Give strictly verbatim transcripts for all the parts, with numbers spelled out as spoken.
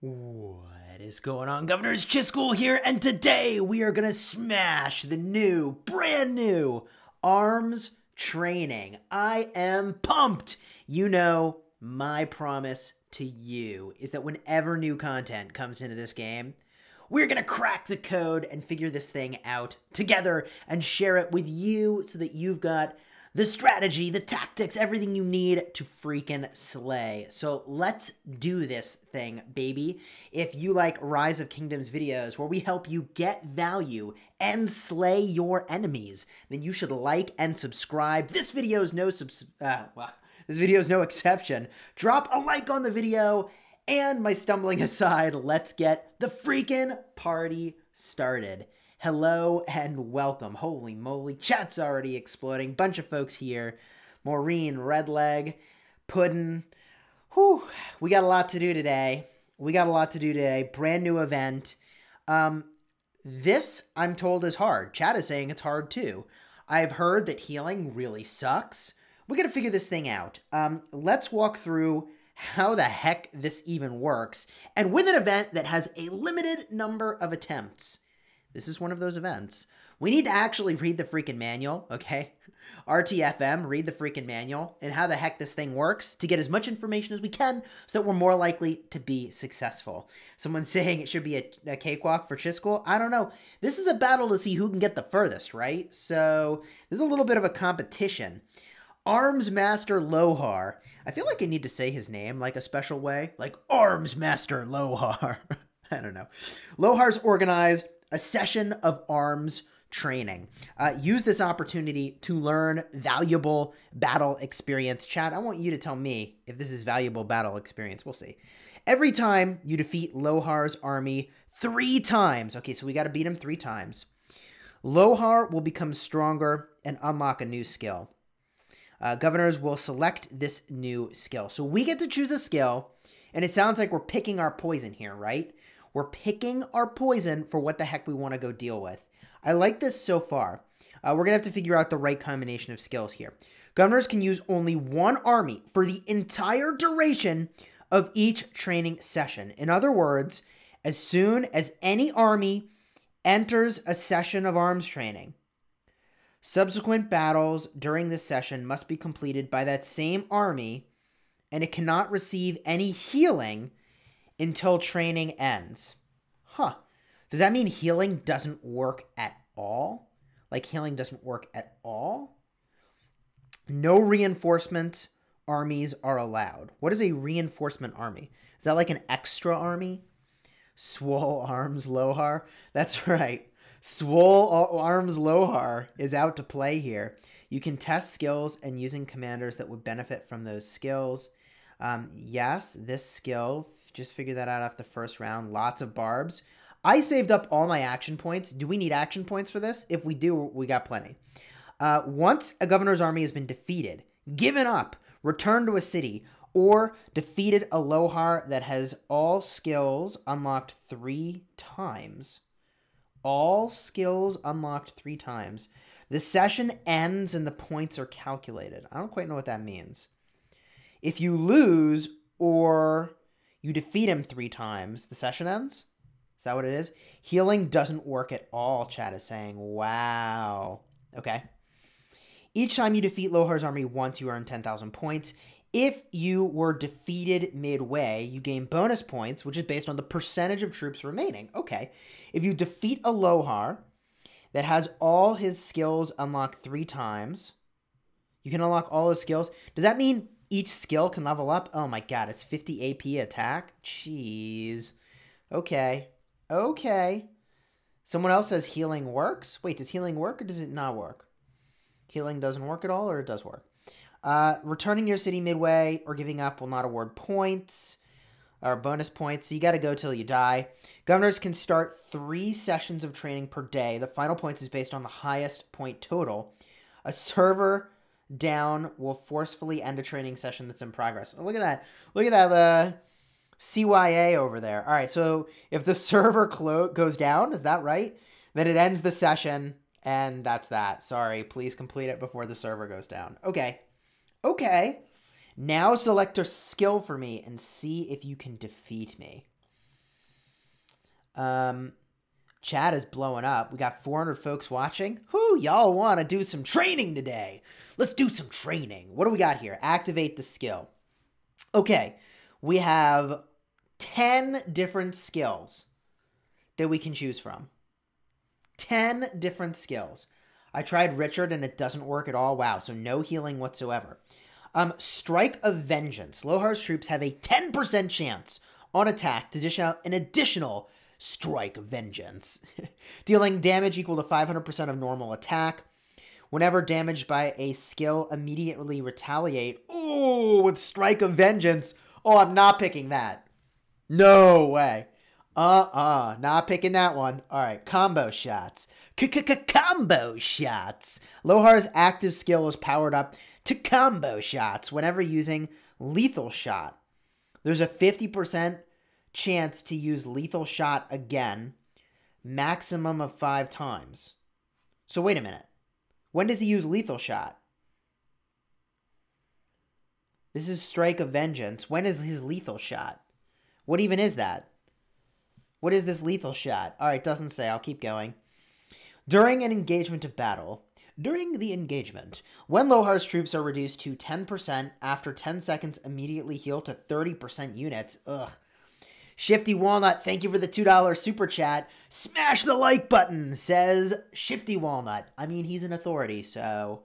What is going on, Governor? It's Chisgule here, and today we are gonna smash the new, brand new ARMS training. I am pumped! You know, my promise to you is that whenever new content comes into this game, we're gonna crack the code and figure this thing out together and share it with you so that you've got the strategy, the tactics, everything you need to freaking slay. So let's do this thing, baby. If you like Rise of Kingdoms videos where we help you get value and slay your enemies, then you should like and subscribe. This video is no subs- uh, well, this video is no exception. Drop a like on the video, and my stumbling aside, let's get the freaking party started. Hello and welcome. Holy moly, chat's already exploding. Bunch of folks here. Maureen, Redleg, Puddin. Whew, we got a lot to do today. We got a lot to do today. Brand new event. Um, this, I'm told, is hard. Chat is saying it's hard too. I've heard that healing really sucks. We got to figure this thing out. Um, let's walk through how the heck this even works. And with an event that has a limited number of attempts, this is one of those events. We need to actually read the freaking manual, okay? R T F M, read the freaking manual, and how the heck this thing works to get as much information as we can so that we're more likely to be successful. Someone's saying it should be a, a cakewalk for Chisgule. I don't know. This is a battle to see who can get the furthest, right? So there's a little bit of a competition. Armsmaster Lohar. I feel like I need to say his name like a special way. Like Armsmaster Lohar. I don't know. Lohar's organized a session of ARMS training. Uh, use this opportunity to learn valuable battle experience. Chad, I want you to tell me if this is valuable battle experience. We'll see. Every time you defeat Lohar's army three times. Okay, so we got to beat him three times. Lohar will become stronger and unlock a new skill. Uh, governors will select this new skill. So we get to choose a skill, and it sounds like we're picking our poison here, right? We're picking our poison for what the heck we want to go deal with. I like this so far. Uh, we're going to have to figure out the right combination of skills here. Governors can use only one army for the entire duration of each training session. In other words, as soon as any army enters a session of ARMS training, subsequent battles during this session must be completed by that same army, and it cannot receive any healing until training ends. Huh. Does that mean healing doesn't work at all? Like healing doesn't work at all? No reinforcement armies are allowed. What is a reinforcement army? Is that like an extra army? Swole Arms Lohar? That's right. Swole Arms Lohar is out to play here. You can test skills and using commanders that would benefit from those skills. Um, yes, this skill, just figure that out after the first round. Lots of barbs. I saved up all my action points. Do we need action points for this? If we do, we got plenty. Uh, once a governor's army has been defeated, given up, returned to a city, or defeated a Lohar that has all skills unlocked three times. All skills unlocked three times. The session ends and the points are calculated. I don't quite know what that means. If you lose or you defeat him three times, the session ends? Is that what it is? Healing doesn't work at all, chat is saying. Wow. Okay. Each time you defeat Lohar's army once, you earn ten thousand points. If you were defeated midway, you gain bonus points, which is based on the percentage of troops remaining. Okay. If you defeat a Lohar that has all his skills unlocked three times, you can unlock all his skills. Does that mean each skill can level up? Oh my god, it's fifty A P attack? Jeez. Okay. Okay. Someone else says healing works. Wait, does healing work or does it not work? Healing doesn't work at all, or it does work? Uh, returning your city midway or giving up will not award points or bonus points, so you gotta go till you die. Governors can start three sessions of training per day. The final points is based on the highest point total. A server down will forcefully end a training session that's in progress. Oh, look at that. Look at that uh, C Y A over there. All right, so if the server clo goes down, is that right? Then it ends the session, and that's that. Sorry, please complete it before the server goes down. Okay. Okay. Now select a skill for me and see if you can defeat me. Um, chat is blowing up. We got four hundred folks watching. Whoo, y'all want to do some training today. Let's do some training. What do we got here? Activate the skill. Okay, we have ten different skills that we can choose from. ten different skills. I tried Richard and it doesn't work at all. Wow, so no healing whatsoever. Um, Strike of Vengeance. Lohar's troops have a ten percent chance on attack to dish out an additional Strike of Vengeance, dealing damage equal to five hundred percent of normal attack. Whenever damaged by a skill, immediately retaliate. Ooh, with Strike of Vengeance. Oh, I'm not picking that. No way. Uh-uh. Not picking that one. All right. Combo shots. C-c-c-combo shots. Lohar's active skill is powered up to combo shots whenever using lethal shot. There's a fifty percent chance to use lethal shot again, maximum of five times. So wait a minute. When does he use lethal shot? This is Strike of Vengeance. When is his lethal shot? What even is that? What is this lethal shot? All right, doesn't say. I'll keep going. During an engagement of battle. During the engagement, when Lohar's troops are reduced to ten percent, after ten seconds, immediately heal to thirty percent units. Ugh. Shifty Walnut, thank you for the two dollar super chat. Smash the like button, says Shifty Walnut. I mean, he's an authority, so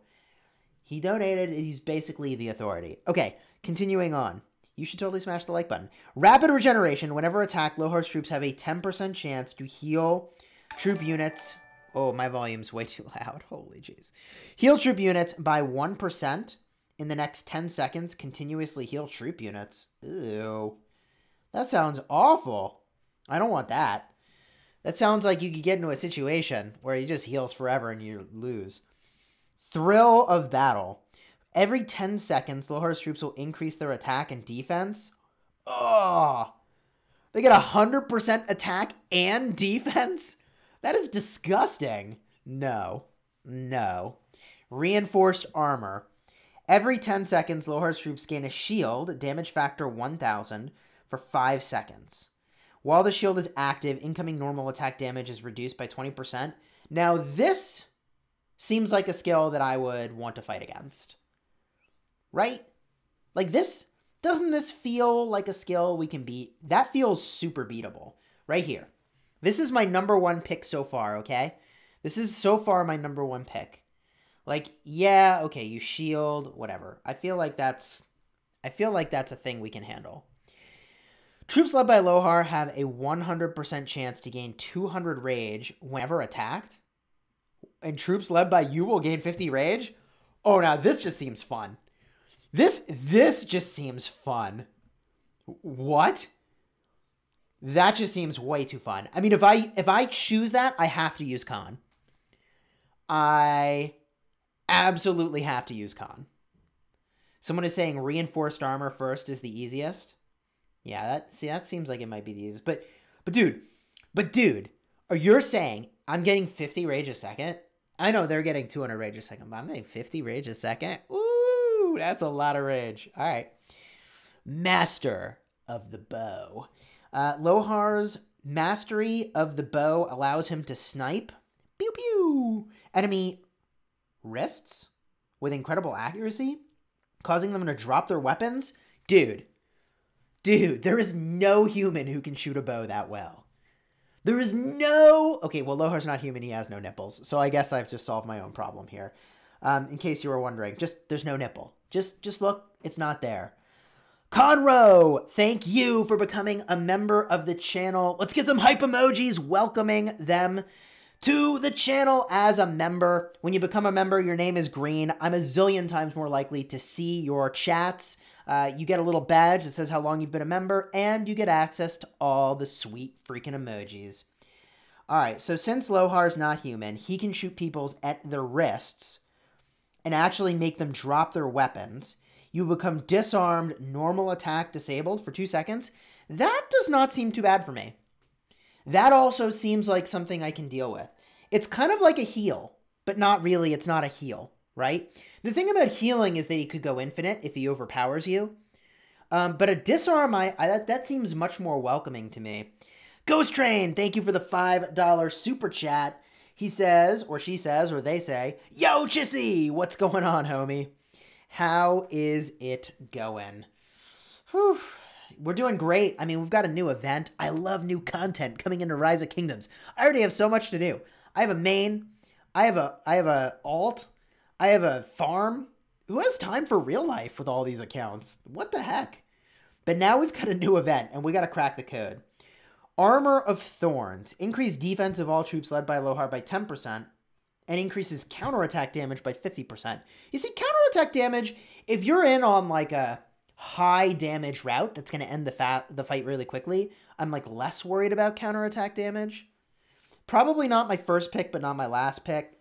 he donated. He's basically the authority. Okay, continuing on. You should totally smash the like button. Rapid Regeneration. Whenever attacked, Lohar's troops have a ten percent chance to heal troop units. Oh, my volume's way too loud. Holy jeez. Heal troop units by one percent in the next ten seconds. Continuously heal troop units. Ew. That sounds awful. I don't want that. That sounds like you could get into a situation where he just heals forever and you lose. Thrill of Battle. Every ten seconds, Lohar's troops will increase their attack and defense. Oh, they get one hundred percent attack and defense? That is disgusting. No, no. Reinforced Armor. Every ten seconds, Lohar's troops gain a shield, damage factor one thousand, for five seconds. While the shield is active, incoming normal attack damage is reduced by twenty percent. Now, this seems like a skill that I would want to fight against. Right? Like this, doesn't this feel like a skill we can beat? That feels super beatable right here. This is my number one pick so far, okay? This is so far my number one pick. Like, yeah, okay, you shield, whatever. I feel like that's, I feel like that's a thing we can handle. Troops led by Lohar have a one hundred percent chance to gain two hundred rage whenever attacked. And troops led by you will gain fifty rage? Oh, now this just seems fun. This, this just seems fun. What? That just seems way too fun. I mean, if I, if I choose that, I have to use Khan. I absolutely have to use Khan. Someone is saying reinforced armor first is the easiest. Yeah, that, see, that seems like it might be the easiest. But, but dude, but dude, or you're saying I'm getting fifty rage a second? I know they're getting two hundred rage a second, but I'm getting fifty rage a second? Ooh. That's a lot of rage. All right. Master of the Bow. Uh, Lohar's Mastery of the Bow allows him to snipe pew pew enemy wrists with incredible accuracy, causing them to drop their weapons. Dude. Dude, there is no human who can shoot a bow that well. There is no... Okay, well, Lohar's not human. He has no nipples. So I guess I've just solved my own problem here. Um, in case you were wondering, just there's no nipple. Just just look, it's not there. Conroe, thank you for becoming a member of the channel. Let's get some hype emojis welcoming them to the channel as a member. When you become a member, your name is green. I'm a zillion times more likely to see your chats. Uh, you get a little badge that says how long you've been a member, and you get access to all the sweet freaking emojis. All right, so since Lohar's not human, he can shoot peoples at their wrists and actually make them drop their weapons. You become disarmed, normal attack disabled for two seconds. That does not seem too bad for me. That also seems like something I can deal with. It's kind of like a heal, but not really. It's not a heal, right? The thing about healing is that he could go infinite if he overpowers you. Um, but a disarm, I, I that, that seems much more welcoming to me. Ghost Train, thank you for the five dollar super chat. He says, or she says, or they say, yo, Chissy, what's going on, homie? How is it going? Whew. We're doing great. I mean, we've got a new event. I love new content coming into Rise of Kingdoms. I already have so much to do. I have a main. I have a I have a alt. I have a farm. Who has time for real life with all these accounts? What the heck? But now we've got a new event, and we got to crack the code. Armor of Thorns. Increased defense of all troops led by Lohar by ten percent, and increases counterattack damage by fifty percent. You see, counterattack damage, if you're in on like a high damage route that's going to end the, fa the fight really quickly, I'm like less worried about counterattack damage. Probably not my first pick, but not my last pick.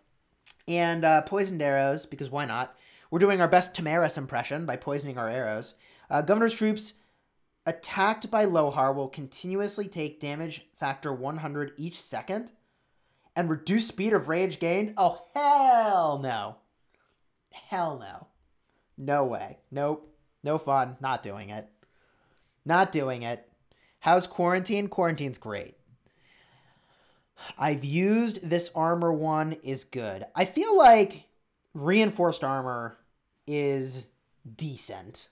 And uh, poisoned arrows, because why not? We're doing our best Tomyris impression by poisoning our arrows. Uh, Governor's troops attacked by Lohar will continuously take damage factor one hundred each second and reduce speed of rage gained. Oh, hell no. Hell no. No way. Nope. No fun. Not doing it. Not doing it. How's quarantine? Quarantine's great. I've used this armor one is good. I feel like reinforced armor is decent.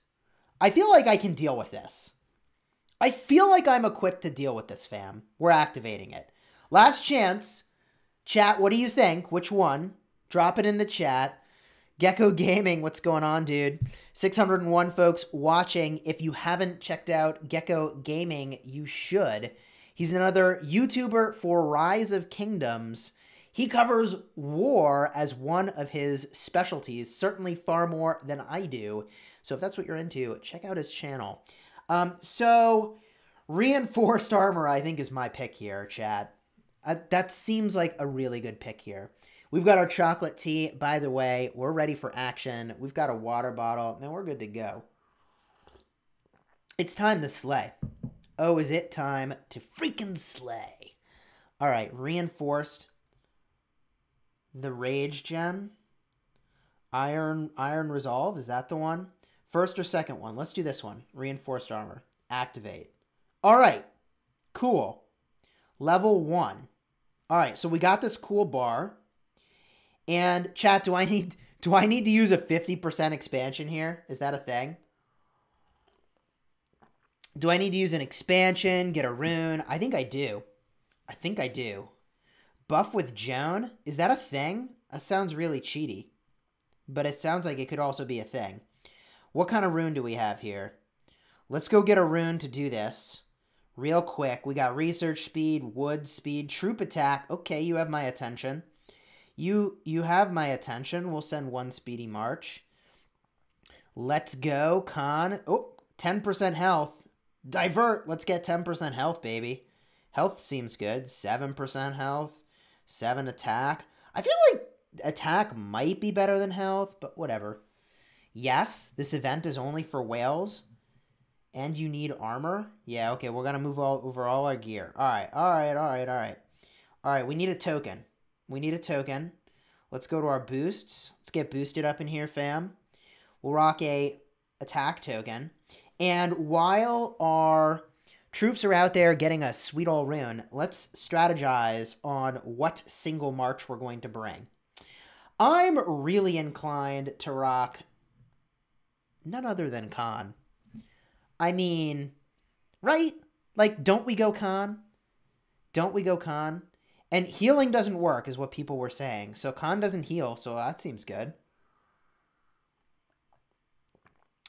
I feel like I can deal with this. I feel like I'm equipped to deal with this, fam. We're activating it. Last chance. Chat, what do you think? Which one? Drop it in the chat. Gecko Gaming, what's going on, dude? six hundred and one folks watching. If you haven't checked out Gecko Gaming, you should. He's another YouTuber for Rise of Kingdoms. He covers war as one of his specialties, certainly far more than I do. So if that's what you're into, check out his channel. Um, so reinforced armor, I think, is my pick here, chat. Uh, that seems like a really good pick here. We've got our chocolate tea. By the way, we're ready for action. We've got a water bottle. Man, we're good to go. It's time to slay. Oh, is it time to freaking slay? All right, reinforced the rage gen. Iron, iron resolve, is that the one? First or second one? Let's do this one. Reinforced armor. Activate. All right, cool. Level one. All right, so we got this cool bar. And chat, do I need do I need to use a fifty percent expansion here? Is that a thing? Do I need to use an expansion, get a rune? I think I do. I think I do. Buff with Joan? Is that a thing? That sounds really cheaty. But it sounds like it could also be a thing. What kind of rune do we have here? Let's go get a rune to do this. Real quick. We got research speed, wood speed, troop attack. Okay, you have my attention. You you have my attention. We'll send one speedy march. Let's go, Khan. Oh, ten percent health. Divert. Let's get ten percent health, baby. Health seems good. seven percent health. seven attack. I feel like attack might be better than health, but whatever. Yes, this event is only for whales. And you need armor? Yeah, okay. We're going to move all over all our gear. All right, all right, all right, all right. All right, we need a token. We need a token. Let's go to our boosts. Let's get boosted up in here, fam. We'll rock a attack token. And while our troops are out there getting a sweet old rune, let's strategize on what single march we're going to bring. I'm really inclined to rock none other than Khan. I mean, right? Like, don't we go Khan? Don't we go Khan? And healing doesn't work, is what people were saying. So Khan doesn't heal, so that seems good.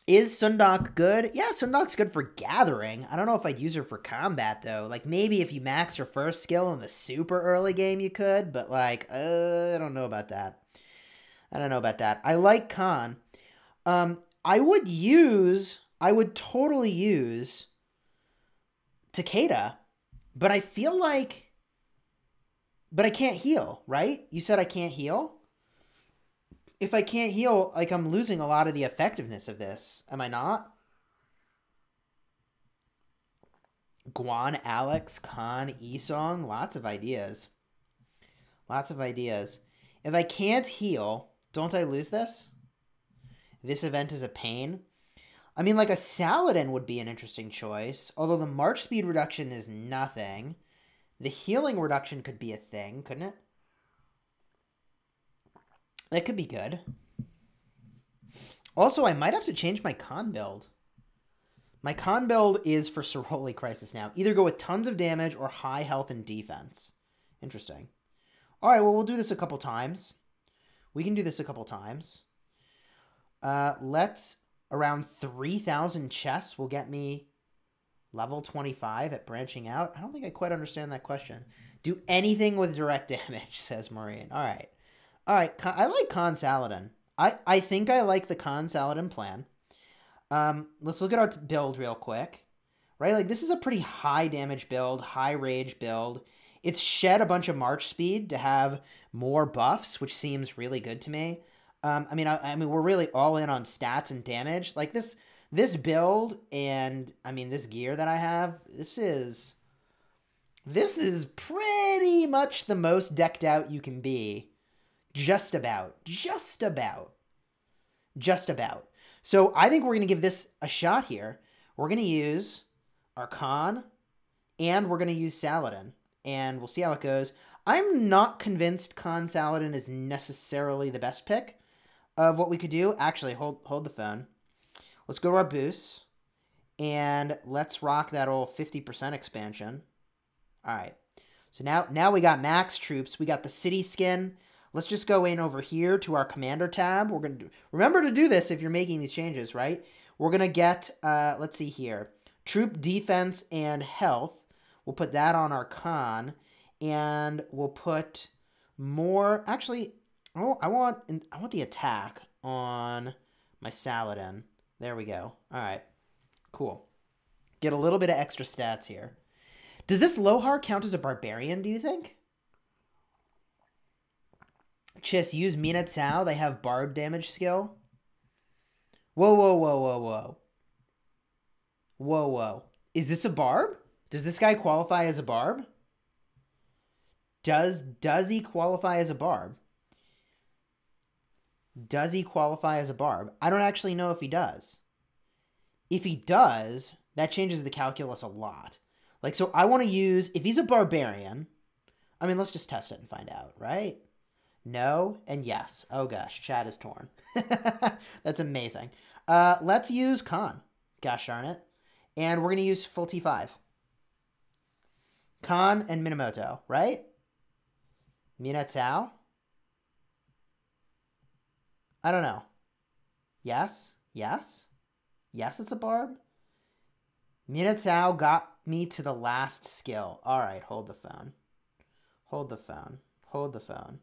Is Sundok good? Yeah, Sundok's good for gathering. I don't know if I'd use her for combat, though. Like, maybe if you max her first skill in the super early game, you could. But, like, uh, I don't know about that. I don't know about that. I like Khan. Um, I would use... I would totally use Takeda. But I feel like... But I can't heal, right? You said I can't heal? If I can't heal, like, I'm losing a lot of the effectiveness of this. Am I not? Guan, Alex, Khan, Yi Seong. Lots of ideas. Lots of ideas. If I can't heal, don't I lose this? This event is a pain. I mean, like, a Saladin would be an interesting choice. Although the march speed reduction is nothing. The healing reduction could be a thing, couldn't it? That could be good. Also, I might have to change my Khan build. My Khan build is for Soroli Crisis now. Either go with tons of damage or high health and defense. Interesting. All right, well, we'll do this a couple times. We can do this a couple times. Uh, let's around three thousand chests will get me level twenty-five at branching out. I don't think I quite understand that question. Do anything with direct damage, says Maureen. All right. All right, I like Khan Saladin. I, I think I like the Khan Saladin plan. Um, let's look at our build real quick. Right, like this is a pretty high damage build, high rage build. It's shed a bunch of march speed to have more buffs, which seems really good to me. Um, I mean, I, I mean, we're really all in on stats and damage. Like this, this build, and I mean, this gear that I have. This is, this is pretty much the most decked out you can be. Just about, just about, just about. So I think we're gonna give this a shot here. We're gonna use our Khan, and we're gonna use Saladin. And we'll see how it goes. I'm not convinced Khan Saladin is necessarily the best pick of what we could do. Actually, hold hold the phone. Let's go to our boosts, and let's rock that old fifty percent expansion. All right. So now, now we got max troops. We got the city skin. Let's just go in over here to our commander tab. We're gonna do, remember to do this if you're making these changes, right? We're gonna get, uh, let's see here, troop defense and health. We'll put that on our Khan, and we'll put more. Actually, oh, I want I want the attack on my Saladin. There we go. All right, cool. Get a little bit of extra stats here. Does this Lohar count as a barbarian? Do you think? Chis, use Mina Cao. They have barb damage skill. Whoa, whoa, whoa, whoa, whoa. Whoa, whoa. Is this a barb? Does this guy qualify as a barb? Does does he qualify as a barb? Does he qualify as a barb? I don't actually know if he does. If he does, that changes the calculus a lot. Like, so I want to use, if he's a barbarian, I mean, let's just test it and find out, right? No and yes. Oh gosh, chat is torn. That's amazing. Uh, let's use Khan. Gosh darn it. And we're going to use full T five. Khan and Minamoto, right? Mina Cao? I don't know. Yes? Yes? Yes, it's a barb? Mina Cao got me to the last skill. All right, hold the phone. Hold the phone. Hold the phone.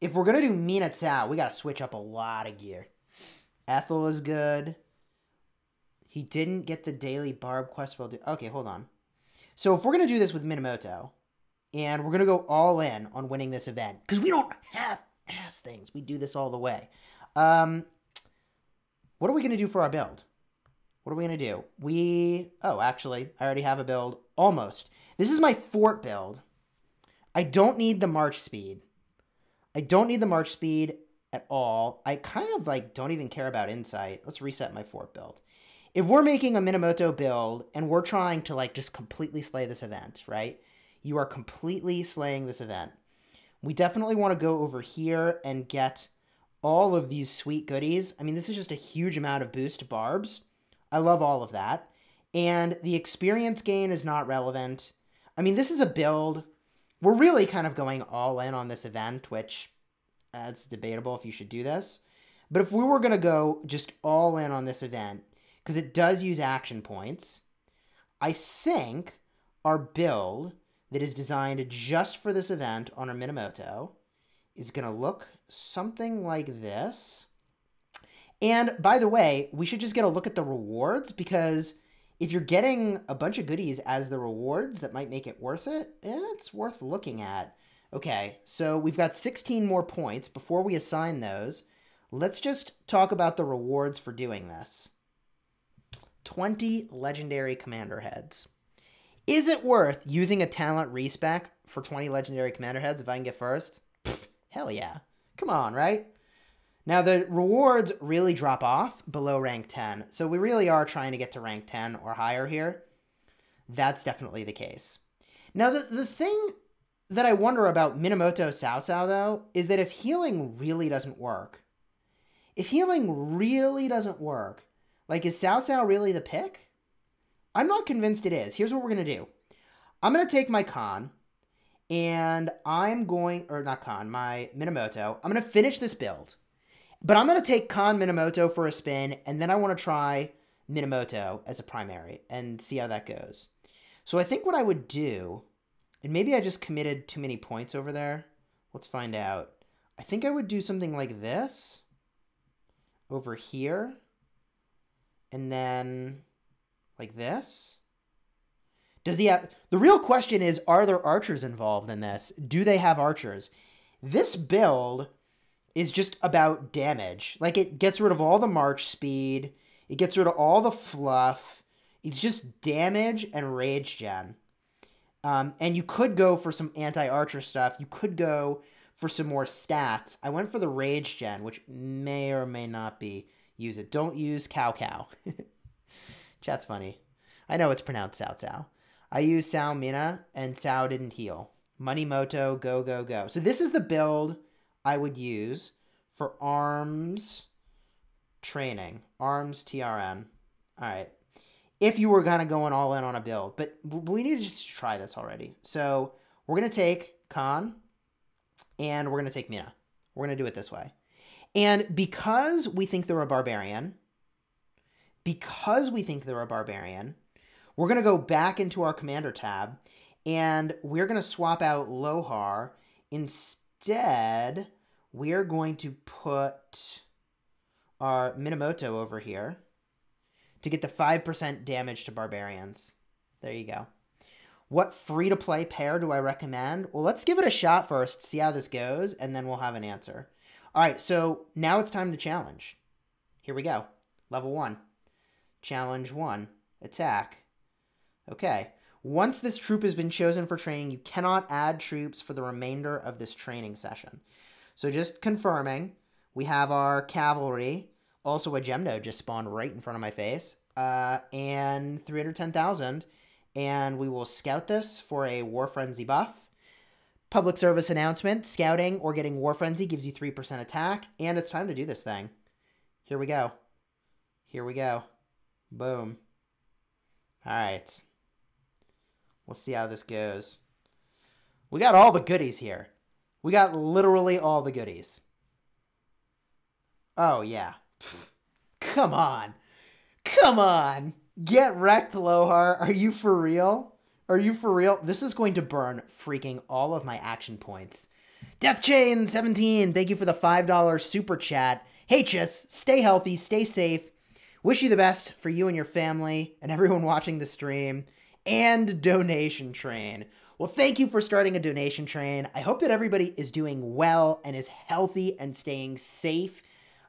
If we're going to do Mina Cao, we got to switch up a lot of gear. Ethel is good. He didn't get the daily barb quest. We'll do. Okay, hold on. So if we're going to do this with Minamoto, and we're going to go all in on winning this event, because we don't half-ass things. We do this all the way. Um, what are we going to do for our build? What are we going to do? We... Oh, actually, I already have a build. Almost. This is my fort build. I don't need the march speed. I don't need the march speed at all. I kind of, like, don't even care about insight. Let's reset my fort build. If we're making a Minamoto build and we're trying to, like, just completely slay this event, right? You are completely slaying this event. We definitely want to go over here and get all of these sweet goodies. I mean, this is just a huge amount of boost to barbs. I love all of that. And the experience gain is not relevant. I mean, this is a build. We're really kind of going all in on this event, which uh, it's debatable if you should do this. But if we were going to go just all in on this event, because it does use action points, I think our build that is designed just for this event on our Minamoto is going to look something like this. And by the way, we should just get a look at the rewards, because if you're getting a bunch of goodies as the rewards that might make it worth it, it's worth looking at. Okay, so we've got sixteen more points. Before we assign those, let's just talk about the rewards for doing this. twenty legendary commander heads. Is it worth using a talent respec for twenty legendary commander heads if I can get first? Pfft, hell yeah. Come on, right? Now the rewards really drop off below rank ten. So we really are trying to get to rank ten or higher here. That's definitely the case. Now, the, the thing that I wonder about Minamoto Cao Cao, though, is that if healing really doesn't work, if healing really doesn't work, like, is Cao Cao really the pick? I'm not convinced it is. Here's what we're going to do. I'm going to take my Khan, and I'm going, or not Khan, my Minamoto. I'm going to finish this build, but I'm going to take Khan Minamoto for a spin, and then I want to try Minamoto as a primary and see how that goes. So I think what I would do, and maybe I just committed too many points over there. Let's find out. I think I would do something like this over here, and then like this. Does he have, the real question is, are there archers involved in this? Do they have archers? This build is just about damage. Like, it gets rid of all the march speed. It gets rid of all the fluff. It's just damage and rage gen. Um, and you could go for some anti-archer stuff. You could go for some more stats. I went for the rage gen, which may or may not be use it. Don't use Cao Cao. Chat's funny. I know it's pronounced Cao Cao. I used Cao Mina, and Cao didn't heal. Money Moto, go, go, go. So this is the build I would use for arms training. Arms T R N. All right. If you were kind of going all in on a build. But we need to just try this already. So we're going to take Khan, and we're going to take Mina. We're going to do it this way. And because we think they're a barbarian, because we think they're a barbarian, we're going to go back into our commander tab, and we're going to swap out Lohar. Instead, we're going to put our Minamoto over here to get the five percent damage to barbarians. There you go. What free-to-play pair do I recommend? Well, let's give it a shot first, see how this goes, and then we'll have an answer. All right, so now it's time to challenge. Here we go. Level one. Challenge one. Attack. Okay. Once this troop has been chosen for training, you cannot add troops for the remainder of this training session. So just confirming, we have our cavalry. Also, a Gemno just spawned right in front of my face. Uh, and three hundred ten thousand. And we will scout this for a War Frenzy buff. Public service announcement, scouting or getting War Frenzy gives you three percent attack, and it's time to do this thing. Here we go. Here we go. Boom. All right. We'll see how this goes. We got all the goodies here. We got literally all the goodies. Oh, yeah. Pfft. Come on. Come on. Get wrecked, Lohar. Are you for real? Are you for real? This is going to burn freaking all of my action points. Deathchain seventeen, thank you for the five dollar super chat. Hey, Chis, stay healthy, stay safe. Wish you the best for you and your family and everyone watching the stream and donation train. Well, thank you for starting a donation train. I hope that everybody is doing well and is healthy and staying safe.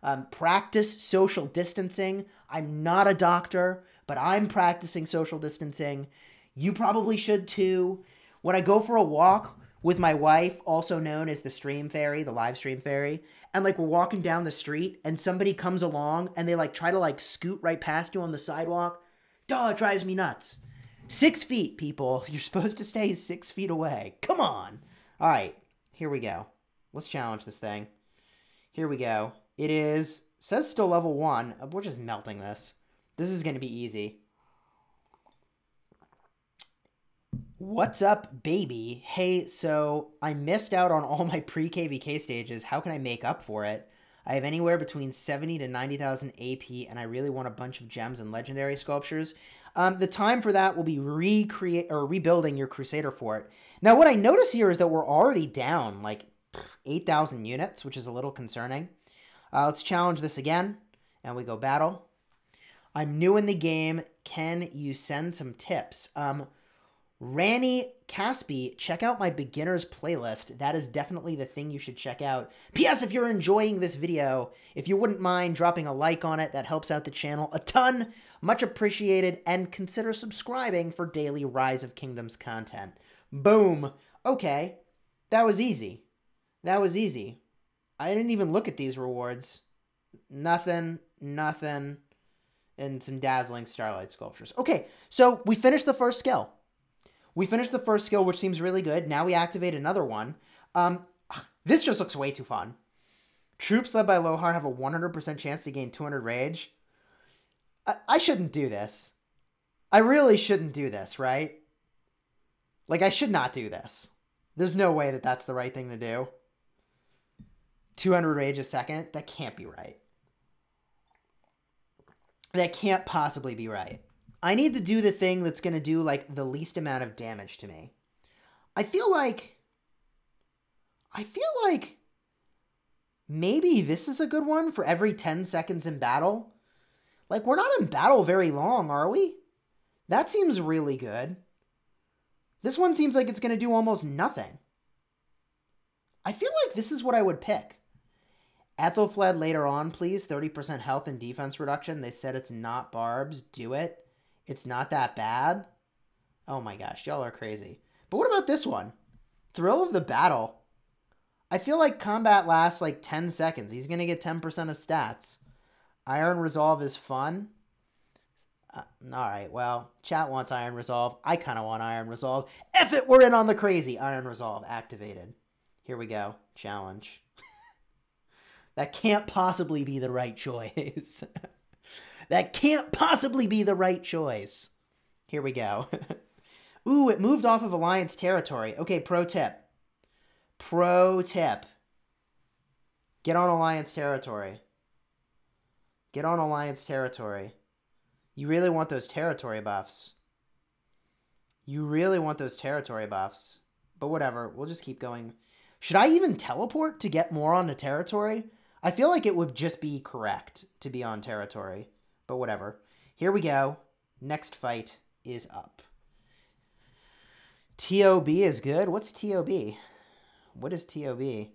Um, practice social distancing. I'm not a doctor, but I'm practicing social distancing. You probably should too. When I go for a walk with my wife, also known as the stream fairy, the live stream fairy, and like we're walking down the street and somebody comes along and they like try to like scoot right past you on the sidewalk, duh, it drives me nuts. Six feet, people. You're supposed to stay six feet away. Come on. All right, here we go. Let's challenge this thing. Here we go. It is, says still level one. We're just melting this. This is going to be easy. What's up, baby? Hey, so I missed out on all my pre-K V K stages. How can I make up for it? I have anywhere between seventy to ninety thousand A P, and I really want a bunch of gems and legendary sculptures. Um, the time for that will be recreate or rebuilding your Crusader Fort. Now, what I notice here is that we're already down like eight thousand units, which is a little concerning. Uh, let's challenge this again, and we go battle. I'm new in the game. Can you send some tips? Um... Ranny Caspi, check out my beginner's playlist. That is definitely the thing you should check out. P S If you're enjoying this video, if you wouldn't mind dropping a like on it, that helps out the channel a ton. Much appreciated, and consider subscribing for daily Rise of Kingdoms content. Boom. Okay, that was easy. That was easy. I didn't even look at these rewards. Nothing, nothing, and some dazzling starlight sculptures. Okay, so we finished the first skill. We finished the first skill, which seems really good. Now we activate another one. Um, this just looks way too fun. Troops led by Lohar have a one hundred percent chance to gain two hundred rage. I, I shouldn't do this. I really shouldn't do this, right? Like, I should not do this. There's no way that that's the right thing to do. two hundred rage a second? That can't be right. That can't possibly be right. I need to do the thing that's going to do, like, the least amount of damage to me. I feel like... I feel like... maybe this is a good one for every ten seconds in battle. Like, we're not in battle very long, are we? That seems really good. This one seems like it's going to do almost nothing. I feel like this is what I would pick. Aethelflaed later on, please. thirty percent health and defense reduction. They said it's not barbs. Do it. It's not that bad. Oh my gosh, y'all are crazy. But what about this one? Thrill of the battle. I feel like combat lasts like ten seconds. He's going to get ten percent of stats. Iron Resolve is fun. Uh, all right, well, chat wants Iron Resolve. I kind of want Iron Resolve. F it, we're in on the crazy. Iron Resolve activated. Here we go. Challenge. That can't possibly be the right choice. That can't possibly be the right choice. Here we go. Ooh, it moved off of Alliance territory. Okay, pro tip. Pro tip. Get on Alliance territory. Get on Alliance territory. You really want those territory buffs. You really want those territory buffs. But whatever, we'll just keep going. Should I even teleport to get more onto territory? I feel like it would just be correct to be on territory. But whatever. Here we go. Next fight is up. T O B is good. What's T O B? What is T O B?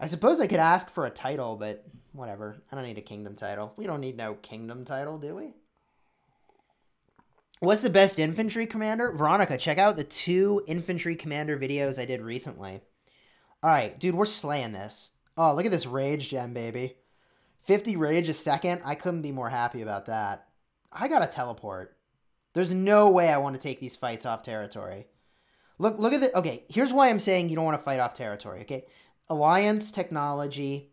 I suppose I could ask for a title, but whatever. I don't need a kingdom title. We don't need no kingdom title, do we? What's the best infantry commander? Veronica, check out the two infantry commander videos I did recently. All right, dude, we're slaying this. Oh, look at this rage gem, baby. fifty rage a second. I couldn't be more happy about that. I got to teleport. There's no way I want to take these fights off territory. Look, look at the, okay, here's why I'm saying you don't want to fight off territory, okay? Alliance, Technology,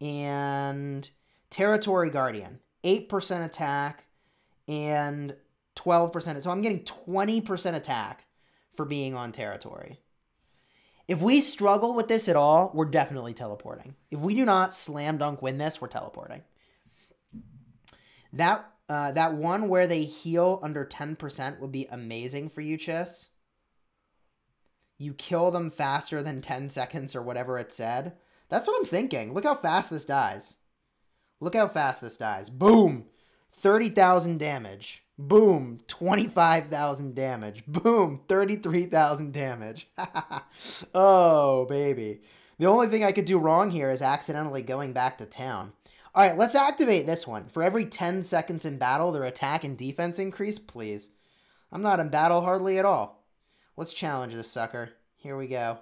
and Territory Guardian. eight percent attack and twelve percent. So I'm getting twenty percent attack for being on territory. If we struggle with this at all, we're definitely teleporting. If we do not slam dunk win this, we're teleporting. That, uh, that one where they heal under ten percent would be amazing for you, Chess. You kill them faster than ten seconds or whatever it said. That's what I'm thinking. Look how fast this dies. Look how fast this dies. Boom. thirty thousand damage. Boom. twenty-five thousand damage. Boom. thirty-three thousand damage. Oh, baby. The only thing I could do wrong here is accidentally going back to town. All right, let's activate this one. For every ten seconds in battle, their attack and defense increase, please. I'm not in battle hardly at all. Let's challenge this sucker. Here we go.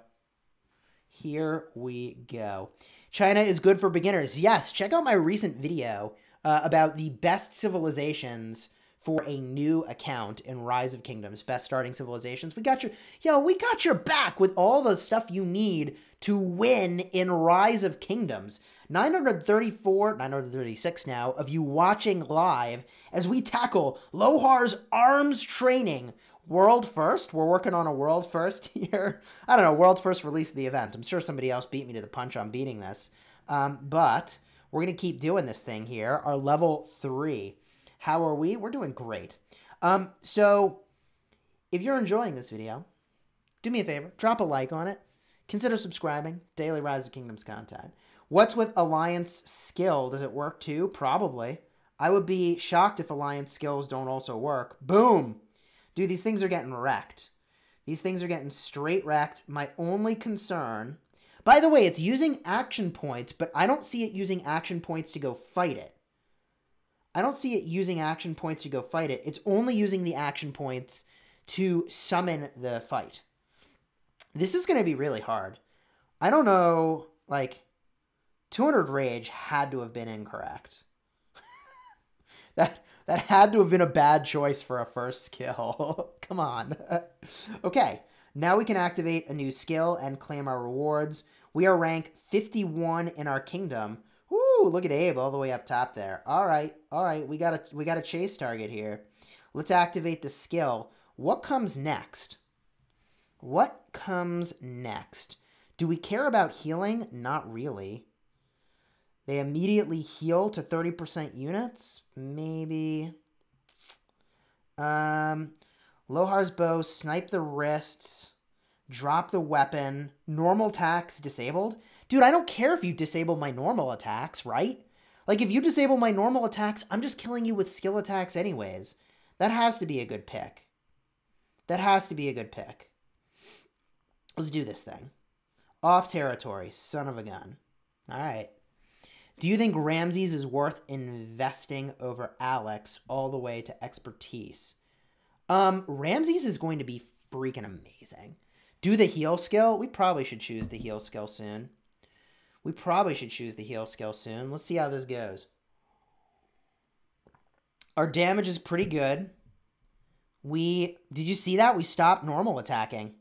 Here we go. China is good for beginners. Yes, check out my recent video uh, about the best civilizations for a new account in Rise of Kingdoms. Best starting civilizations. We got your, yo, we got your back with all the stuff you need to win in Rise of Kingdoms. nine hundred thirty-four, nine hundred thirty-six now of you watching live as we tackle Lohar's arms training. World first? We're working on a world first here. I don't know, world first release of the event. I'm sure somebody else beat me to the punch on beating this. Um, but we're going to keep doing this thing here. Our level three. How are we? We're doing great. Um, so if you're enjoying this video, do me a favor. Drop a like on it. Consider subscribing. Daily Rise of Kingdoms content. What's with Alliance skill? Does it work too? Probably. I would be shocked if Alliance skills don't also work. Boom! Dude, these things are getting wrecked. These things are getting straight wrecked. My only concern... By the way, it's using action points, but I don't see it using action points to go fight it. I don't see it using action points to go fight it. It's only using the action points to summon the fight. This is going to be really hard. I don't know, like... two hundred rage had to have been incorrect. that... That had to have been a bad choice for a first skill. Come on. Okay, now we can activate a new skill and claim our rewards. We are rank fifty-one in our kingdom. Ooh, look at Abe all the way up top there. All right, all right, we got a, we got a chase target here. Let's activate the skill. What comes next? What comes next? Do we care about healing? Not really. They immediately heal to thirty percent units? Maybe. Um, Lohar's bow, snipe the wrists, drop the weapon, normal attacks disabled. Dude, I don't care if you disable my normal attacks, right? Like, if you disable my normal attacks, I'm just killing you with skill attacks anyways. That has to be a good pick. That has to be a good pick. Let's do this thing. Off territory, son of a gun. All right. Do you think Ramses is worth investing over Alex all the way to expertise? Um, Ramses is going to be freaking amazing. Do the heal skill. We probably should choose the heal skill soon. We probably should choose the heal skill soon. Let's see how this goes. Our damage is pretty good. We, did you see that? We stopped normal attacking.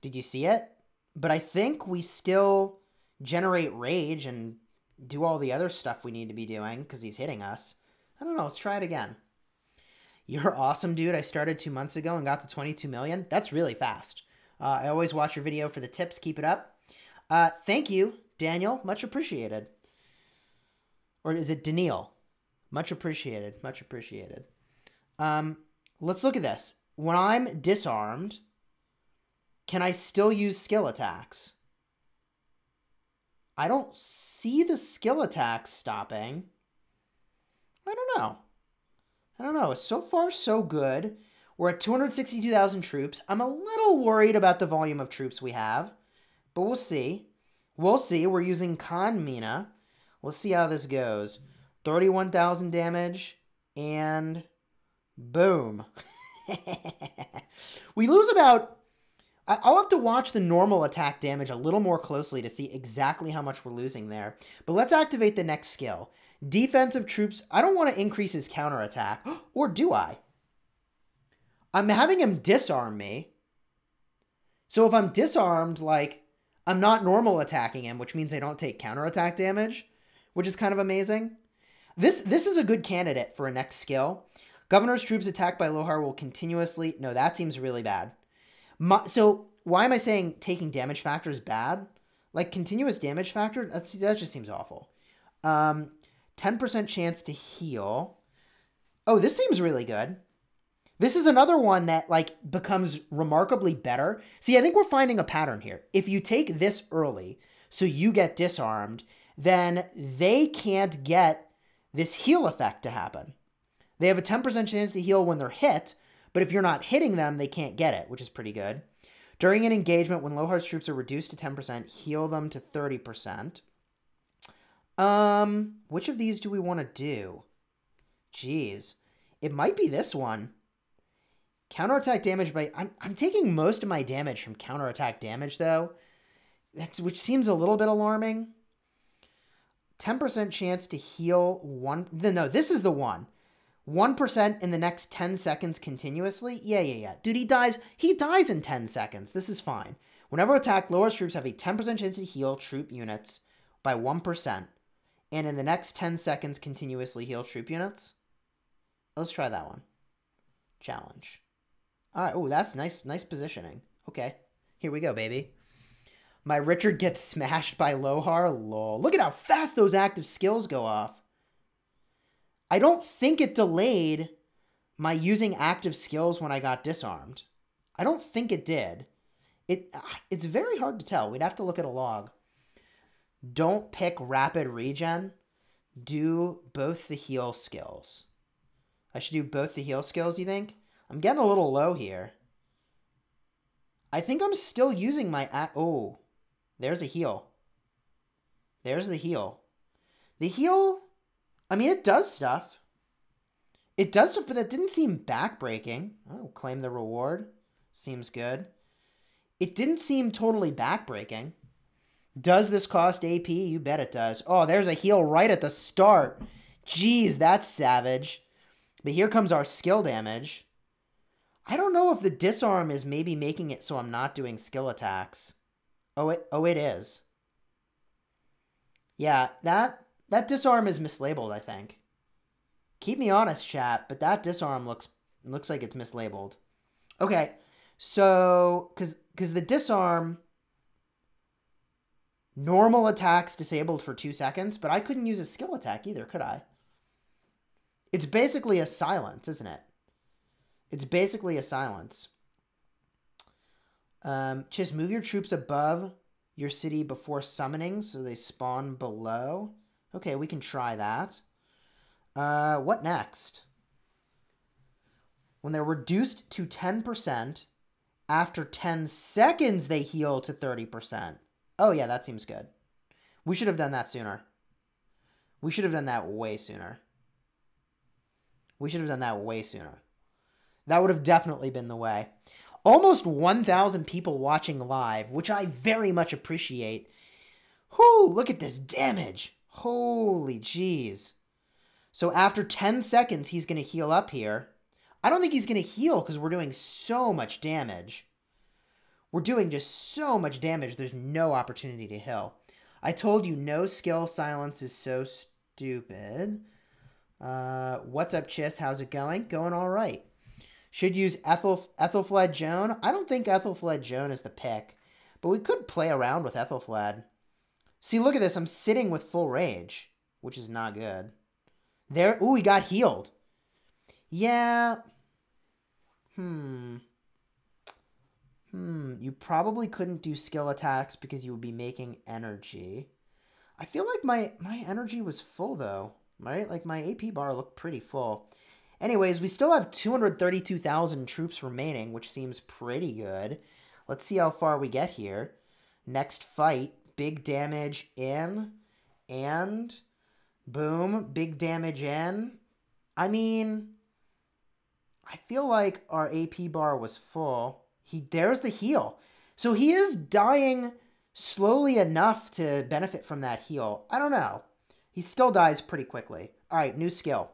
Did you see it? But I think we still generate rage and do all the other stuff we need to be doing because he's hitting us. I don't know. Let's try it again. You're awesome, dude. I started two months ago and got to twenty-two million. That's really fast. Uh, I always watch your video for the tips. Keep it up. Uh, thank you, Daniel. Much appreciated. Or is it Daniil? Much appreciated. Much appreciated. Um, let's look at this. When I'm disarmed, can I still use skill attacks? I don't see the skill attacks stopping. I don't know. I don't know. So far, so good. We're at two hundred sixty-two thousand troops. I'm a little worried about the volume of troops we have, but we'll see. We'll see. We're using Khan Mina. Let's see how this goes. thirty-one thousand damage, and boom. We lose about... I'll have to watch the normal attack damage a little more closely to see exactly how much we're losing there. But let's activate the next skill. Defensive troops. I don't want to increase his counterattack. Or do I? I'm having him disarm me. So if I'm disarmed, like, I'm not normal attacking him, which means I don't take counterattack damage, which is kind of amazing. This, this is a good candidate for a next skill. Governor's troops attacked by Lohar will continuously... No, that seems really bad. My, so why am I saying taking damage factor is bad? Like continuous damage factor? That's, that just seems awful. Um, ten percent chance to heal. Oh, this seems really good. This is another one that like becomes remarkably better. See, I think we're finding a pattern here. If you take this early, so you get disarmed, then they can't get this heal effect to happen. They have a ten percent chance to heal when they're hit, but if you're not hitting them, they can't get it, which is pretty good. During an engagement, when Lohar's troops are reduced to ten percent, heal them to thirty percent. Um, which of these do we want to do? Jeez. It might be this one. Counterattack damage by... I'm, I'm taking most of my damage from counterattack damage, though. That's, which seems a little bit alarming. ten percent chance to heal one... No, this is the one. one percent in the next ten seconds continuously? Yeah, yeah, yeah. Dude, he dies. He dies in ten seconds. This is fine. Whenever attacked, Lohar's troops have a ten percent chance to heal troop units by one percent. And in the next ten seconds continuously heal troop units? Let's try that one. Challenge. All right. Oh, that's nice. Nice positioning. Okay. Here we go, baby. My Richard gets smashed by Lohar. Lol. Look at how fast those active skills go off. I don't think it delayed my using active skills when I got disarmed. I don't think it did. It It's very hard to tell. We'd have to look at a log. Don't pick rapid regen. Do both the heal skills. I should do both the heal skills, you think? I'm getting a little low here. I think I'm still using my... Oh, there's a heal. There's the heal. The heal... I mean, it does stuff. It does stuff, but that didn't seem backbreaking. Oh, claim the reward. Seems good. It didn't seem totally backbreaking. Does this cost A P? You bet it does. Oh, there's a heal right at the start. Jeez, that's savage. But here comes our skill damage. I don't know if the disarm is maybe making it so I'm not doing skill attacks. Oh, it, oh, it is. Yeah, that, that disarm is mislabeled, I think. Keep me honest, chat, but that disarm looks, looks like it's mislabeled. Okay, so, because because the disarm, normal attacks disabled for two seconds, but I couldn't use a skill attack either, could I? It's basically a silence, isn't it? It's basically a silence. Um, just move your troops above your city before summoning, so they spawn below. Okay, we can try that. Uh, what next? When they're reduced to ten percent, after ten seconds they heal to thirty percent. Oh yeah, that seems good. We should have done that sooner. We should have done that way sooner. We should have done that way sooner. That would have definitely been the way. Almost one thousand people watching live, which I very much appreciate. Whoo, look at this damage. Holy jeez. So after ten seconds, he's going to heal up here. I don't think he's going to heal because we're doing so much damage. We're doing just so much damage, there's no opportunity to heal. I told you, no skill silence is so stupid. Uh, what's up, Chis? How's it going? Going all right. Should use Ethel, Aethelflaed Joan. I don't think Aethelflaed Joan is the pick, but we could play around with Aethelflaed. See, look at this. I'm sitting with full rage, which is not good. There. Ooh, he got healed. Yeah. Hmm. Hmm. You probably couldn't do skill attacks because you would be making energy. I feel like my, my energy was full, though, right? Like, my A P bar looked pretty full. Anyways, we still have two hundred thirty-two thousand troops remaining, which seems pretty good. Let's see how far we get here. Next fight, big damage in, and boom, big damage in. I mean, I feel like our A P bar was full. He, there's the heal. So he is dying slowly enough to benefit from that heal. I don't know. He still dies pretty quickly. All right, new skill.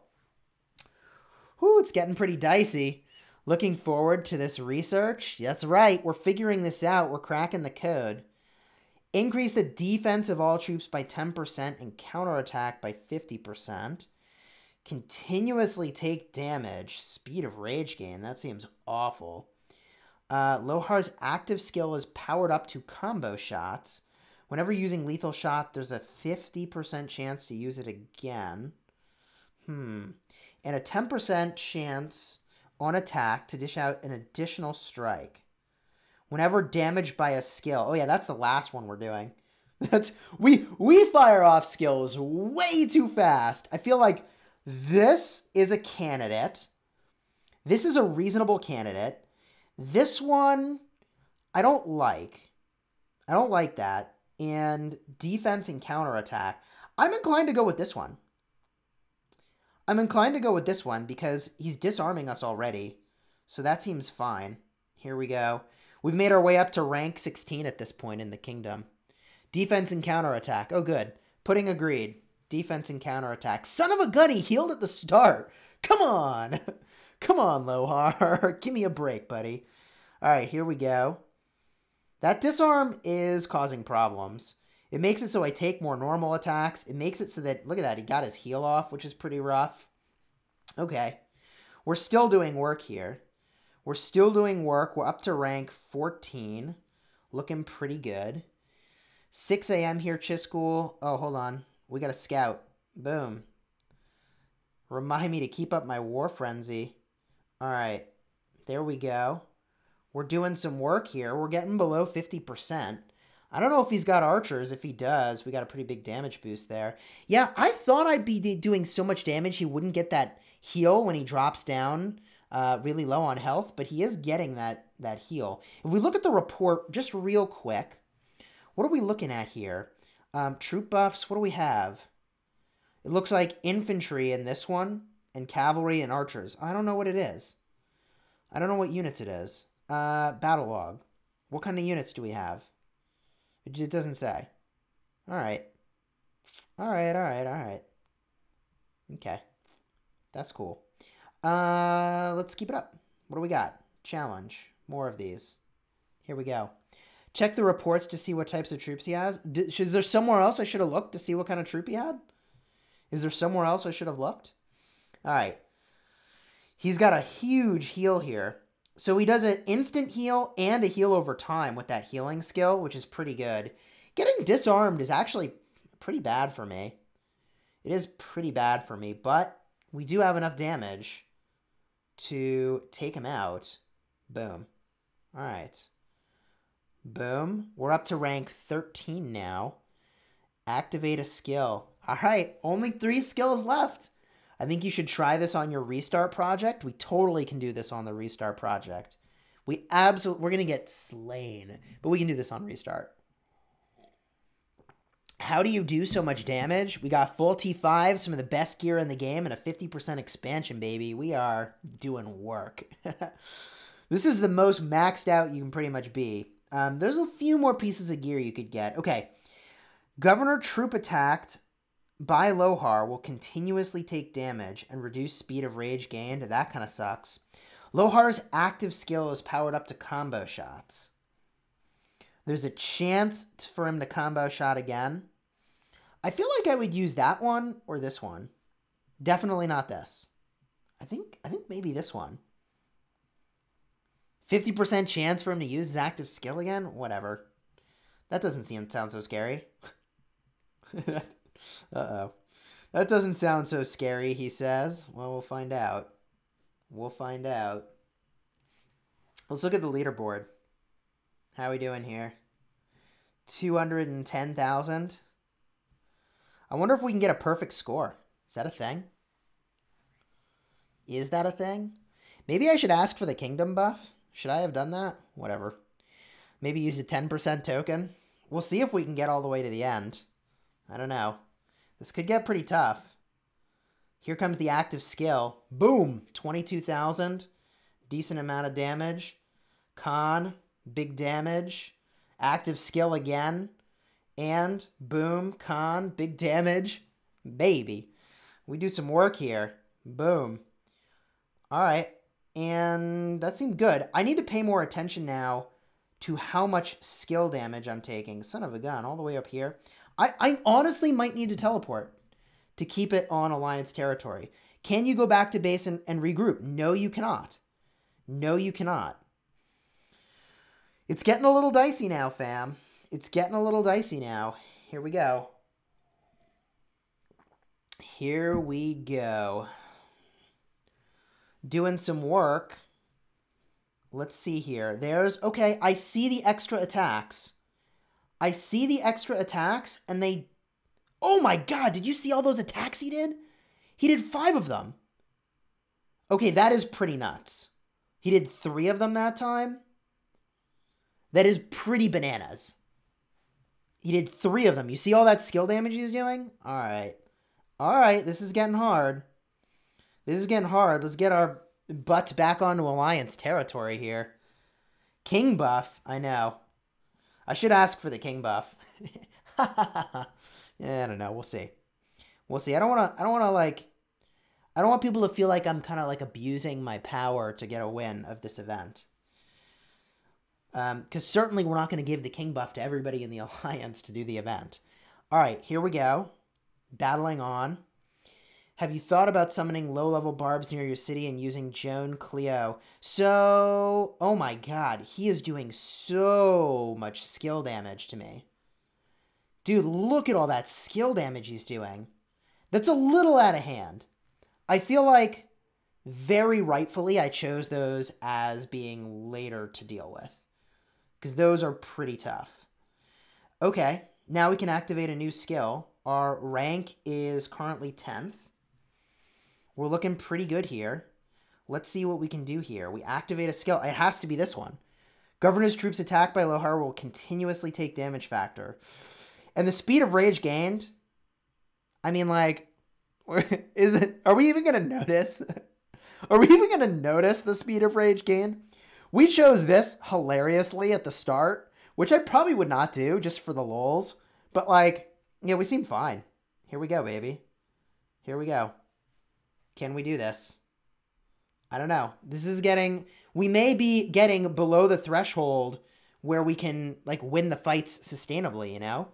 Whew, it's getting pretty dicey. Looking forward to this research. That's right. We're figuring this out. We're cracking the code. Increase the defense of all troops by ten percent and counterattack by fifty percent. Continuously take damage. Speed of rage gain. That seems awful. Uh, Lohar's active skill is powered up to combo shots. Whenever using lethal shot, there's a fifty percent chance to use it again. Hmm. And a ten percent chance on attack to dish out an additional strike. Whenever damaged by a skill. Oh yeah, that's the last one we're doing. That's we we fire off skills way too fast. I feel like this is a candidate. This is a reasonable candidate. This one, I don't like. I don't like that. And defense and counterattack. I'm inclined to go with this one. I'm inclined to go with this one because he's disarming us already. So that seems fine. Here we go. We've made our way up to rank sixteen at this point in the kingdom. Defense and counterattack. Oh, good. Pudding agreed. Defense and counterattack. Son of a gun, he healed at the start. Come on. Come on, Lohar. Give me a break, buddy. All right, here we go. That disarm is causing problems. It makes it so I take more normal attacks. It makes it so that, look at that, he got his heal off, which is pretty rough. Okay. We're still doing work here. We're still doing work. We're up to rank fourteen. Looking pretty good. six A M here, Chisgule. Oh, hold on. We got a scout. Boom. Remind me to keep up my war frenzy. All right. There we go. We're doing some work here. We're getting below fifty percent. I don't know if he's got archers. If he does, we got a pretty big damage boost there. Yeah, I thought I'd be doing so much damage he wouldn't get that heal when he drops down uh, really low on health, but he is getting that, that heal. If we look at the report just real quick, what are we looking at here? Um, troop buffs, what do we have? It looks like infantry in this one and cavalry and archers. I don't know what it is. I don't know what units it is. Uh, battle log. What kind of units do we have? It doesn't say. All right. All right, all right, all right. Okay. That's cool. Uh, let's keep it up. What do we got? Challenge. More of these. Here we go. Check the reports to see what types of troops he has. Did, is there somewhere else I should have looked to see what kind of troop he had? Is there somewhere else I should have looked? All right. He's got a huge heal here. So he does an instant heal and a heal over time with that healing skill, which is pretty good. Getting disarmed is actually pretty bad for me. It is pretty bad for me, but we do have enough damage to take him out. Boom. All right. Boom. We're up to rank thirteen now. Activate a skill. All right. Only three skills left. I think you should try this on your restart project. We totally can do this on the restart project. We absolutely, we're going to get slain, but we can do this on restart. How do you do so much damage? We got full T five, some of the best gear in the game, and a fifty percent expansion, baby. We are doing work. This is the most maxed out you can pretty much be. Um, there's a few more pieces of gear you could get. Okay. Governor troop attacked by Lohar will continuously take damage and reduce speed of rage gained. That kind of sucks. Lohar's active skill is powered up to combo shots. There's a chance for him to combo shot again. I feel like I would use that one or this one. Definitely not this. I think I think maybe this one. fifty percent chance for him to use his active skill again? Whatever. That doesn't seem sound so scary. Uh-oh. That doesn't sound so scary, he says. Well, we'll find out. We'll find out. Let's look at the leaderboard. How we doing here? two hundred ten thousand. I wonder if we can get a perfect score. Is that a thing? Is that a thing? Maybe I should ask for the kingdom buff. Should I have done that? Whatever. Maybe use a ten percent token. We'll see if we can get all the way to the end. I don't know. This could get pretty tough. Here comes the active skill. Boom! twenty-two thousand. Decent amount of damage. Khan, big damage. Active skill again. And boom, Khan, big damage. Baby. We do some work here. Boom. All right. And that seemed good. I need to pay more attention now to how much skill damage I'm taking. Son of a gun, all the way up here. I, I honestly might need to teleport to keep it on Alliance territory. Can you go back to base and, and regroup? No, you cannot. No, you cannot. It's getting a little dicey now, fam. It's getting a little dicey now. Here we go. Here we go. Doing some work. Let's see here. There's, okay, I see the extra attacks. I see the extra attacks, and they... Oh my god, did you see all those attacks he did? He did five of them. Okay, that is pretty nuts. He did three of them that time. That is pretty bananas. He did three of them. You see all that skill damage he's doing? Alright. Alright, this is getting hard. This is getting hard. Let's get our butts back onto Alliance territory here. King buff, I know. I should ask for the king buff. Yeah, I don't know. We'll see. We'll see. I don't want to, I don't want to like, I don't want people to feel like I'm kind of like abusing my power to get a win of this event. Um, cause certainly we're not going to give the king buff to everybody in the Alliance to do the event. All right, here we go. Battling on. Have you thought about summoning low-level barbs near your city and using Joan Cleo? So, oh my god, he is doing so much skill damage to me. Dude, look at all that skill damage he's doing. That's a little out of hand. I feel like, very rightfully, I chose those as being later to deal with. Because those are pretty tough. Okay, now we can activate a new skill. Our rank is currently tenth. We're looking pretty good here. Let's see what we can do here. We activate a skill. It has to be this one. Governor's troops attacked by Lohar will continuously take damage factor. And the speed of rage gained. I mean, like, is it, are we even going to notice? Are we even going to notice the speed of rage gained? We chose this hilariously at the start, which I probably would not do just for the lulz. But, like, yeah, we seem fine. Here we go, baby. Here we go. Can we do this? I don't know. This is getting, we may be getting below the threshold where we can like win the fights sustainably, you know?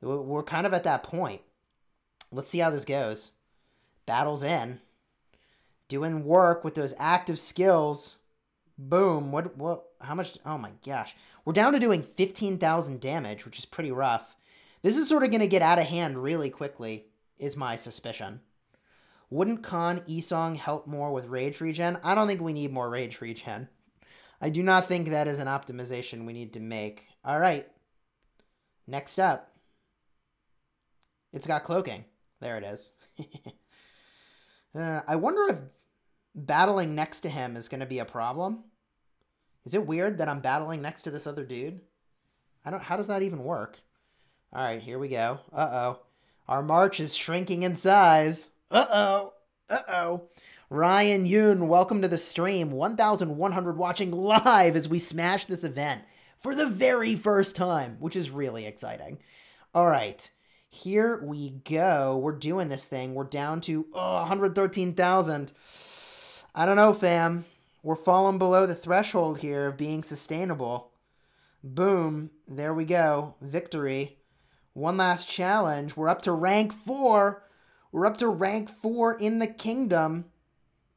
We're kind of at that point. Let's see how this goes. Battle's in. Doing work with those active skills. Boom. What, what, how much? Oh my gosh. We're down to doing fifteen thousand damage, which is pretty rough. This is sort of going to get out of hand really quickly, is my suspicion. Wouldn't Khan, Yi Seong help more with rage regen? I don't think we need more rage regen. I do not think that is an optimization we need to make. All right. Next up. It's got cloaking. There it is. uh, I wonder if battling next to him is going to be a problem. Is it weird that I'm battling next to this other dude? I don't. How does that even work? All right, here we go. Uh-oh. Our march is shrinking in size. Uh-oh. Uh-oh. Ryan Yoon, welcome to the stream. one thousand one hundred watching live as we smash this event for the very first time, which is really exciting. All right. Here we go. We're doing this thing. We're down to oh, one hundred thirteen thousand. I don't know, fam. We're falling below the threshold here of being sustainable. Boom. There we go. Victory. One last challenge. We're up to rank four. We're up to rank four in the kingdom.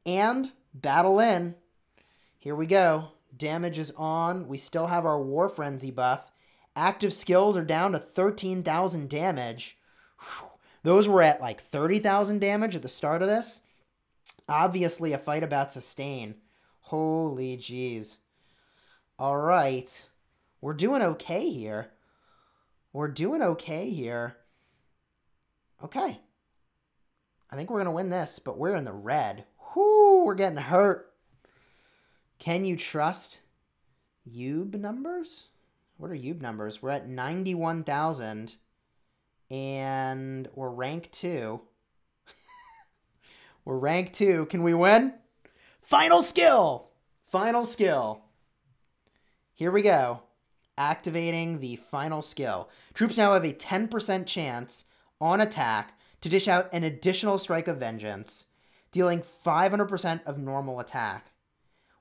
And battle in. Here we go. Damage is on. We still have our War Frenzy buff. Active skills are down to thirteen thousand damage. Whew. Those were at like thirty thousand damage at the start of this. Obviously a fight about sustain. Holy jeez. All right. We're doing okay here. We're doing okay here. Okay. I think we're going to win this, but we're in the red. Whew, we're getting hurt. Can you trust Yub numbers? What are Yub numbers? We're at ninety-one thousand and we're rank two. We're rank two. Can we win? Final skill! Final skill. Here we go. Activating the final skill. Troops now have a ten percent chance on attack to dish out an additional strike of vengeance, dealing five hundred percent of normal attack.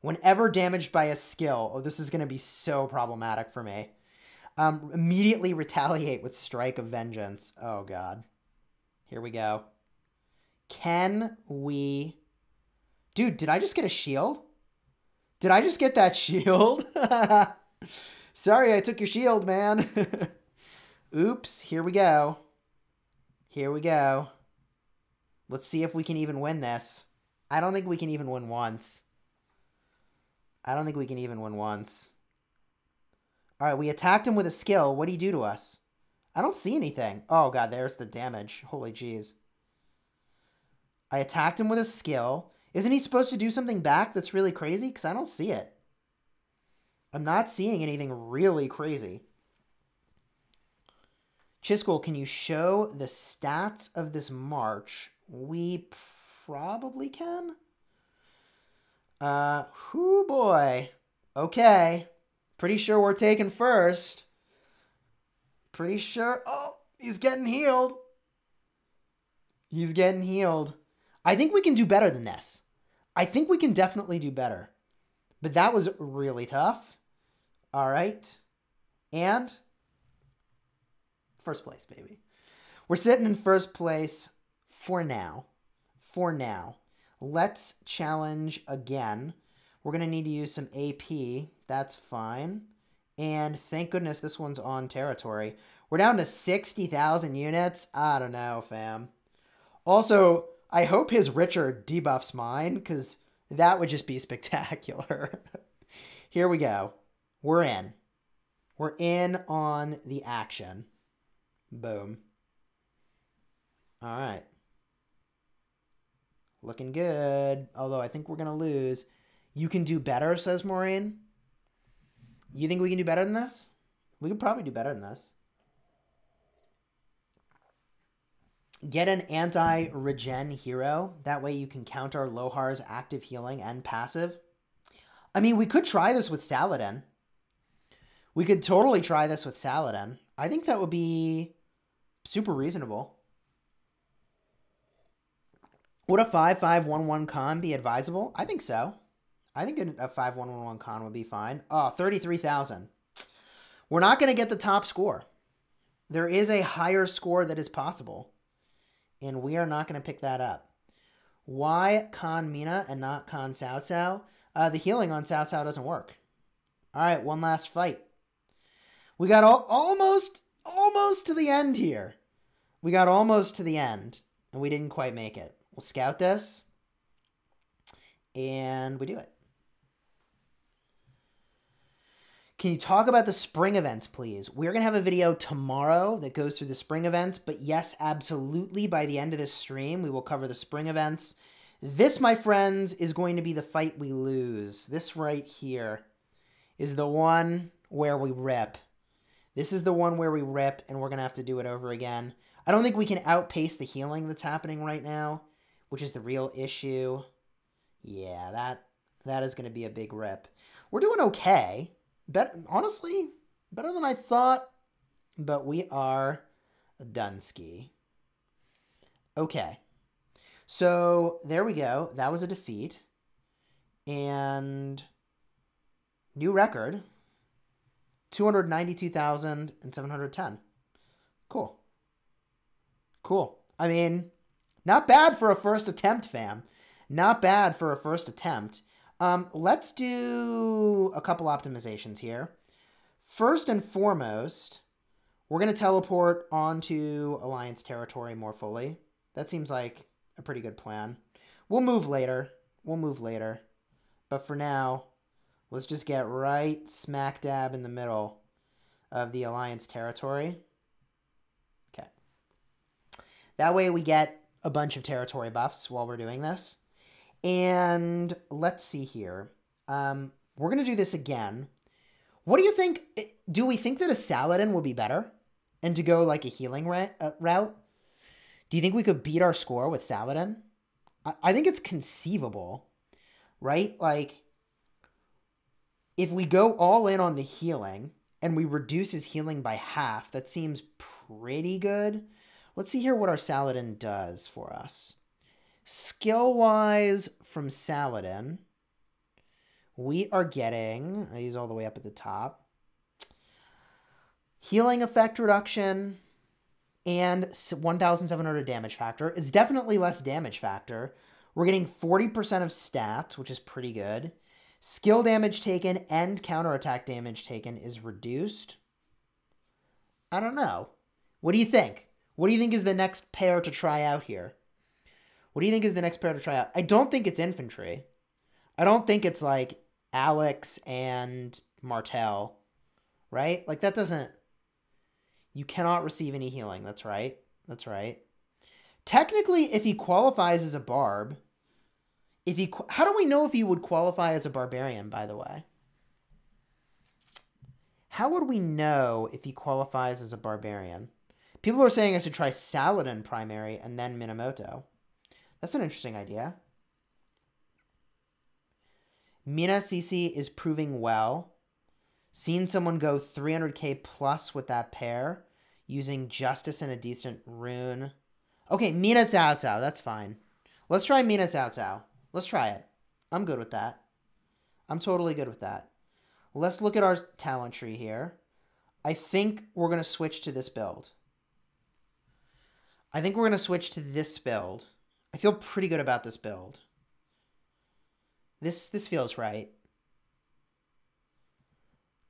Whenever damaged by a skill, oh, this is going to be so problematic for me, um, immediately retaliate with Strike of Vengeance. Oh, God. Here we go. Can we... Dude, did I just get a shield? Did I just get that shield? Sorry, I took your shield, man. Oops, here we go. Here we go. Let's see if we can even win this. I don't think we can even win once. I don't think we can even win once. All right, we attacked him with a skill. What did he do to us? I don't see anything. Oh, God, there's the damage. Holy jeez. I attacked him with a skill. Isn't he supposed to do something back that's really crazy? Because I don't see it. I'm not seeing anything really crazy. Chisgule, can you show the stats of this march? We probably can. Uh, whoo boy. Okay. Pretty sure we're taking first. Pretty sure. Oh, he's getting healed. He's getting healed. I think we can do better than this. I think we can definitely do better. But that was really tough. All right. And first place, baby. We're sitting in first place for now. For now. Let's challenge again. We're going to need to use some A P. That's fine. And thank goodness this one's on territory. We're down to sixty thousand units. I don't know, fam. Also, I hope his Richard debuffs mine, because that would just be spectacular. Here we go. We're in. We're in on the action. Boom. All right. Looking good, although I think we're going to lose. You can do better, says Maureen. You think we can do better than this? We could probably do better than this. Get an anti-regen hero. That way you can counter Lohar's active healing and passive. I mean, we could try this with Saladin. We could totally try this with Saladin. I think that would be super reasonable. Would a five five one one Khan be advisable? I think so. I think a five one one one Khan would be fine. Oh, thirty-three thousand. We're not going to get the top score. There is a higher score that is possible, and we are not going to pick that up. Why Khan Mina and not Khan Cao Cao? Uh, the healing on Cao Cao doesn't work. All right, one last fight. We got all, almost, almost to the end here. We got almost to the end, and we didn't quite make it. We'll scout this, and we do it. Can you talk about the spring events, please? We're going to have a video tomorrow that goes through the spring events, but yes, absolutely, by the end of this stream, we will cover the spring events. This, my friends, is going to be the fight we lose. This right here is the one where we rip. This is the one where we rip, and we're going to have to do it over again. I don't think we can outpace the healing that's happening right now, which is the real issue. Yeah, that that is going to be a big rip. We're doing okay. Better, honestly, better than I thought, but we are Dunsky. Okay. So there we go. That was a defeat. And new record, two hundred ninety-two thousand seven hundred ten. Cool. Cool. I mean, not bad for a first attempt, fam. Not bad for a first attempt. Um, let's do a couple optimizations here. First and foremost, we're going to teleport onto Alliance territory more fully. That seems like a pretty good plan. We'll move later. We'll move later. But for now, let's just get right smack dab in the middle of the Alliance territory. Okay. That way we get a bunch of territory buffs while we're doing this. And let's see here. Um, we're going to do this again. What do you think? Do we think that a Saladin will be better? And to go like a healing ra uh, route? Do you think we could beat our score with Saladin? I, I think it's conceivable, right? Like, if we go all in on the healing and we reduce his healing by half, that seems pretty good. Let's see here what our Saladin does for us. Skill-wise, from Saladin, we are getting... He's all the way up at the top. Healing effect reduction and one thousand seven hundred damage factor. It's definitely less damage factor. We're getting forty percent of stats, which is pretty good. Skill damage taken and counterattack damage taken is reduced. I don't know. What do you think? What do you think is the next pair to try out here? What do you think is the next pair to try out? I don't think it's infantry. I don't think it's like Alex and Martel, right? Like that doesn't, you cannot receive any healing. That's right. That's right. Technically, if he qualifies as a barb, if he, how do we know if he would qualify as a barbarian, by the way? How would we know if he qualifies as a barbarian? People are saying I should try Saladin primary and then Minamoto. That's an interesting idea. Mina C C is proving well. Seen someone go three hundred K plus with that pair using Justice and a decent rune. Okay, Mina Cao Cao. That's fine. Let's try Mina Cao Cao. Let's try it. I'm good with that. I'm totally good with that. Let's look at our talent tree here. I think we're going to switch to this build. I think we're going to switch to this build. I feel pretty good about this build. This this feels right.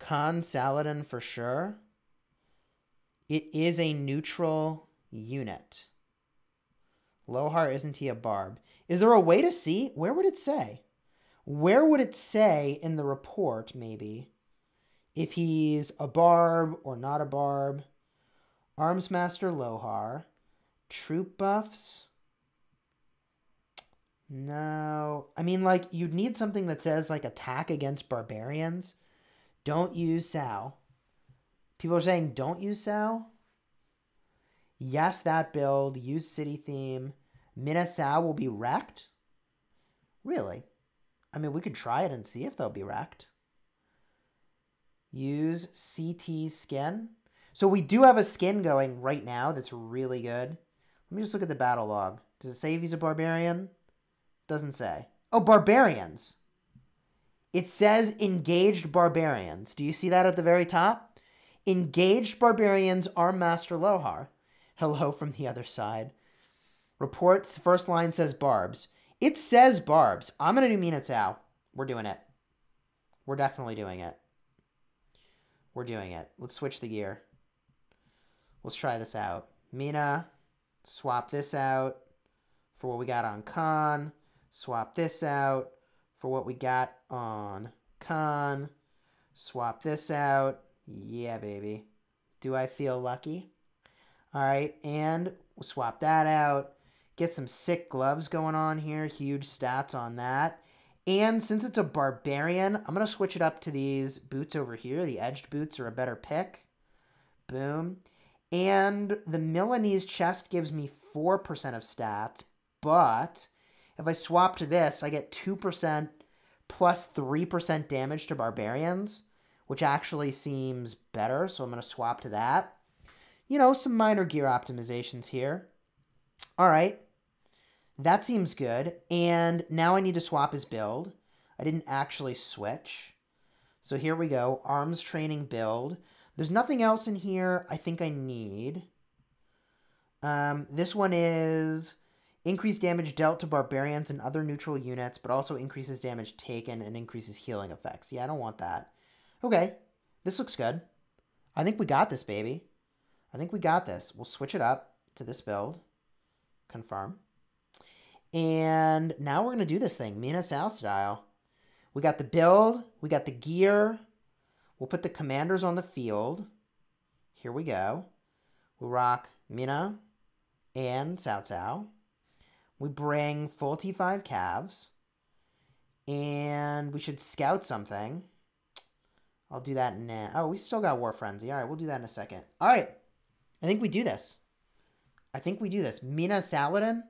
Khan Saladin for sure. It is a neutral unit. Lohar, isn't he a barb? Is there a way to see? Where would it say? Where would it say in the report, maybe, if he's a barb or not a barb? Armsmaster Lohar. Troop buffs. No, I mean, like, you'd need something that says, like, attack against barbarians. Don't use Sao. People are saying, don't use Sao. Yes, that build. Use city theme. Mina Sao will be wrecked? Really? I mean, we could try it and see if they'll be wrecked. Use C T skin. So we do have a skin going right now that's really good. Let me just look at the battle log. Does it say if he's a barbarian? Doesn't say. Oh, barbarians. It says engaged barbarians. Do you see that at the very top? Engaged barbarians are Master Lohar. Hello from the other side. Reports, first line says barbs. It says barbs. I'm going to do Minamoto. We're doing it. We're definitely doing it. We're doing it. Let's switch the gear. Let's try this out. Mina, swap this out for what we got on Khan. Swap this out for what we got on Khan. Swap this out. Yeah, baby. Do I feel lucky? All right, and we'll swap that out. Get some sick gloves going on here. Huge stats on that. And since it's a barbarian, I'm going to switch it up to these boots over here. The edged boots are a better pick. Boom. And the Milanese chest gives me four percent of stats, but if I swap to this, I get two percent plus three percent damage to barbarians, which actually seems better, so I'm going to swap to that. You know, some minor gear optimizations here. All right. That seems good. And now I need to swap his build. I didn't actually switch. So here we go. Arms training build. There's nothing else in here I think I need. Um, this one is increased damage dealt to barbarians and other neutral units, but also increases damage taken and increases healing effects. Yeah, I don't want that. Okay. This looks good. I think we got this, baby. I think we got this. We'll switch it up to this build. Confirm. And now we're going to do this thing, Minamoto style. We got the build. We got the gear. We'll put the commanders on the field. Here we go. We'll rock Mina and Cao Cao. We bring full T five calves. And we should scout something. I'll do that now. Oh, we still got War Frenzy. All right, we'll do that in a second. All right. I think we do this. I think we do this. Mina Saladin.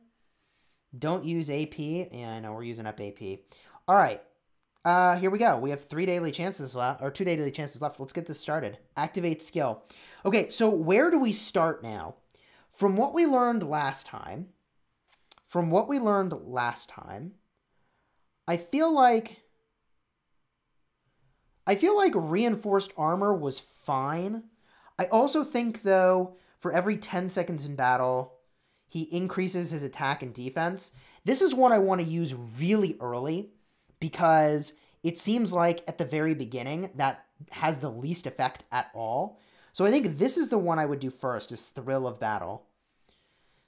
Don't use A P. Yeah, I know. We're using up A P. All right. Uh, here we go. We have three daily chances left, or two daily chances left. Let's get this started. Activate skill. Okay, so where do we start now? From what we learned last time, from what we learned last time, I feel like, I feel like reinforced armor was fine. I also think, though, for every ten seconds in battle, he increases his attack and defense. This is one I want to use really early, because it seems like at the very beginning that has the least effect at all. So I think this is the one I would do first, is Thrill of Battle.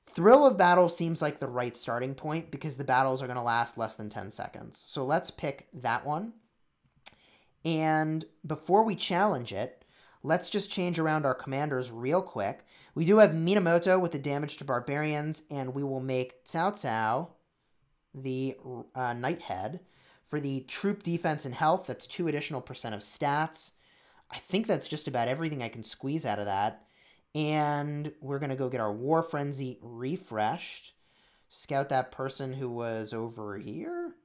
Thrill of Battle seems like the right starting point because the battles are going to last less than ten seconds. So let's pick that one. And before we challenge it, let's just change around our commanders real quick. We do have Minamoto with the damage to barbarians, and we will make Cao Cao the uh, Knighthead. For the troop defense and health, that's two additional percent of stats. I think that's just about everything I can squeeze out of that. And we're going to go get our War Frenzy refreshed. Scout that person who was over here.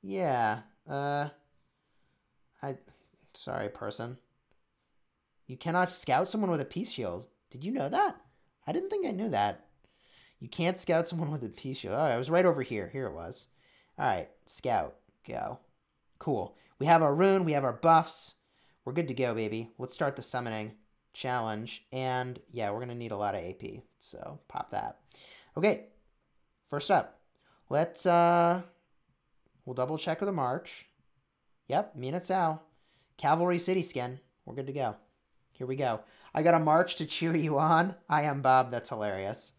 Yeah. Uh, I, sorry, person. You cannot scout someone with a peace shield. Did you know that? I didn't think I knew that. You can't scout someone with a peace shield. All right, I was right over here. Here it was. All right, scout. Go. Cool. We have our rune. We have our buffs. We're good to go, baby. Let's start the summoning challenge. And yeah, we're going to need a lot of A P. So pop that. Okay. First up, let's, uh, we'll double check with a march. Yep. Minamoto. Cavalry City Skin. We're good to go. Here we go. I got a march to cheer you on. I am Bob. That's hilarious.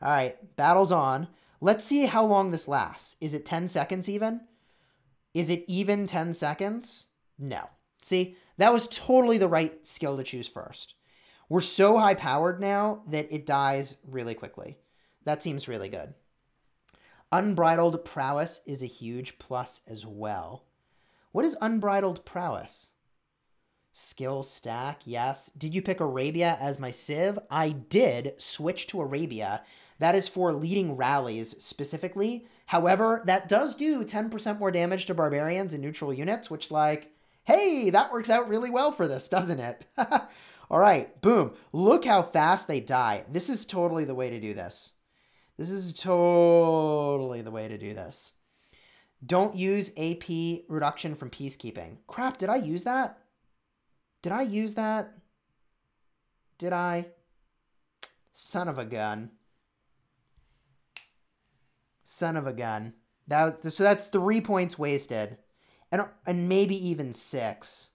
All right. Battle's on. Let's see how long this lasts. Is it ten seconds even? Is it even ten seconds? No. See, that was totally the right skill to choose first. We're so high powered now that it dies really quickly. That seems really good. Unbridled prowess is a huge plus as well. What is unbridled prowess? Skill stack, yes. Did you pick Arabia as my civ? I did switch to Arabia. That is for leading rallies specifically. However, that does do ten percent more damage to barbarians and neutral units, which, like, hey, that works out really well for this, doesn't it? All right, boom. Look how fast they die. This is totally the way to do this. This is totally the way to do this. Don't use A P reduction from peacekeeping. Crap, did I use that? Did I use that? Did I? Son of a gun. Son of a gun. That, so that's three points wasted. And, and maybe even six.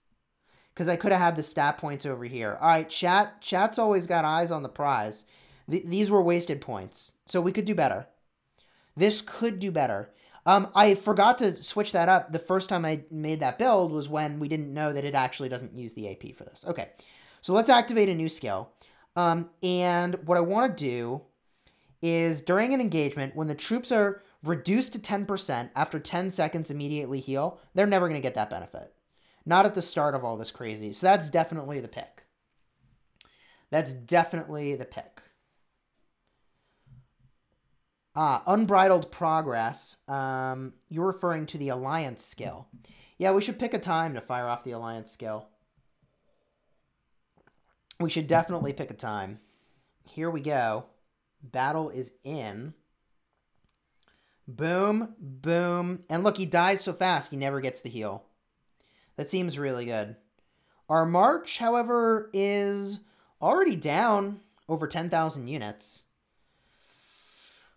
Because I could have had the stat points over here. All right, chat. Chat's always got eyes on the prize. Th these were wasted points. So we could do better. This could do better. Um, I forgot to switch that up. The first time I made that build was when we didn't know that it actually doesn't use the A P for this. Okay, so let's activate a new skill. Um, and what I want to do is during an engagement, when the troops are reduced to ten percent after ten seconds immediately heal, they're never going to get that benefit. Not at the start of all this crazy. So that's definitely the pick. That's definitely the pick. Ah, Unbridled Progress. Um, you're referring to the Alliance skill. Yeah, we should pick a time to fire off the Alliance skill. We should definitely pick a time. Here we go. Battle is in. Boom, boom. And look, he dies so fast, he never gets the heal. That seems really good. Our march, however, is already down over ten thousand units.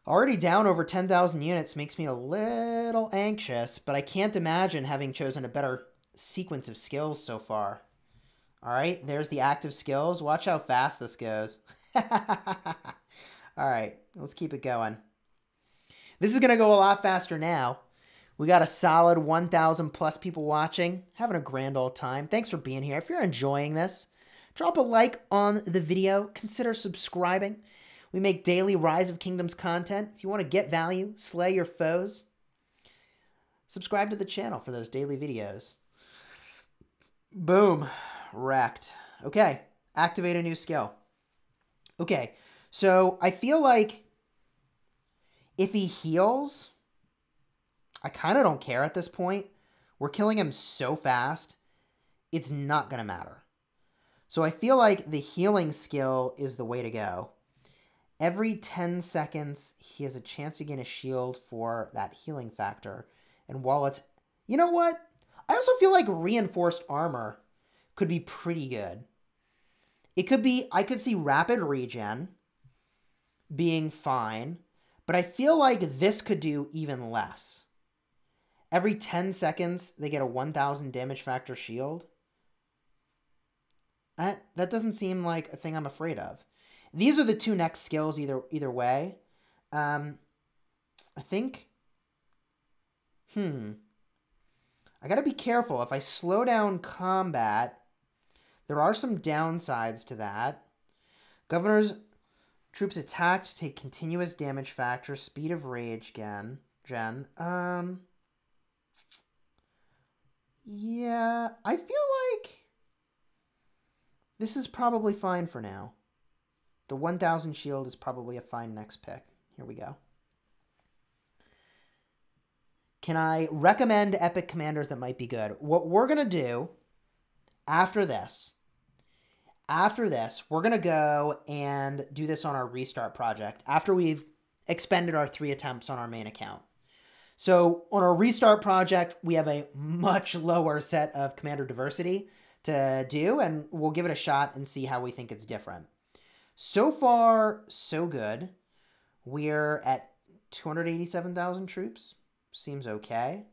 Already down over ten thousand units makes me a little anxious, but I can't imagine having chosen a better sequence of skills so far. All right, there's the active skills. Watch how fast this goes. All right, let's keep it going. This is going to go a lot faster now. We got a solid one thousand plus people watching, having a grand old time. Thanks for being here. If you're enjoying this, drop a like on the video. Consider subscribing. We make daily Rise of Kingdoms content. If you want to get value, slay your foes, subscribe to the channel for those daily videos. Boom. Wrecked. Okay. Activate a new skill. Okay. So I feel like if he heals, I kind of don't care at this point. We're killing him so fast, it's not going to matter. So I feel like the healing skill is the way to go. Every ten seconds, he has a chance to gain a shield for that healing factor. And while it's... You know what? I also feel like reinforced armor could be pretty good. It could be... I could see rapid regen being fine. But I feel like this could do even less. Every ten seconds, they get a one thousand damage factor shield. That, that doesn't seem like a thing I'm afraid of. These are the two next skills either either way. Um, I think... Hmm. I gotta be careful. If I slow down combat, there are some downsides to that. Governor's troops attacked take continuous damage factor, speed of rage gen. gen. Um, yeah, I feel like this is probably fine for now. The one thousand shield is probably a fine next pick. Here we go. Can I recommend epic commanders that might be good? What we're going to do after this, after this, we're going to go and do this on our restart project after we've expended our three attempts on our main account. So on our restart project, we have a much lower set of commander diversity to do, and we'll give it a shot and see how we think it's different. So far, so good. We're at two hundred eighty-seven thousand troops. Seems okay.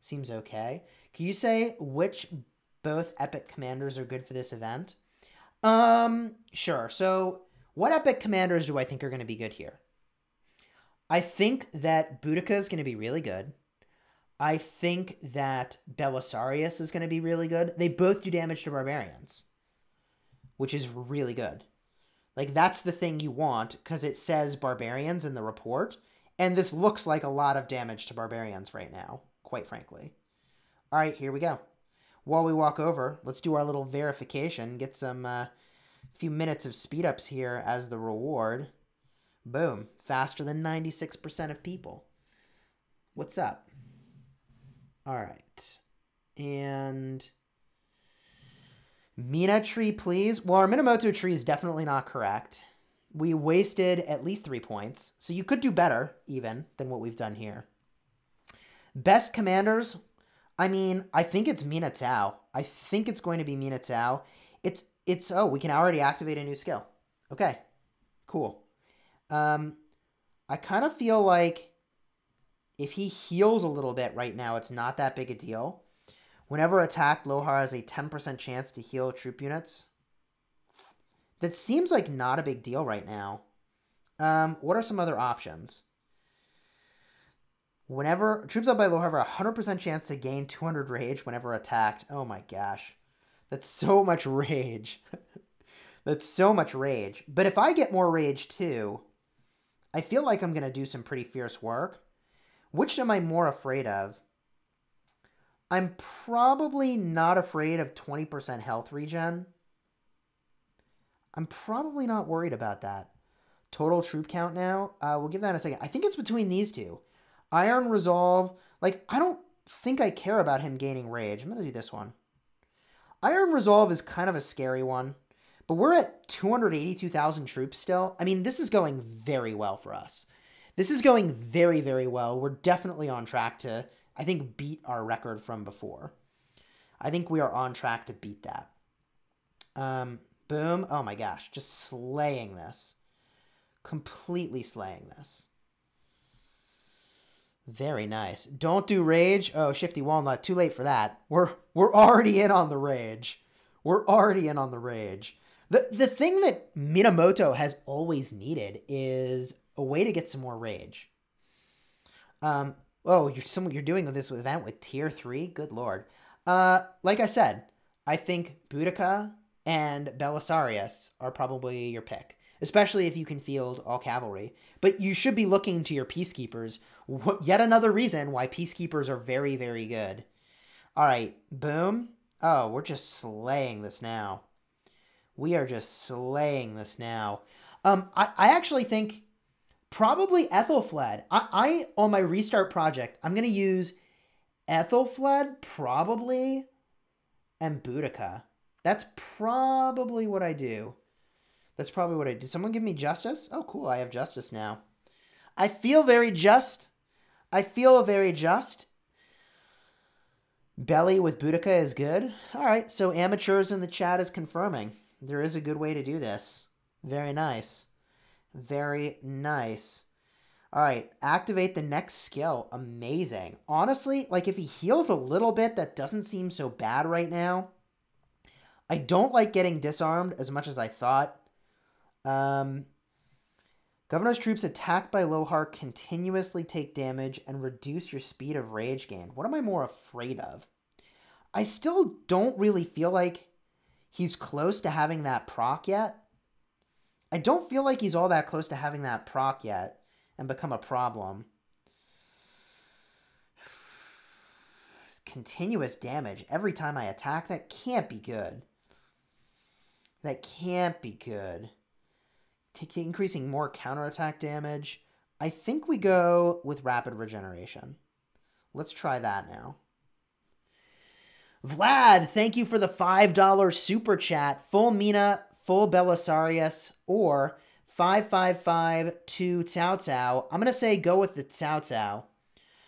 Seems okay. Can you say which both epic commanders are good for this event? Um, sure. So what epic commanders do I think are going to be good here? I think that Boudica is going to be really good. I think that Belisarius is going to be really good. They both do damage to barbarians, which is really good. Like, that's the thing you want, because it says barbarians in the report, and this looks like a lot of damage to barbarians right now, quite frankly. All right, here we go. While we walk over, let's do our little verification, get some uh, few minutes of speed-ups here as the reward. Boom. Faster than ninety-six percent of people. What's up? All right. And... Mina tree, please. Well, our Minamoto tree is definitely not correct. We wasted at least three points. So you could do better, even, than what we've done here. Best commanders? I mean, I think it's Mina Cao. I think it's going to be Mina Cao. It's, it's oh, we can already activate a new skill. Okay, cool. Um, I kind of feel like if he heals a little bit right now, it's not that big a deal. Whenever attacked, Lohar has a ten percent chance to heal troop units. That seems like not a big deal right now. Um, what are some other options? Whenever troops up by Lohar have a one hundred percent chance to gain two hundred rage whenever attacked. Oh my gosh. That's so much rage. That's so much rage. But if I get more rage too, I feel like I'm going to do some pretty fierce work. Which am I more afraid of? I'm probably not afraid of twenty percent health regen. I'm probably not worried about that. Total troop count now. Uh, we'll give that in a second. I think it's between these two. Iron Resolve. Like, I don't think I care about him gaining rage. I'm going to do this one. Iron Resolve is kind of a scary one. But we're at two hundred eighty-two thousand troops still. I mean, this is going very well for us. This is going very, very well. We're definitely on track to, I think, beat our record from before. I think we are on track to beat that. Um... Boom. Oh my gosh. Just slaying this. Completely slaying this. Very nice. Don't do rage. Oh, Shifty Walnut. Too late for that. We're we're already in on the rage. We're already in on the rage. The, the thing that Minamoto has always needed is a way to get some more rage. Um, oh, you're, some, you're doing this with event with tier three? Good lord. Uh, like I said, I think Boudica and Belisarius are probably your pick, especially if you can field all cavalry. But you should be looking to your peacekeepers. What, yet another reason why peacekeepers are very, very good. All right, boom. Oh, we're just slaying this now. We are just slaying this now. Um, I, I actually think probably Aethelflaed. I, I, on my restart project, I'm going to use Aethelflaed probably and Boudica. That's probably what I do. That's probably what I do. Did someone give me justice? Oh, cool. I have justice now. I feel very just. I feel very just. Belly with Boudica is good. All right. So amateurs in the chat is confirming. There is a good way to do this. Very nice. Very nice. All right. Activate the next skill. Amazing. Honestly, like if he heals a little bit, that doesn't seem so bad right now. I don't like getting disarmed as much as I thought. Um, Governor's troops attacked by Lohar continuously take damage and reduce your speed of rage gain. What am I more afraid of? I still don't really feel like he's close to having that proc yet. I don't feel like he's all that close to having that proc yet and become a problem. Continuous damage every time I attack. That can't be good. That can't be good. T- increasing more counterattack damage. I think we go with rapid regeneration. Let's try that now. Vlad, thank you for the five dollar super chat. Full Mina, full Belisarius, or five five five two Cao Cao. I'm going to say go with the Cao Cao.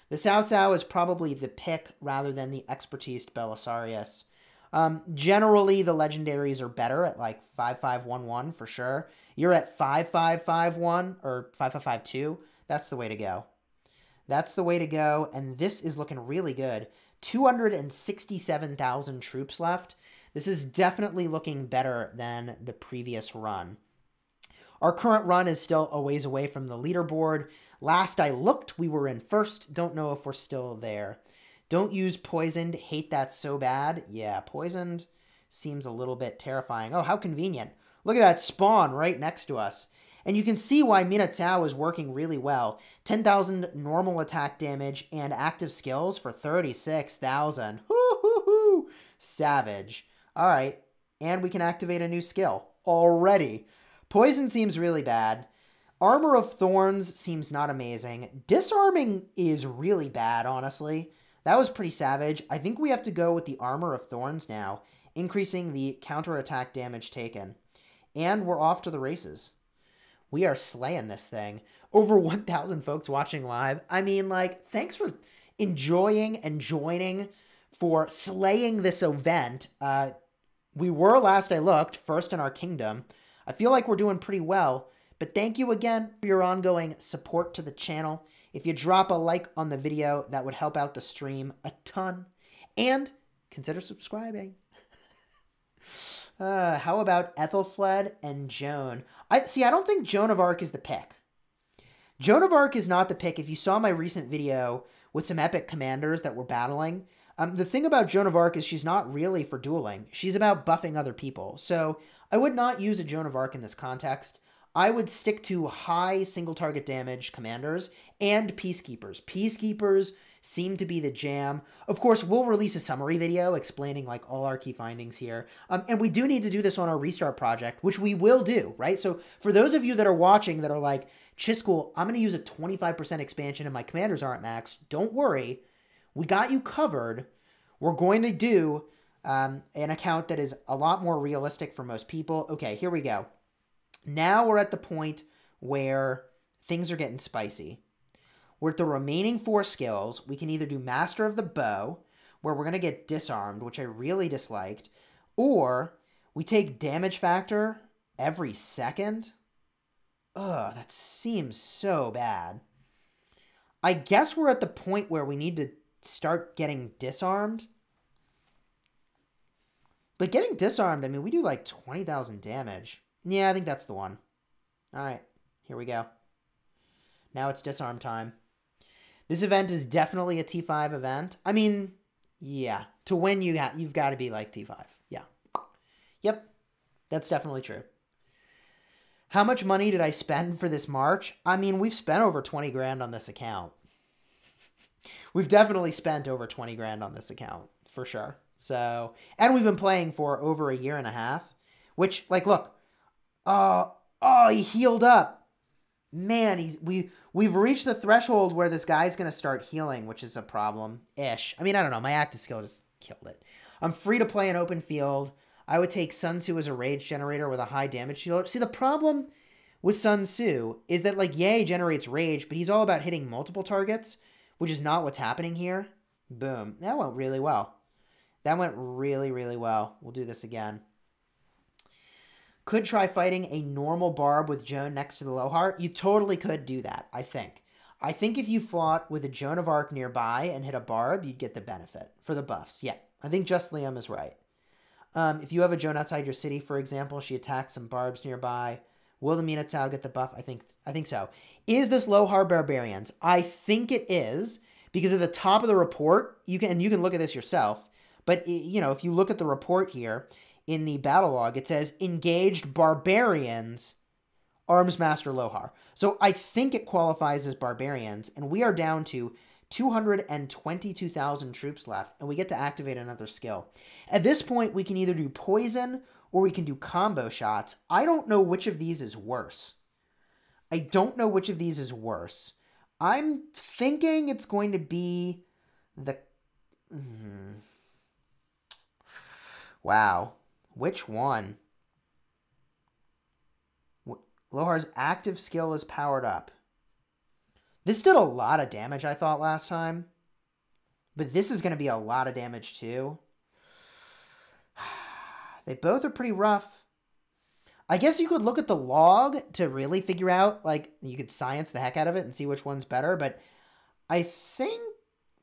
The Cao Cao is probably the pick rather than the expertise Belisarius. Um, generally, the legendaries are better at like five five one one for sure. You're at five five five one or five five five two. That's the way to go. That's the way to go. And this is looking really good. two hundred sixty-seven thousand troops left. This is definitely looking better than the previous run. Our current run is still a ways away from the leaderboard. Last I looked, we were in first. Don't know if we're still there. Don't use poisoned. Hate that so bad. Yeah, poisoned seems a little bit terrifying. Oh, how convenient. Look at that spawn right next to us. And you can see why Mina Cao is working really well. ten thousand normal attack damage and active skills for thirty-six thousand. Hoo hoo hoo. Savage. All right. And we can activate a new skill already. Poison seems really bad. Armor of Thorns seems not amazing. Disarming is really bad, honestly. That was pretty savage. I think we have to go with the Armor of Thorns now, increasing the counterattack damage taken. And we're off to the races. We are slaying this thing. Over one thousand folks watching live. I mean, like, thanks for enjoying and joining for slaying this event. Uh, we were, last I looked, first in our kingdom. I feel like we're doing pretty well. But thank you again for your ongoing support to the channel. If you drop a like on the video, that would help out the stream a ton. And consider subscribing. Uh, how about Aethelflaed and Joan? I see, I don't think Joan of Arc is the pick. Joan of Arc is not the pick. If you saw my recent video with some epic commanders that were battling, um, the thing about Joan of Arc is she's not really for dueling. She's about buffing other people. So I would not use a Joan of Arc in this context. I would stick to high single target damage commanders and peacekeepers. Peacekeepers seem to be the jam. Of course, we'll release a summary video explaining like all our key findings here. Um, and we do need to do this on our restart project, which we will do, right? So for those of you that are watching that are like, Chisgule, I'm going to use a twenty-five percent expansion and my commanders aren't maxed. Don't worry. We got you covered. We're going to do um, an account that is a lot more realistic for most people. Okay, here we go. Now we're at the point where things are getting spicy. We're at the remaining four skills. We can either do Master of the Bow, where we're going to get disarmed, which I really disliked, or we take damage factor every second. Ugh, that seems so bad. I guess we're at the point where we need to start getting disarmed. But getting disarmed, I mean, we do like twenty thousand damage. Yeah, I think that's the one. All right, here we go. Now it's disarm time. This event is definitely a T five event. I mean, yeah. To win, you got, you've got to be like T five. Yeah. Yep. That's definitely true. How much money did I spend for this March? I mean, we've spent over twenty grand on this account. We've definitely spent over twenty grand on this account, for sure. So, and we've been playing for over a year and a half, which, like, look. Uh, oh, he healed up. Man, he's, we, we've reached the threshold where this guy's going to start healing, which is a problem-ish. I mean, I don't know. My active skill just killed it. I'm free to play in open field. I would take Sun Tzu as a rage generator with a high damage shield. See, the problem with Sun Tzu is that, like, yeah, he generates rage, but he's all about hitting multiple targets, which is not what's happening here. Boom. That went really well. That went really, really well. We'll do this again. Could try fighting a normal barb with Joan next to the Lohar. You totally could do that, I think. I think if you fought with a Joan of Arc nearby and hit a barb, you'd get the benefit for the buffs. Yeah, I think Just Liam is right. Um, if you have a Joan outside your city, for example, she attacks some barbs nearby. Will the Minamoto get the buff? I think, I think so. Is this Lohar Barbarians? I think it is, because at the top of the report, you can, and you can look at this yourself, but you know, if you look at the report here, in the battle log, it says, engaged barbarians, Armsmaster Lohar. So I think it qualifies as barbarians, and we are down to two hundred twenty-two thousand troops left, and we get to activate another skill. At this point, we can either do poison or we can do combo shots. I don't know which of these is worse. I don't know which of these is worse. I'm thinking it's going to be the... Mm, wow. Which one? Lohar's active skill is powered up. This did a lot of damage, I thought, last time. But this is going to be a lot of damage, too. They both are pretty rough. I guess you could look at the log to really figure out, like, you could science the heck out of it and see which one's better. But I think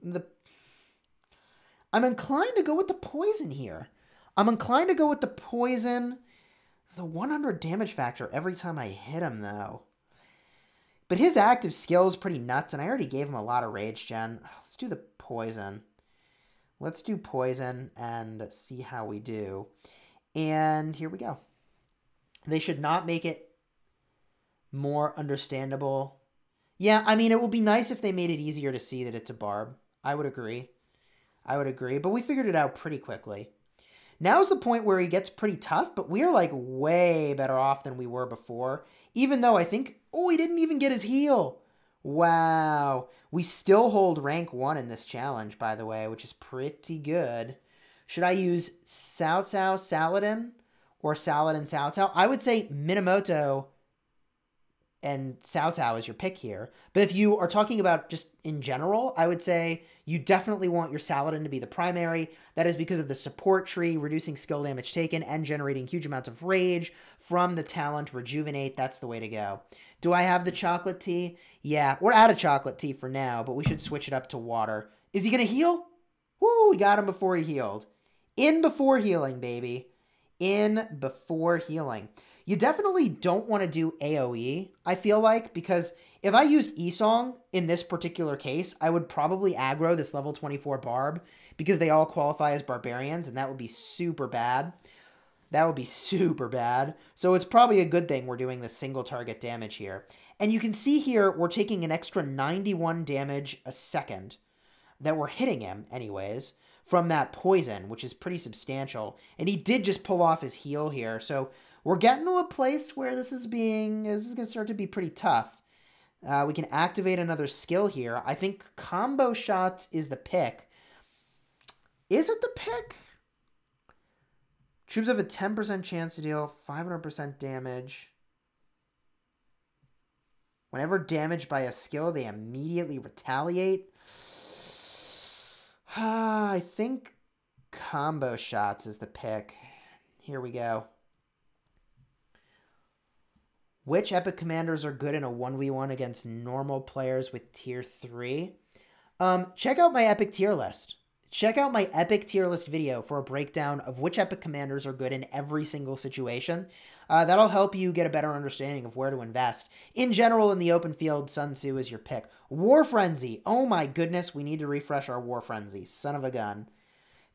the... I'm inclined to go with the poison here. I'm inclined to go with the poison. The one hundred damage factor every time I hit him, though. But his active skill is pretty nuts, and I already gave him a lot of rage gen. Let's do the poison. Let's do poison and see how we do. And here we go. They should not make it more understandable. Yeah, I mean, it would be nice if they made it easier to see that it's a barb. I would agree. I would agree, but we figured it out pretty quickly. Now's the point where he gets pretty tough, but we're like way better off than we were before. Even though I think, oh, he didn't even get his heal. Wow. We still hold rank one in this challenge, by the way, which is pretty good. Should I use Cao Cao Saladin or Saladin Cao Cao? I would say Minamoto and Cao Cao is your pick here. But if you are talking about just in general, I would say you definitely want your Saladin to be the primary. That is because of the support tree, reducing skill damage taken, and generating huge amounts of rage from the talent Rejuvenate. That's the way to go. Do I have the chocolate tea? Yeah, we're out of chocolate tea for now, but we should switch it up to water. Is he going to heal? Woo, we got him before he healed. In before healing, baby. In before healing. You definitely don't want to do AoE, I feel like, because if I used Yi Seong in this particular case, I would probably aggro this level twenty-four Barb because they all qualify as barbarians, and that would be super bad. That would be super bad. So it's probably a good thing we're doing the single target damage here. And you can see here we're taking an extra ninety-one damage a second that we're hitting him anyways from that poison, which is pretty substantial. And he did just pull off his heal here, so we're getting to a place where this is being, this is going to start to be pretty tough. Uh, we can activate another skill here. I think combo shots is the pick. Is it the pick? Troops have a ten percent chance to deal five hundred percent damage. Whenever damaged by a skill, they immediately retaliate. I think combo shots is the pick. Here we go. Which epic commanders are good in a one v one against normal players with tier three? Um, check out my epic tier list. Check out my epic tier list video for a breakdown of which epic commanders are good in every single situation. Uh, that'll help you get a better understanding of where to invest. In general, in the open field, Sun Tzu is your pick. War Frenzy. Oh my goodness, we need to refresh our War Frenzy. Son of a gun.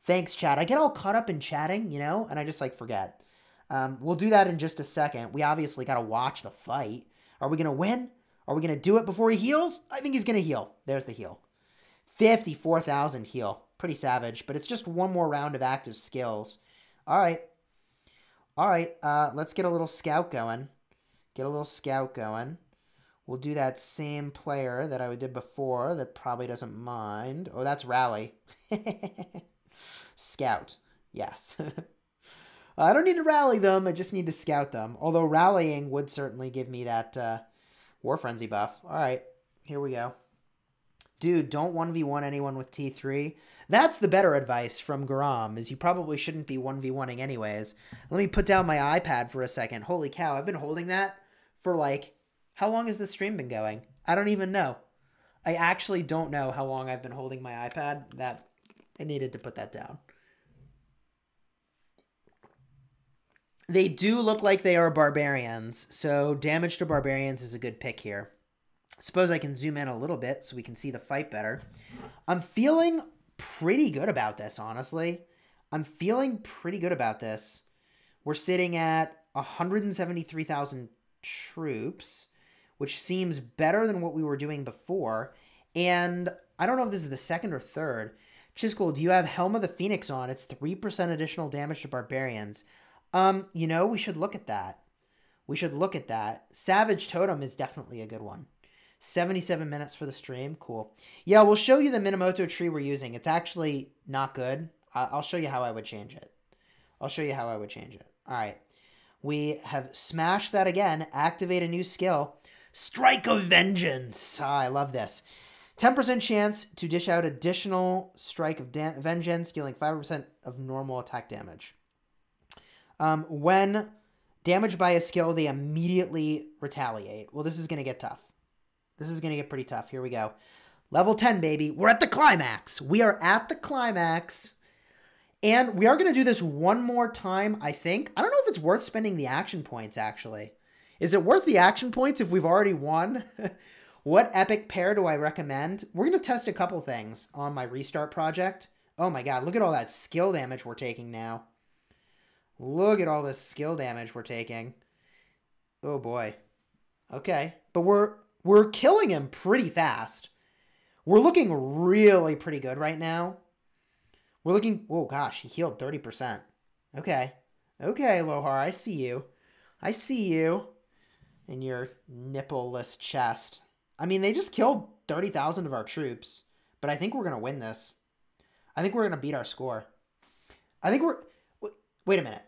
Thanks, chat. I get all caught up in chatting, you know, and I just, like, forget. Um, we'll do that in just a second. We obviously got to watch the fight. Are we going to win? Are we going to do it before he heals? I think he's going to heal. There's the heal. fifty-four thousand heal. Pretty savage, but it's just one more round of active skills. All right. All right. Uh, let's get a little scout going. Get a little scout going. We'll do that same player that I did before that probably doesn't mind. Oh, that's Rally. Scout. Yes. I don't need to rally them. I just need to scout them. Although rallying would certainly give me that uh, War Frenzy buff. All right, here we go. Dude, don't one v one anyone with T three. That's the better advice from Garam, is you probably shouldn't be one v one-ing anyways. Let me put down my iPad for a second. Holy cow, I've been holding that for like, how long has this stream been going? I don't even know. I actually don't know how long I've been holding my iPad. That I needed to put that down. They do look like they are barbarians, so damage to barbarians is a good pick here. Suppose I can zoom in a little bit so we can see the fight better. I'm feeling pretty good about this, honestly. I'm feeling pretty good about this. We're sitting at one hundred seventy-three thousand troops, which seems better than what we were doing before. And I don't know if this is the second or third. Chisgule, do you have Helm of the Phoenix on? It's three percent additional damage to barbarians. Um, you know, we should look at that. We should look at that. Savage Totem is definitely a good one. seventy-seven minutes for the stream. Cool. Yeah, we'll show you the Minamoto tree we're using. It's actually not good. I'll show you how I would change it. I'll show you how I would change it. All right. We have smashed that again. Activate a new skill. Strike of Vengeance. Ah, I love this. ten percent chance to dish out additional Strike of Vengeance, dealing five percent of normal attack damage. Um, when damaged by a skill, they immediately retaliate. Well, this is going to get tough. This is going to get pretty tough. Here we go. Level ten, baby. We're at the climax. We are at the climax. And we are going to do this one more time, I think. I don't know if it's worth spending the action points, actually. Is it worth the action points if we've already won? What epic pair do I recommend? We're going to test a couple things on my restart project. Oh my god, look at all that skill damage we're taking now. Look at all this skill damage we're taking. Oh boy. Okay. But we're we're killing him pretty fast. We're looking really pretty good right now. We're looking... Oh gosh, he healed thirty percent. Okay. Okay, Lohar, I see you. I see you in your nippleless chest. I mean, they just killed thirty thousand of our troops, but I think we're going to win this. I think we're going to beat our score. I think we're... Wait a minute.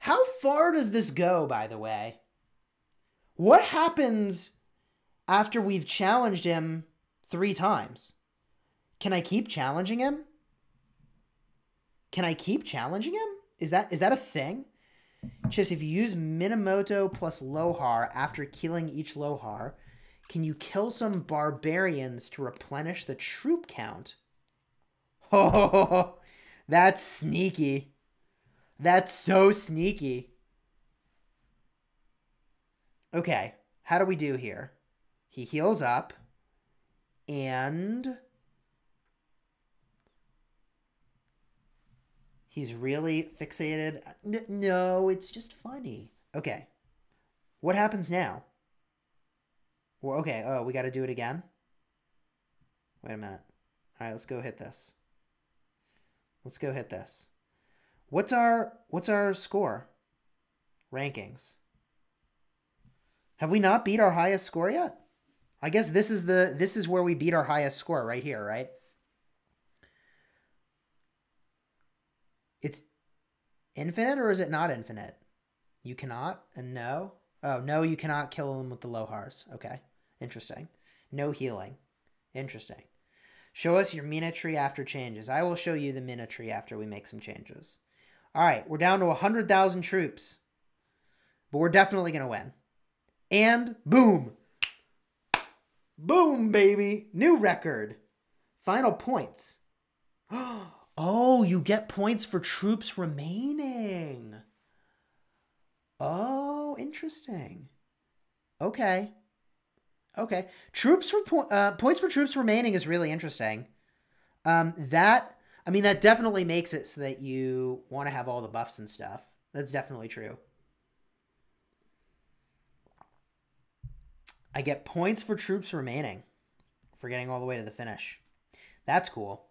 How far does this go, by the way? What happens after we've challenged him three times? Can I keep challenging him? Can I keep challenging him? Is that is that a thing? Just if you use Minamoto plus Lohar after killing each Lohar, can you kill some barbarians to replenish the troop count? Oh, that's sneaky. That's so sneaky. Okay, how do we do here? He heals up, and he's really fixated. No, it's just funny. Okay, what happens now? Well, okay, oh, we got to do it again? Wait a minute. All right, let's go hit this. Let's go hit this. What's our, what's our score? Rankings. Have we not beat our highest score yet? I guess this is the this is where we beat our highest score right here, right? It's infinite or is it not infinite? You cannot and no. Oh, no, you cannot kill them with the Lohars. Okay. Interesting. No healing. Interesting. Show us your Mina tree after changes. I will show you the Mina tree after we make some changes. All right, we're down to one hundred thousand troops. But we're definitely going to win. And boom. Boom, baby. New record. Final points. Oh, you get points for troops remaining. Oh, interesting. Okay. Okay. Troops for po uh, points for troops remaining is really interesting. Um, that, I mean, that definitely makes it so that you want to have all the buffs and stuff. That's definitely true. I get points for troops remaining for getting all the way to the finish. That's cool.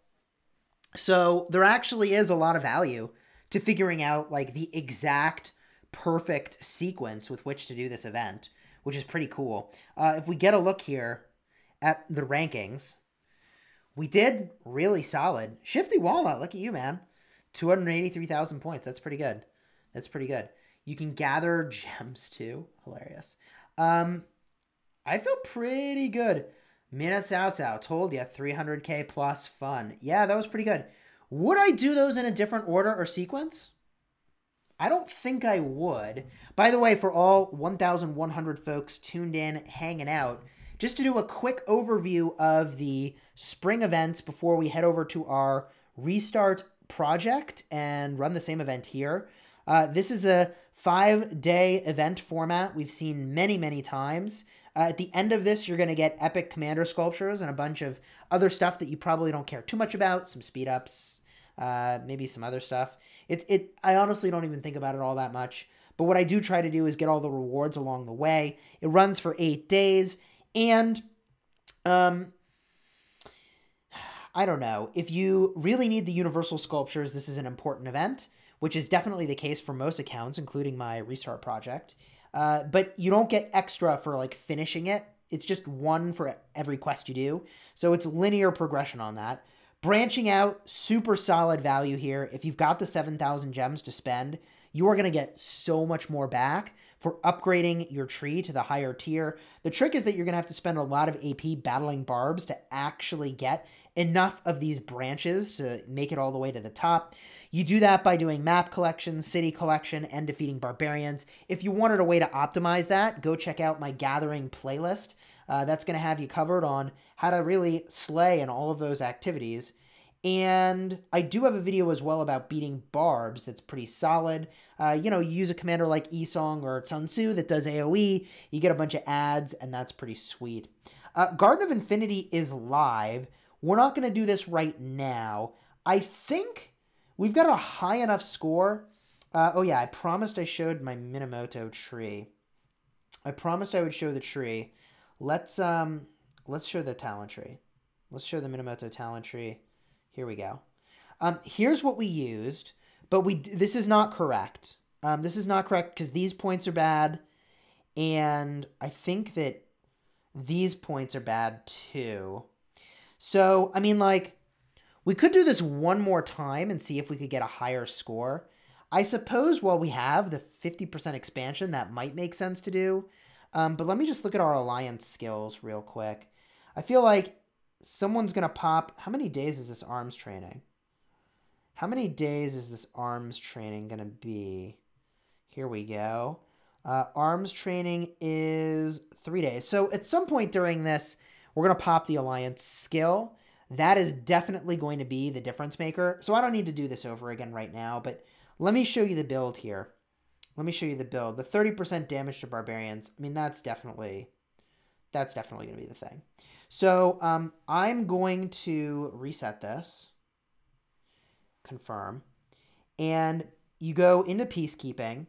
So there actually is a lot of value to figuring out like the exact perfect sequence with which to do this event, which is pretty cool. Uh, if we get a look here at the rankings, we did really solid. Shifty Walnut, look at you, man. two hundred eighty-three thousand points. That's pretty good. That's pretty good. You can gather gems too. Hilarious. Um, I feel pretty good. Mina Cao Cao, told ya, three hundred K plus fun. Yeah, that was pretty good. Would I do those in a different order or sequence? I don't think I would. By the way, for all eleven hundred folks tuned in, hanging out, just to do a quick overview of the spring events before we head over to our restart project and run the same event here. Uh, this is the five-day event format we've seen many, many times. Uh, at the end of this, you're going to get epic commander sculptures and a bunch of other stuff that you probably don't care too much about, some speed ups, uh, maybe some other stuff. It, it, I honestly don't even think about it all that much. But what I do try to do is get all the rewards along the way. It runs for eight days. And um, I don't know. If you really need the universal sculptures, this is an important event, which is definitely the case for most accounts, including my restart project. Uh, but you don't get extra for like finishing it. It's just one for every quest you do. So it's linear progression on that. Branching out, super solid value here. If you've got the seven thousand gems to spend, you are going to get so much more back for upgrading your tree to the higher tier. The trick is that you're going to have to spend a lot of A P battling barbs to actually get enough of these branches to make it all the way to the top. You do that by doing map collection, city collection, and defeating barbarians. If you wanted a way to optimize that, go check out my gathering playlist. Uh, that's going to have you covered on how to really slay in all of those activities. And I do have a video as well about beating barbs that's pretty solid. Uh, you know, you use a commander like Yi Seong or Sun Tzu that does AoE. You get a bunch of ads, and that's pretty sweet. Uh, Garden of Infinity is live. We're not going to do this right now. I think we've got a high enough score. Uh, oh, yeah, I promised I showed my Minamoto tree. I promised I would show the tree. Let's um, let's show the talent tree. Let's show the Minamoto talent tree. Here we go. Um, here's what we used, but we this is not correct. Um, this is not correct because these points are bad, and I think that these points are bad too. So, I mean, like, we could do this one more time and see if we could get a higher score. I suppose while we have the fifty percent expansion, that might make sense to do. Um, but let me just look at our alliance skills real quick. I feel like someone's going to pop... How many days is this arms training? How many days is this arms training going to be? Here we go. Uh, arms training is three days. So at some point during this, we're going to pop the alliance skill. That is definitely going to be the difference maker. So I don't need to do this over again right now, but let me show you the build here. Let me show you the build. The thirty percent damage to barbarians, I mean, that's definitely, that's definitely going to be the thing. So um, I'm going to reset this, confirm, and you go into peacekeeping,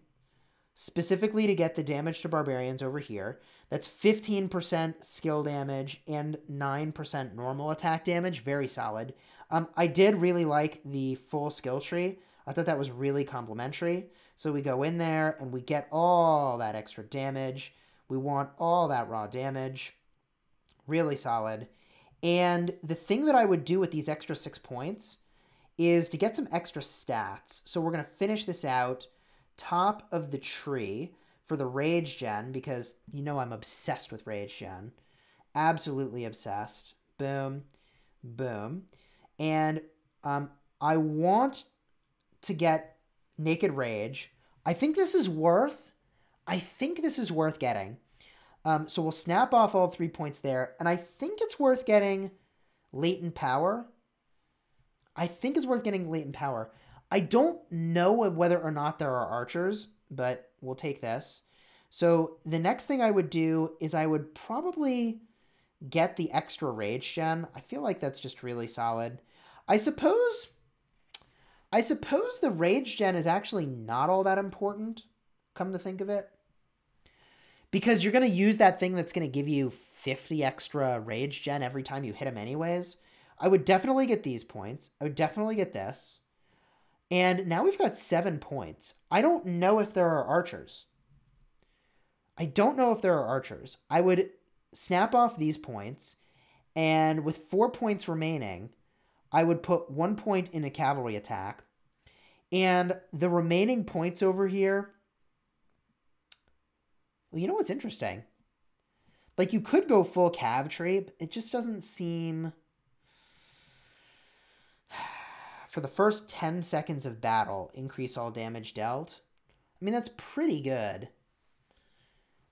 specifically to get the damage to barbarians over here. That's fifteen percent skill damage and nine percent normal attack damage. Very solid. Um, I did really like the full skill tree. I thought that was really complimentary. So we go in there and we get all that extra damage. We want all that raw damage. Really solid. And the thing that I would do with these extra six points is to get some extra stats. So we're going to finish this out top of the tree for the rage gen, because you know I'm obsessed with rage gen. Absolutely obsessed. Boom. Boom. And um, I want... to get Naked Rage. I think this is worth, I think this is worth getting. Um, so we'll snap off all three points there, and I think it's worth getting Latent Power. I think it's worth getting Latent Power. I don't know whether or not there are archers, but we'll take this. So the next thing I would do is I would probably get the extra Rage gen. I feel like that's just really solid. I suppose... I suppose the rage gen is actually not all that important, come to think of it. Because you're going to use that thing that's going to give you fifty extra rage gen every time you hit them anyways. I would definitely get these points. I would definitely get this. And now we've got seven points. I don't know if there are archers. I don't know if there are archers. I would snap off these points. And with four points remaining... I would put one point in a cavalry attack. And the remaining points over here... Well, you know what's interesting? Like, you could go full cavalry, but it just doesn't seem... For the first ten seconds of battle, increase all damage dealt. I mean, that's pretty good.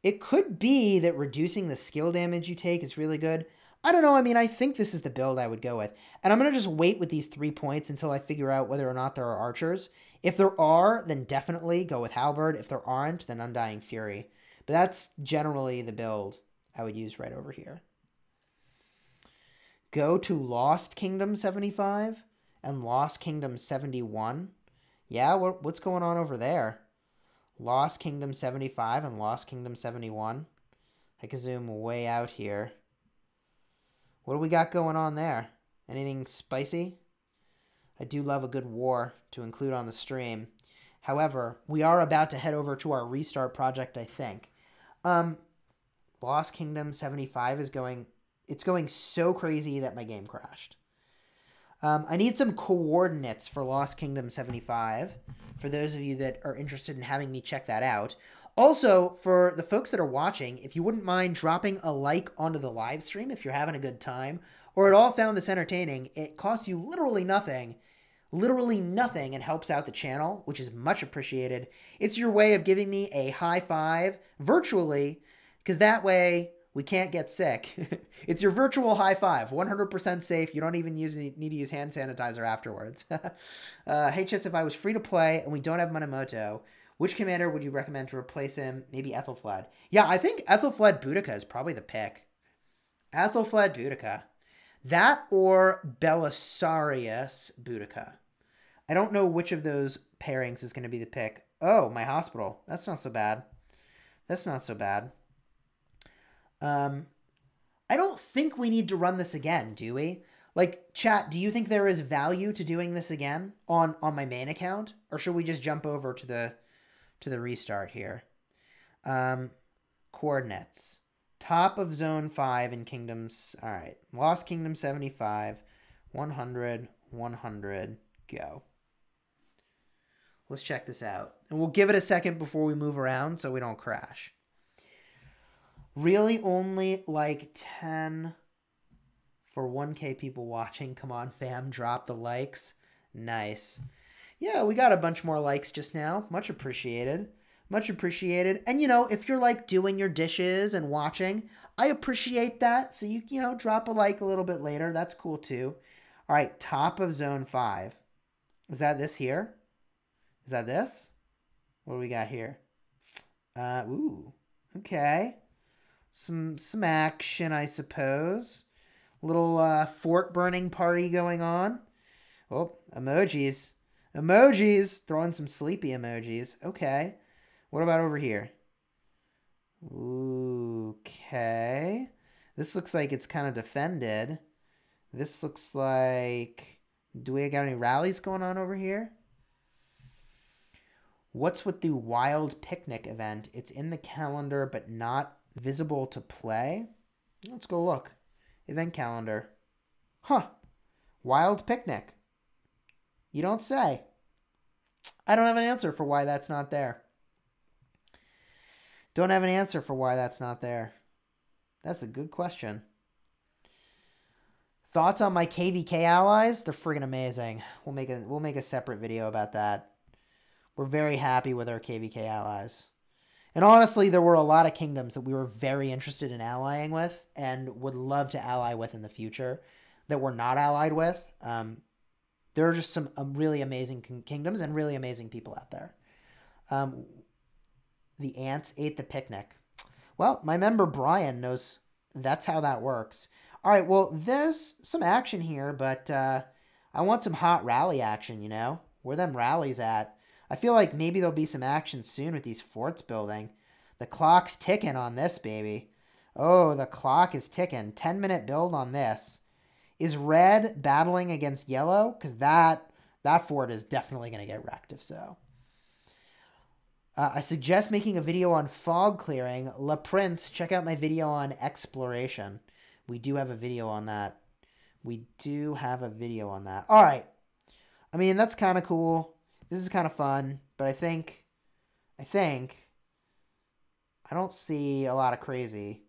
It could be that reducing the skill damage you take is really good. I don't know. I mean, I think this is the build I would go with. And I'm going to just wait with these three points until I figure out whether or not there are archers. If there are, then definitely go with Halberd. If there aren't, then Undying Fury. But that's generally the build I would use right over here. Go to Lost Kingdom seventy-five and Lost Kingdom seventy-one. Yeah, what, what's going on over there? Lost Kingdom seventy-five and Lost Kingdom seventy-one. I can zoom way out here. What do we got going on there? Anything spicy? I do love a good war to include on the stream. However, we are about to head over to our restart project, I think. Um, Lost Kingdom seventy-five is going... It's going so crazy that my game crashed. Um, I need some coordinates for Lost Kingdom seventy-five, for those of you that are interested in having me check that out. Also, for the folks that are watching, if you wouldn't mind dropping a like onto the live stream if you're having a good time, or at all found this entertaining, it costs you literally nothing, literally nothing, and helps out the channel, which is much appreciated. It's your way of giving me a high five, virtually, because that way we can't get sick. It's your virtual high five, one hundred percent safe. You don't even use, need to use hand sanitizer afterwards. uh, hey, Chess, if I was free to play and we don't have Minamoto, which commander would you recommend to replace him? Maybe Aethelflaed. Yeah, I think Aethelflaed Boudica is probably the pick. Aethelflaed Boudica. That or Belisarius Boudica. I don't know which of those pairings is going to be the pick. Oh, my hospital. That's not so bad. That's not so bad. Um, I don't think we need to run this again, do we? Like, chat, do you think there is value to doing this again on, on my main account? Or should we just jump over to the... to the restart here. Um, coordinates. Top of zone five in kingdoms. All right. Lost Kingdom seventy-five. one hundred, one hundred, go. Let's check this out. And we'll give it a second before we move around so we don't crash. Really only like ten for one K people watching. Come on, fam. Drop the likes. Nice. Yeah, we got a bunch more likes just now. Much appreciated. Much appreciated. And, you know, if you're, like, doing your dishes and watching, I appreciate that. So, you you know, drop a like a little bit later. That's cool, too. All right, top of zone five. Is that this here? Is that this? What do we got here? Uh, ooh, okay. Some, some action, I suppose. Little uh, fort burning party going on. Oh, emojis. Emojis. Throwing some sleepy emojis. Okay. What about over here? Okay. This looks like it's kind of defended. This looks like... Do we got any rallies going on over here? What's with the wild picnic event? It's in the calendar, but not visible to play. Let's go look. Event calendar. Huh. Wild picnic. You don't say. I don't have an answer for why that's not there. Don't have an answer for why that's not there. That's a good question. Thoughts on my K V K allies? They're friggin' amazing. We'll make a we'll make a separate video about that. We're very happy with our K V K allies. And honestly, there were a lot of kingdoms that we were very interested in allying with and would love to ally with in the future that we're not allied with. Um, there are just some really amazing kingdoms and really amazing people out there. Um, The ants ate the picnic. Well, my member Brian knows that's how that works. All right, well, there's some action here, but uh, I want some hot rally action, you know? Where them rallies at? I feel like maybe there'll be some action soon with these forts building. The clock's ticking on this, baby. Oh, the clock is ticking. ten-minute build on this. Is red battling against yellow? Because that, that fort is definitely going to get wrecked if so. Uh, I suggest making a video on fog clearing. La Prince, check out my video on exploration. We do have a video on that. We do have a video on that. All right. I mean, that's kind of cool. This is kind of fun, but I think, I think, I don't see a lot of crazy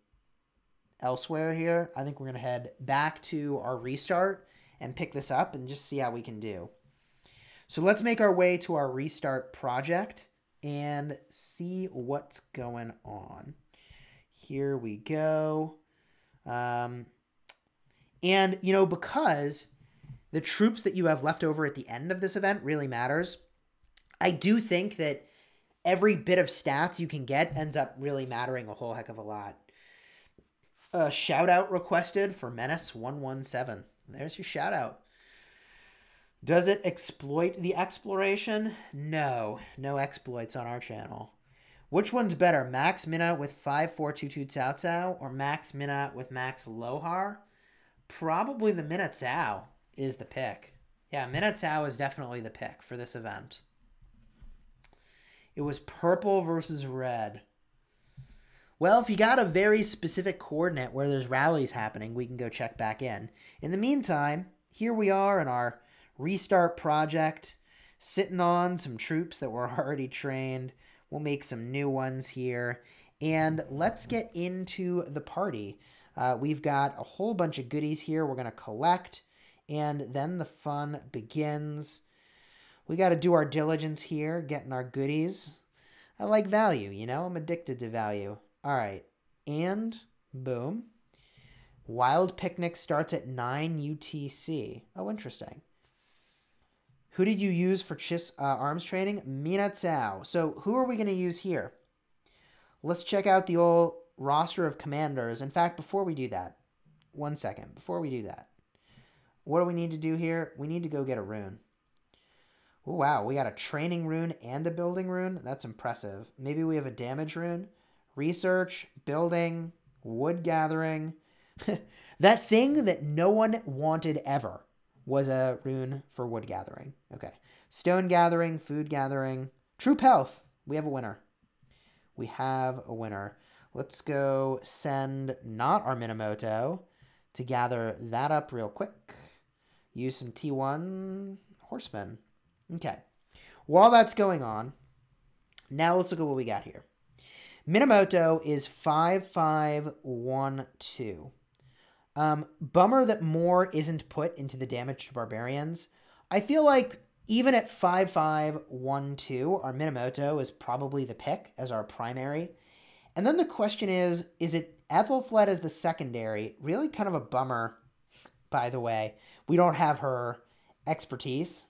elsewhere here. I think we're going to head back to our restart and pick this up and just see how we can do. So let's make our way to our restart project and see what's going on. Here we go. Um, and, you know, because the troops that you have left over at the end of this event really matters, I do think that every bit of stats you can get ends up really mattering a whole heck of a lot. Uh, shout out requested for Menace one one seven. There's your shout out. Does it exploit the exploration? No. No exploits on our channel. Which one's better, Max Minna with five four two two Cao Cao or Max Minna with Max Lohar? Probably the Minna Cao is the pick. Yeah, Minna Cao is definitely the pick for this event. It was purple versus red. Well, if you got a very specific coordinate where there's rallies happening, we can go check back in. In the meantime, here we are in our restart project, sitting on some troops that were already trained. We'll make some new ones here. And let's get into the party. Uh, we've got a whole bunch of goodies here we're going to collect. And then the fun begins. We got to do our diligence here, getting our goodies. I like value, you know? I'm addicted to value. All right. And boom. Wild Picnic starts at nine U T C. Oh, interesting. Who did you use for Chis uh, arms training? Minna Cao. So who are we going to use here? Let's check out the old roster of commanders. In fact, before we do that, one second, before we do that, what do we need to do here? We need to go get a rune. Oh, wow. We got a training rune and a building rune. That's impressive. Maybe we have a damage rune. Research, building, wood gathering. That thing that no one wanted ever was a rune for wood gathering. Okay. Stone gathering, food gathering, troop health. We have a winner. We have a winner. Let's go send not our Minamoto to gather that up real quick. Use some T one horsemen. Okay. While that's going on, now let's look at what we got here. Minamoto is five five one two. Um, bummer that more isn't put into the damage to barbarians. I feel like even at five five one two, our Minamoto is probably the pick as our primary. And then the question is, is it Aethelflaed as the secondary? Really kind of a bummer, by the way. We don't have her expertise.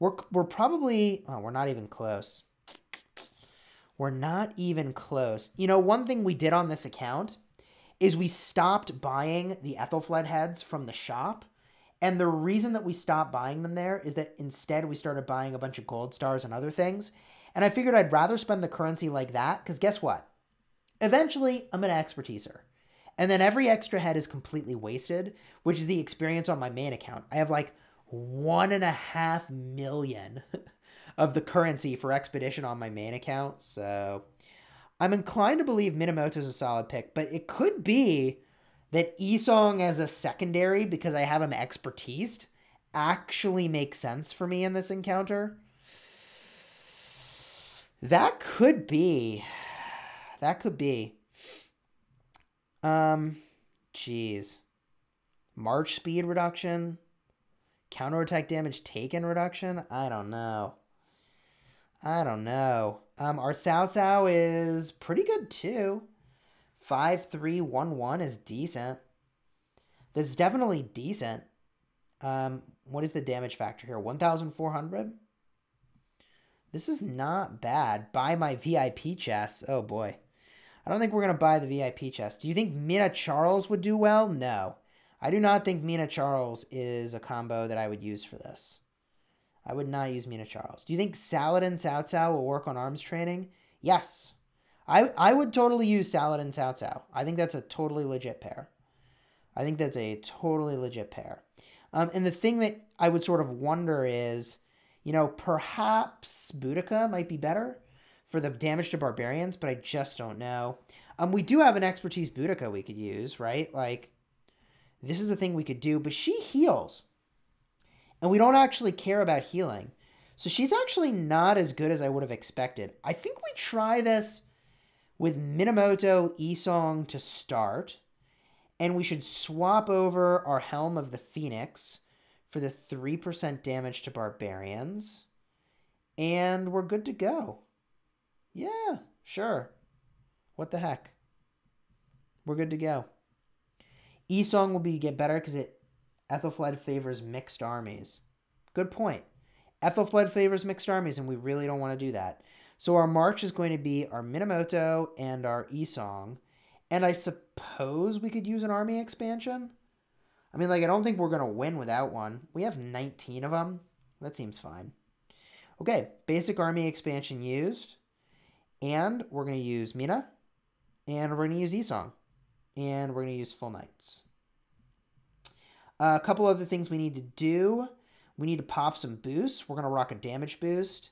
We're, we're probably... Oh, we're not even close. We're not even close. You know, one thing we did on this account is we stopped buying the Aethelflaed heads from the shop. And the reason that we stopped buying them there is that instead we started buying a bunch of gold stars and other things. And I figured I'd rather spend the currency like that, because guess what? Eventually, I'm going to expertise her. And then every extra head is completely wasted, which is the experience on my main account. I have like one and a half million of the currency for expedition on my main account. So I'm inclined to believe Minamoto is a solid pick, but it could be that Yi Seong as a secondary, because I have him expertised, actually makes sense for me in this encounter. That could be. That could be. Um, geez. March speed reduction? Counterattack damage taken reduction? I don't know. I don't know. Um, our Cao Cao is pretty good too. five three one one is decent. That's definitely decent. Um, what is the damage factor here? one thousand four hundred? This is not bad. Buy my V I P chest. Oh boy. I don't think we're going to buy the V I P chest. Do you think Mina Charles would do well? No. I do not think Mina Charles is a combo that I would use for this. I would not use Mina Charles. Do you think Saladin Cao Cao will work on arms training? Yes. I, I would totally use Saladin Cao Cao. I think that's a totally legit pair. I think that's a totally legit pair. Um, and the thing that I would sort of wonder is, you know, perhaps Boudica might be better for the damage to barbarians, but I just don't know. Um, we do have an expertise Boudica we could use, right? Like, this is the thing we could do, but she heals. And we don't actually care about healing. So she's actually not as good as I would have expected. I think we try this with Minamoto, Yi Seong to start. And we should swap over our Helm of the Phoenix for the three percent damage to barbarians. And we're good to go. Yeah, sure. What the heck? We're good to go. Yi Seong will be get better because it Aethelflaed favors mixed armies. Good point. Aethelflaed favors mixed armies, and we really don't want to do that. So our march is going to be our Minamoto and our Yi Seong. And I suppose we could use an army expansion? I mean, like, I don't think we're going to win without one. We have nineteen of them. That seems fine. Okay, basic army expansion used. And we're going to use Mina. And we're going to use Yi Seong. And we're going to use Full Knights. Uh, a couple other things we need to do. We need to pop some boosts. We're going to rock a damage boost.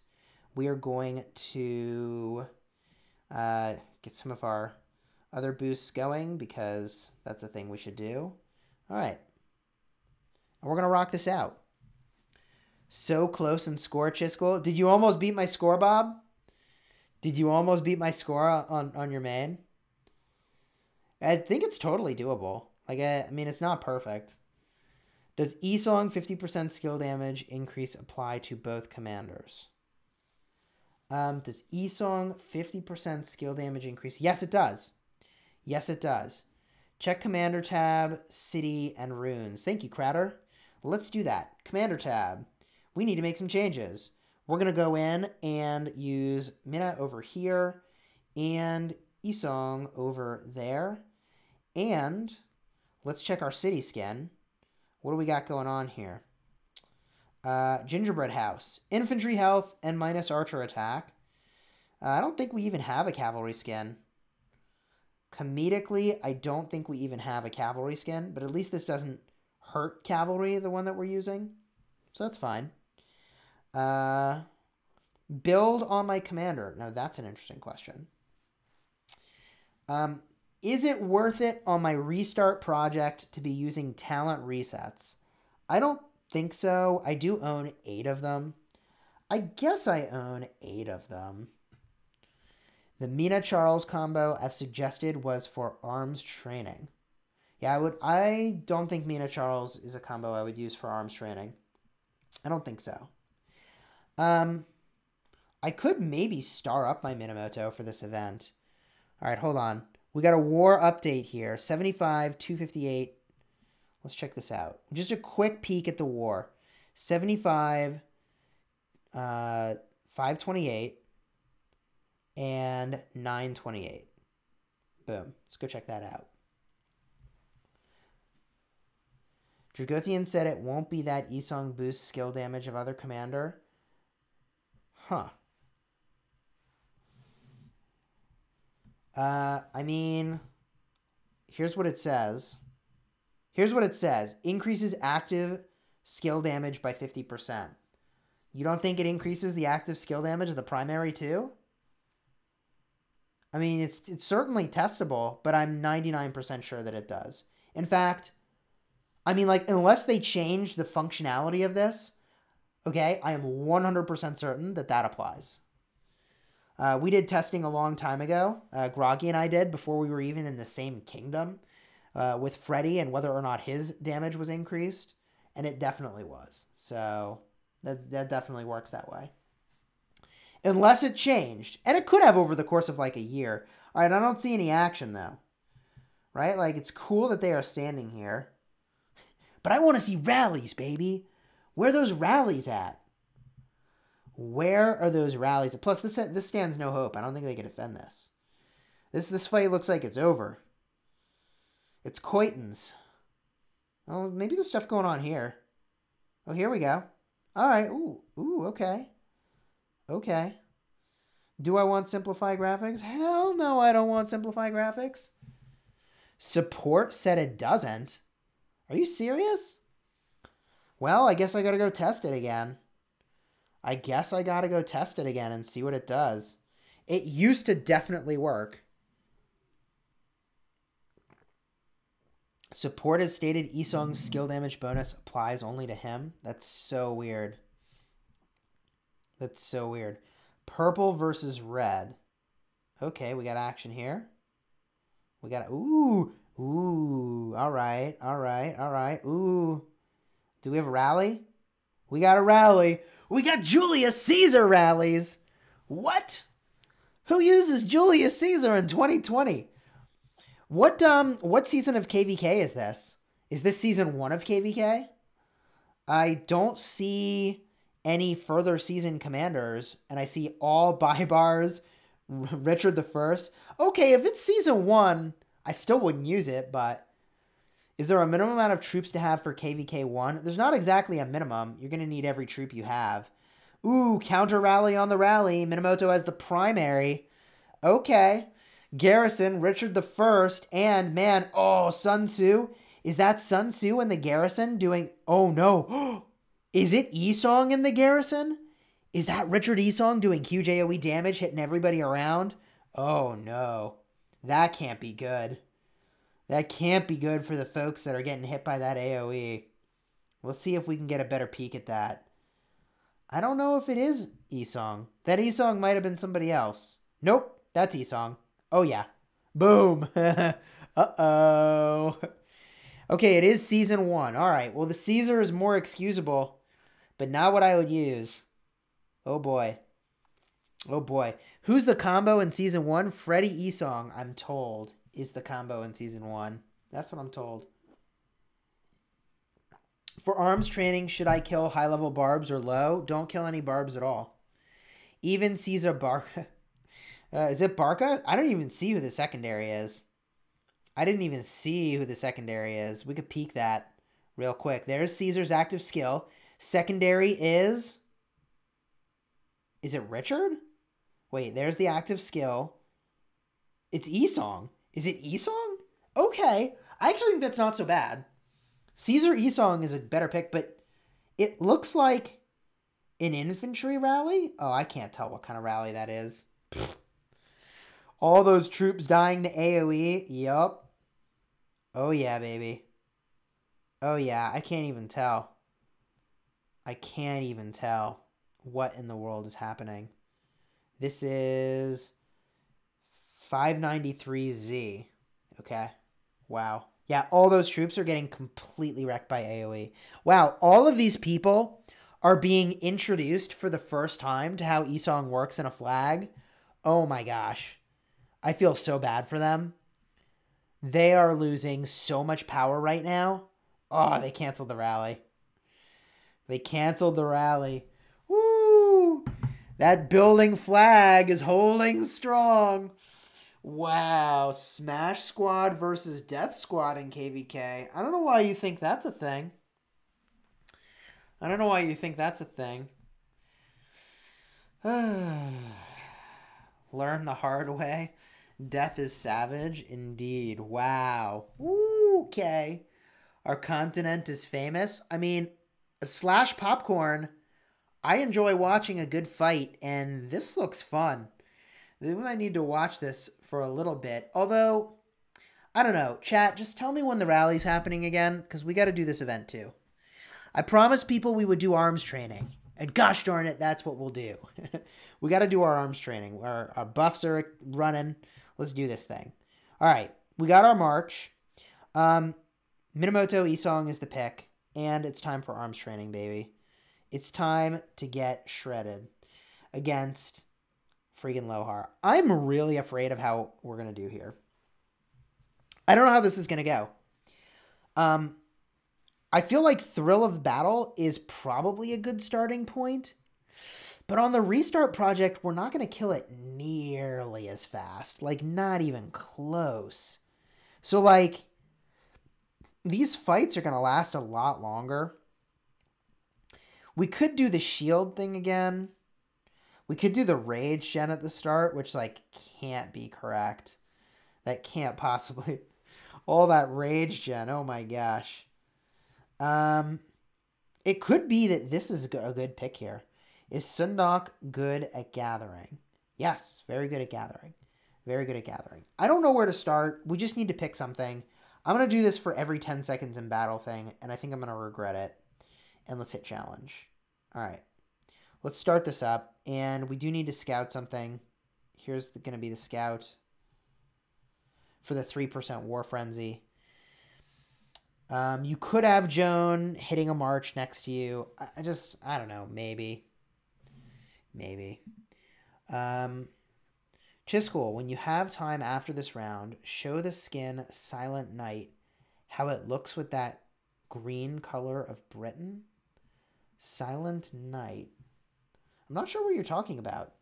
We are going to uh, get some of our other boosts going because that's a thing we should do. All right. And we're going to rock this out. So close in score, Chisgule. Did you almost beat my score, Bob? Did you almost beat my score on, on your main? I think it's totally doable. Like, I, I mean, it's not perfect. Does Yi Seong fifty percent skill damage increase apply to both commanders? Um, does Yi Seong fifty percent skill damage increase? Yes, it does. Yes, it does. Check Commander tab, City, and Runes. Thank you, Cratter. Let's do that. Commander tab. We need to make some changes. We're going to go in and use Mina over here and Yi Seong over there. And let's check our city skin. What do we got going on here? Uh, gingerbread House. Infantry health and minus archer attack. Uh, I don't think we even have a cavalry skin. Comedically, I don't think we even have a cavalry skin, but at least this doesn't hurt cavalry, the one that we're using. So that's fine. Uh, build on my commander. Now, that's an interesting question. Um... Is it worth it on my restart project to be using talent resets? I don't think so. I do own eight of them. I guess I own eight of them. The Mina-Charles combo I've suggested was for arms training. Yeah, I would. I don't think Mina-Charles is a combo I would use for arms training. I don't think so. Um, I could maybe star up my Minamoto for this event. All right, hold on. We got a war update here. seventy-five, two fifty-eight. Let's check this out. Just a quick peek at the war. seventy-five, uh, five twenty-eight, and nine twenty-eight. Boom. Let's go check that out. Dragothian said it won't be that Yi Seong boosts skill damage of other commander. Huh. Uh, I mean, here's what it says. Here's what it says. Increases active skill damage by fifty percent. You don't think it increases the active skill damage of the primary too? I mean, it's, it's certainly testable, but I'm ninety-nine percent sure that it does. In fact, I mean, like, unless they change the functionality of this, okay, I am one hundred percent certain that that applies. Uh, we did testing a long time ago. Uh, Groggy and I did before we were even in the same kingdom uh, with Freddy and whether or not his damage was increased, and it definitely was. So that, that definitely works that way. Unless it changed, and it could have over the course of like a year. All right, I don't see any action though, right? Like, it's cool that they are standing here. But I want to see rallies, baby. Where are those rallies at? Where are those rallies at? Plus, this this stands no hope. I don't think they can defend this. This this fight looks like it's over. It's Coitons. Oh, maybe there's stuff going on here. Oh, here we go. All right. Ooh, ooh. Okay. Okay. Do I want simplified graphics? Hell no, I don't want simplified graphics. Support said it doesn't. Are you serious? Well, I guess I gotta go test it again. I guess I gotta go test it again and see what it does. It used to definitely work. Support has stated Yi Seong's skill damage bonus applies only to him. That's so weird. That's so weird. Purple versus red. Okay, we got action here. We got... Ooh! Ooh! All right, all right, all right. Ooh! Do we have a rally? We got a rally. We got Julius Caesar rallies. What? Who uses Julius Caesar in twenty twenty? What um? What season of K V K is this? Is this season one of K V K? I don't see any further season commanders, and I see all Bybars, Richard the First. Okay, if it's season one, I still wouldn't use it, but is there a minimum amount of troops to have for K V K one? There's not exactly a minimum. You're going to need every troop you have. Ooh, counter rally on the rally. Minamoto as the primary. Okay. Garrison, Richard the First, and man, oh, Sun Tzu. Is that Sun Tzu and the Garrison doing, oh no. Is it Yi Seong and the Garrison? Is that Richard Yi Seong doing huge AoE damage, hitting everybody around? Oh no. That can't be good. That can't be good for the folks that are getting hit by that AoE. Let's see if we can get a better peek at that. I don't know if it is Yi Seong. That Yi Seong might have been somebody else. Nope, that's Yi Seong. Oh, yeah. Boom. Uh-oh. Okay, it is season one. All right, well, the Caesar is more excusable, but not what I would use. Oh, boy. Oh, boy. Who's the combo in season one? Freddy Yi Seong, I'm told, is the combo in season one. That's what I'm told. For arms training, should I kill high-level barbs or low? Don't kill any barbs at all. Even Caesar Barca. Uh, is it Barca? I don't even see who the secondary is. I didn't even see who the secondary is. We could peek that real quick. There's Caesar's active skill. Secondary is... Is it Richard? Wait, there's the active skill. It's Yi Seong. Is it Yi Seong? Okay. I actually think that's not so bad. Caesar Yi Seong is a better pick, but it looks like an infantry rally. Oh, I can't tell what kind of rally that is. Pfft. All those troops dying to AoE. Yup. Oh, yeah, baby. Oh, yeah. I can't even tell. I can't even tell what in the world is happening. This is five ninety-three Z. Okay. Wow. Yeah, all those troops are getting completely wrecked by AoE. Wow, all of these people are being introduced for the first time to how Yi Seong works in a flag. Oh my gosh. I feel so bad for them. They are losing so much power right now. Oh, they canceled the rally. They canceled the rally. Woo! That building flag is holding strong. Wow. Smash Squad versus Death Squad in K V K. I don't know why you think that's a thing. I don't know why you think that's a thing. Learn the hard way. Death is savage indeed. Wow. Ooh, okay. Our continent is famous. I mean, slash popcorn. I enjoy watching a good fight, and this looks fun. We might need to watch this for a little bit. Although, I don't know. Chat, just tell me when the rally's happening again, because we got to do this event too. I promised people we would do arms training. And gosh darn it, that's what we'll do. We got to do our arms training. Our, our buffs are running. Let's do this thing. All right. We got our march. Um, Minamoto, Yi Seong is the pick. And it's time for arms training, baby. It's time to get shredded against freaking Lohar. I'm really afraid of how we're going to do here. I don't know how this is going to go. Um, I feel like Thrill of Battle is probably a good starting point. But on the restart project, we're not going to kill it nearly as fast. Like, not even close. So, like, these fights are going to last a lot longer. We could do the shield thing again. We could do the rage gen at the start, which, like, can't be correct. That can't possibly. All that rage gen. Oh, my gosh. Um, it could be that this is a good pick here. Is Sundok good at gathering? Yes, very good at gathering. Very good at gathering. I don't know where to start. We just need to pick something. I'm going to do this for every ten seconds in battle thing, and I think I'm going to regret it. And let's hit challenge. All right. Let's start this up, and we do need to scout something. Here's going to be the scout for the three percent War Frenzy. Um, you could have Joan hitting a march next to you. I, I just, I don't know, maybe. Maybe. Um, Chisgule, when you have time after this round, show the skin Silent Night how it looks with that green color of Britain. Silent Night. I'm not sure what you're talking about.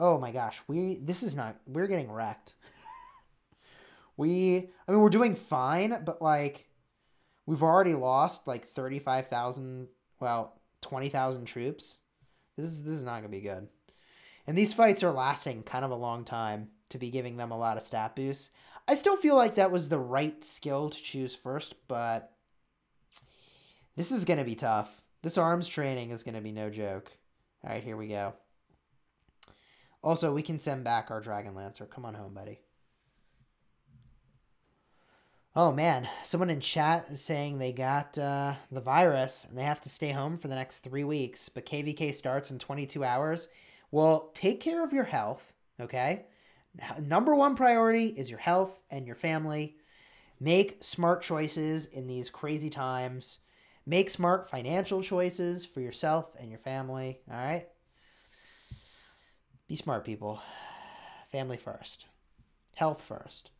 Oh my gosh, we, this is not, we're getting wrecked. we, I mean, we're doing fine, but like, we've already lost like thirty-five thousand, well, twenty thousand troops. This is, this is not going to be good. And these fights are lasting kind of a long time to be giving them a lot of stat boosts. I still feel like that was the right skill to choose first, but this is going to be tough. This arms training is going to be no joke. All right, here we go. Also, we can send back our Dragon Lancer. Come on home, buddy. Oh, man. Someone in chat is saying they got uh, the virus and they have to stay home for the next three weeks. But K V K starts in twenty-two hours. Well, take care of your health, okay? Number one priority is your health and your family. Make smart choices in these crazy times. Make smart financial choices for yourself and your family, all right? Be smart, people. Family first. Health first.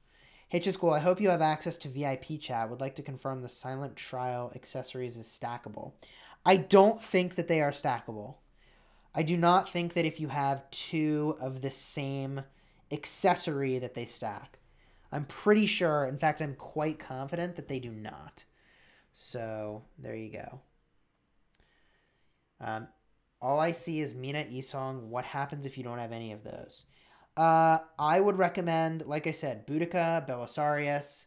Hey, Chisgule, I hope you have access to V I P chat. Would like to confirm the Silent Trial accessories is stackable. I don't think that they are stackable. I do not think that if you have two of the same accessory that they stack. I'm pretty sure, in fact, I'm quite confident that they do not. So, there you go. Um, all I see is Mina, Yi Seong. What happens if you don't have any of those? Uh, I would recommend, like I said, Boudica, Belisarius,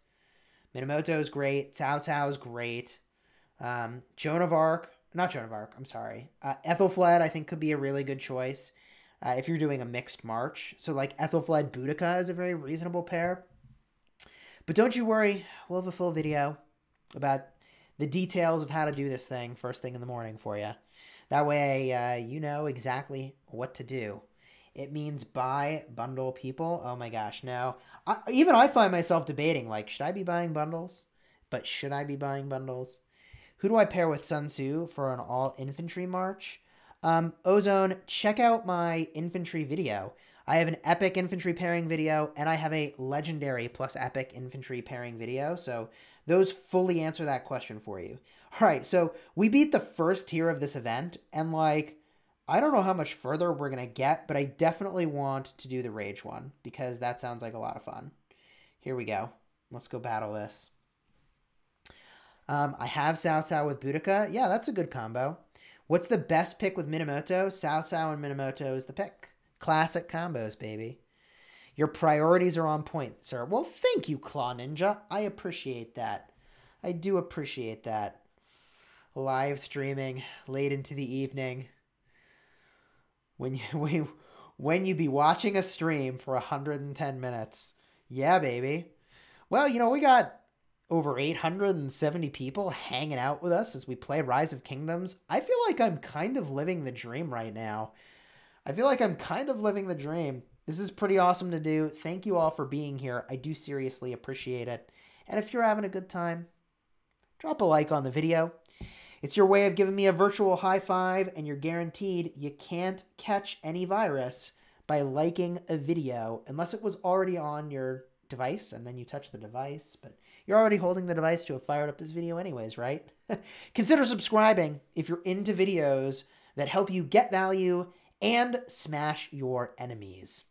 Minamoto is great, Cao Cao is great, um, Joan of Arc, not Joan of Arc, I'm sorry, uh, Aethelflaed I think could be a really good choice uh, if you're doing a mixed march. So like Aethelflaed, Boudica is a very reasonable pair. But don't you worry, we'll have a full video about the details of how to do this thing first thing in the morning for you. That way uh, you know exactly what to do. It means buy bundle people. Oh my gosh. Now, I, even I find myself debating, like, should I be buying bundles? But should I be buying bundles? Who do I pair with Sun Tzu for an all-infantry march? Um, Ozone, check out my infantry video. I have an epic infantry pairing video, and I have a legendary plus epic infantry pairing video. So those fully answer that question for you. All right, so we beat the first tier of this event, and, like, I don't know how much further we're going to get, but I definitely want to do the Rage one because that sounds like a lot of fun. Here we go. Let's go battle this. Um, I have Cao Cao with Boudica. Yeah, that's a good combo. What's the best pick with Minamoto? Cao Cao and Minamoto is the pick. Classic combos, baby. Your priorities are on point, sir. Well, thank you, Claw Ninja. I appreciate that. I do appreciate that. Live streaming late into the evening. When you, when you be watching a stream for one hundred ten minutes. Yeah, baby. Well, you know, we got over eight hundred seventy people hanging out with us as we play Rise of Kingdoms. I feel like I'm kind of living the dream right now. I feel like I'm kind of living the dream. This is pretty awesome to do. Thank you all for being here. I do seriously appreciate it. And if you're having a good time, drop a like on the video. It's your way of giving me a virtual high five, and you're guaranteed you can't catch any virus by liking a video unless it was already on your device and then you touch the device. But you're already holding the device to have fired up this video anyways, right? Consider subscribing if you're into videos that help you get value and smash your enemies.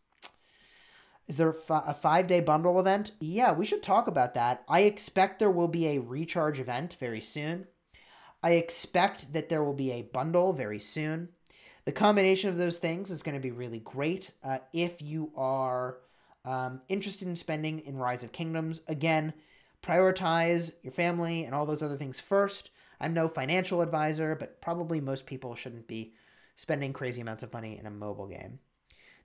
Is there a five-day bundle event? Yeah, we should talk about that. I expect there will be a recharge event very soon. I expect that there will be a bundle very soon. The combination of those things is going to be really great uh, if you are um, interested in spending in Rise of Kingdoms. Again, prioritize your family and all those other things first. I'm no financial advisor, but probably most people shouldn't be spending crazy amounts of money in a mobile game.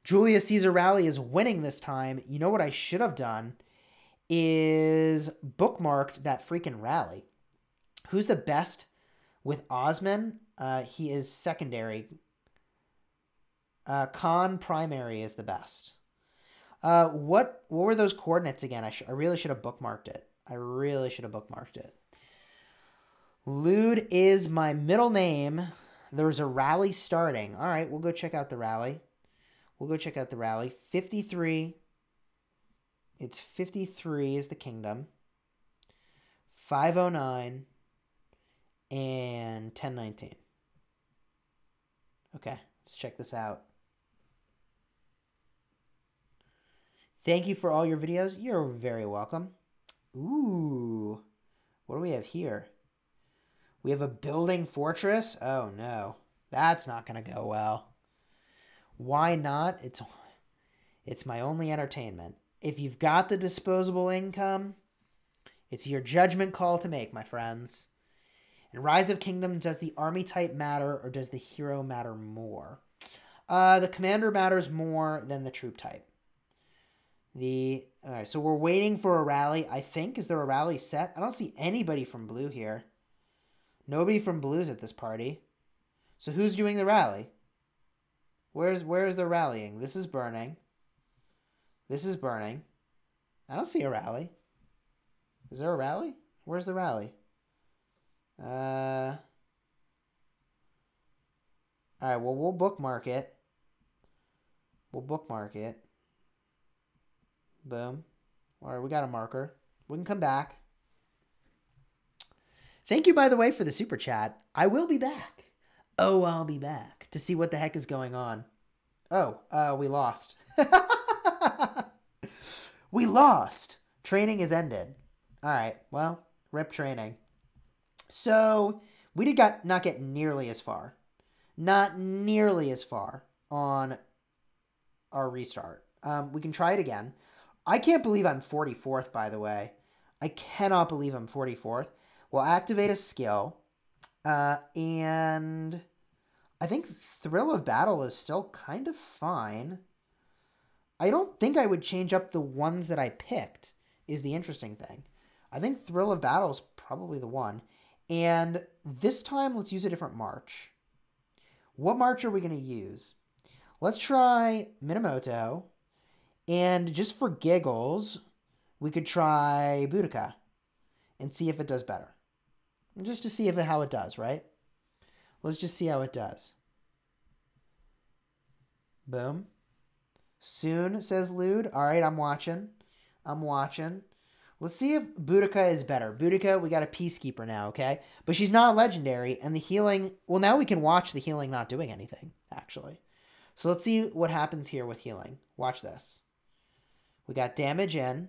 Julius Caesar Rally is winning this time. You know what I should have done is bookmarked that freaking rally. Who's the best... With Osman, uh, he is secondary. Uh, Khan primary is the best. Uh, what what were those coordinates again? I, sh I really should have bookmarked it. I really should have bookmarked it. Lude is my middle name. There's a rally starting. All right, we'll go check out the rally. We'll go check out the rally. fifty-three. It's fifty-three is the kingdom. five oh nine. And ten nineteen. Okay, let's check this out. Thank you for all your videos. You're very welcome. Ooh, what do we have here? We have a building fortress. Oh no, that's not gonna go well. Why not? It's it's my only entertainment. If you've got the disposable income, it's your judgment call to make, my friends. In Rise of Kingdom, does the army type matter or does the hero matter more? Uh, the commander matters more than the troop type. The all right, so we're waiting for a rally, I think. Is there a rally set? I don't see anybody from Blue here. Nobody from Blue's at this party. So who's doing the rally? Where's where's the rallying? This is burning. This is burning. I don't see a rally. Is there a rally? Where's the rally? Uh, all right, well, we'll bookmark it. We'll bookmark it. Boom. All right, we got a marker. We can come back. Thank you, by the way, for the super chat. I will be back. Oh, I'll be back to see what the heck is going on. Oh, uh, we lost. We lost. Training is ended. All right, well, rip training. So we did got, not get nearly as far, not nearly as far on our restart. Um, we can try it again. I can't believe I'm forty-fourth, by the way. I cannot believe I'm forty-fourth. We'll activate a skill. Uh, and I think Thrill of Battle is still kind of fine. I don't think I would change up the ones that I picked is the interesting thing. I think Thrill of Battle is probably the one. And this time, let's use a different march. What march are we going to use? Let's try Minamoto. And just for giggles, we could try Boudica and see if it does better. Just to see if it, how it does, right? Let's just see how it does. Boom. Soon, says Lude. All right, I'm watching. I'm watching. Let's see if Boudica is better. Boudica, we got a Peacekeeper now, okay? But she's not legendary, and the healing... Well, now we can watch the healing not doing anything, actually. So let's see what happens here with healing. Watch this. We got damage in,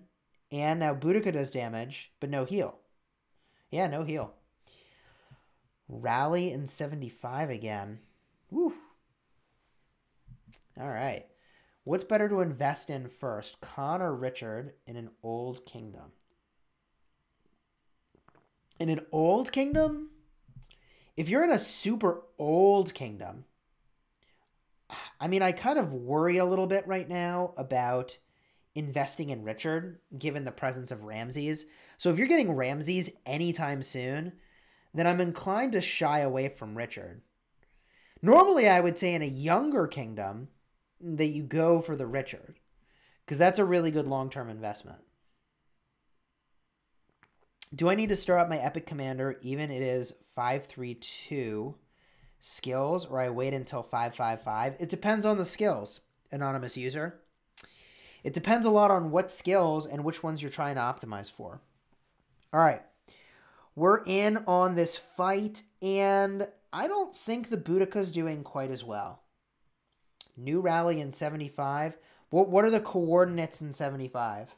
and now Boudica does damage, but no heal. Yeah, no heal. Rally in seventy-five again. Woo. All right. What's better to invest in first, Khan or Richard in an old kingdom? In an old kingdom? If you're in a super old kingdom, I mean, I kind of worry a little bit right now about investing in Richard, given the presence of Ramses. So if you're getting Ramses anytime soon, then I'm inclined to shy away from Richard. Normally, I would say in a younger kingdom that you go for the Richard, because that's a really good long-term investment. Do I need to stir up my epic commander, even it is five three two skills, or I wait until five five five? It depends on the skills, anonymous user. It depends a lot on what skills and which ones you're trying to optimize for. All right. We're in on this fight, and I don't think the Boudica's doing quite as well. New rally in seventy-five. What, what are the coordinates in seventy-five?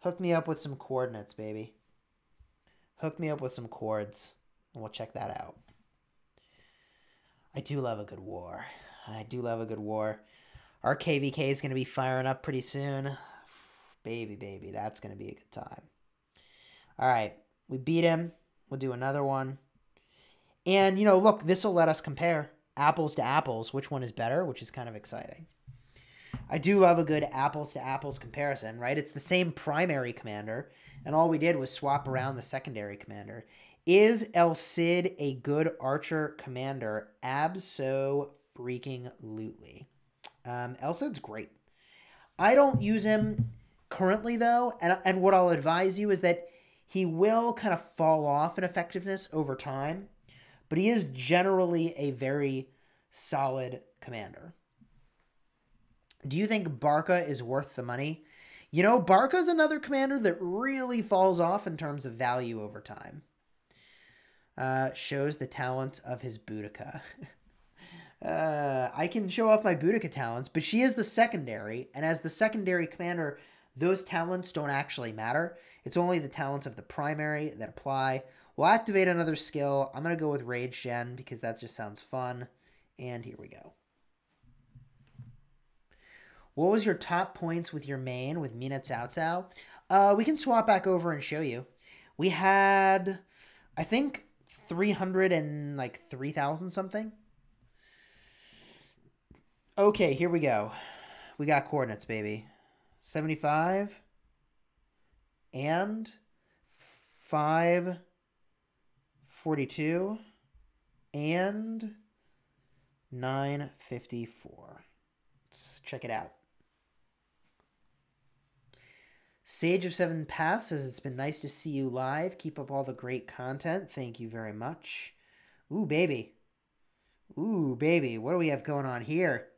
Hook me up with some coordinates, baby. Hook me up with some chords, and we'll check that out. I do love a good war. I do love a good war. Our K V K is going to be firing up pretty soon. Baby, baby, that's going to be a good time. All right, we beat him. We'll do another one. And, you know, look, this will let us compare apples to apples, which one is better, which is kind of exciting. I do love a good apples to apples comparison, right? It's the same primary commander, and all we did was swap around the secondary commander. Is El Cid a good archer commander? Abso-freaking-lutely. Um, El Cid's great. I don't use him currently, though, and, and what I'll advise you is that he will kind of fall off in effectiveness over time, but he is generally a very solid commander. Do you think Barca is worth the money? You know, Barca's another commander that really falls off in terms of value over time. Uh, shows the talent of his Boudica. uh, I can show off my Boudica talents, but she is the secondary, and as the secondary commander, those talents don't actually matter. It's only the talents of the primary that apply. We'll activate another skill. I'm going to go with Rage Gen because that just sounds fun. And here we go. What was your top points with your main, with Mina Cao Cao? Uh, we can swap back over and show you. We had, I think, three hundred and like three thousand something. Okay, here we go. We got coordinates, baby. seventy-five and five forty-two and nine fifty-four. Let's check it out. Sage of Seven Paths says it's been nice to see you live. Keep up all the great content. Thank you very much. Ooh, baby. Ooh, baby. What do we have going on here?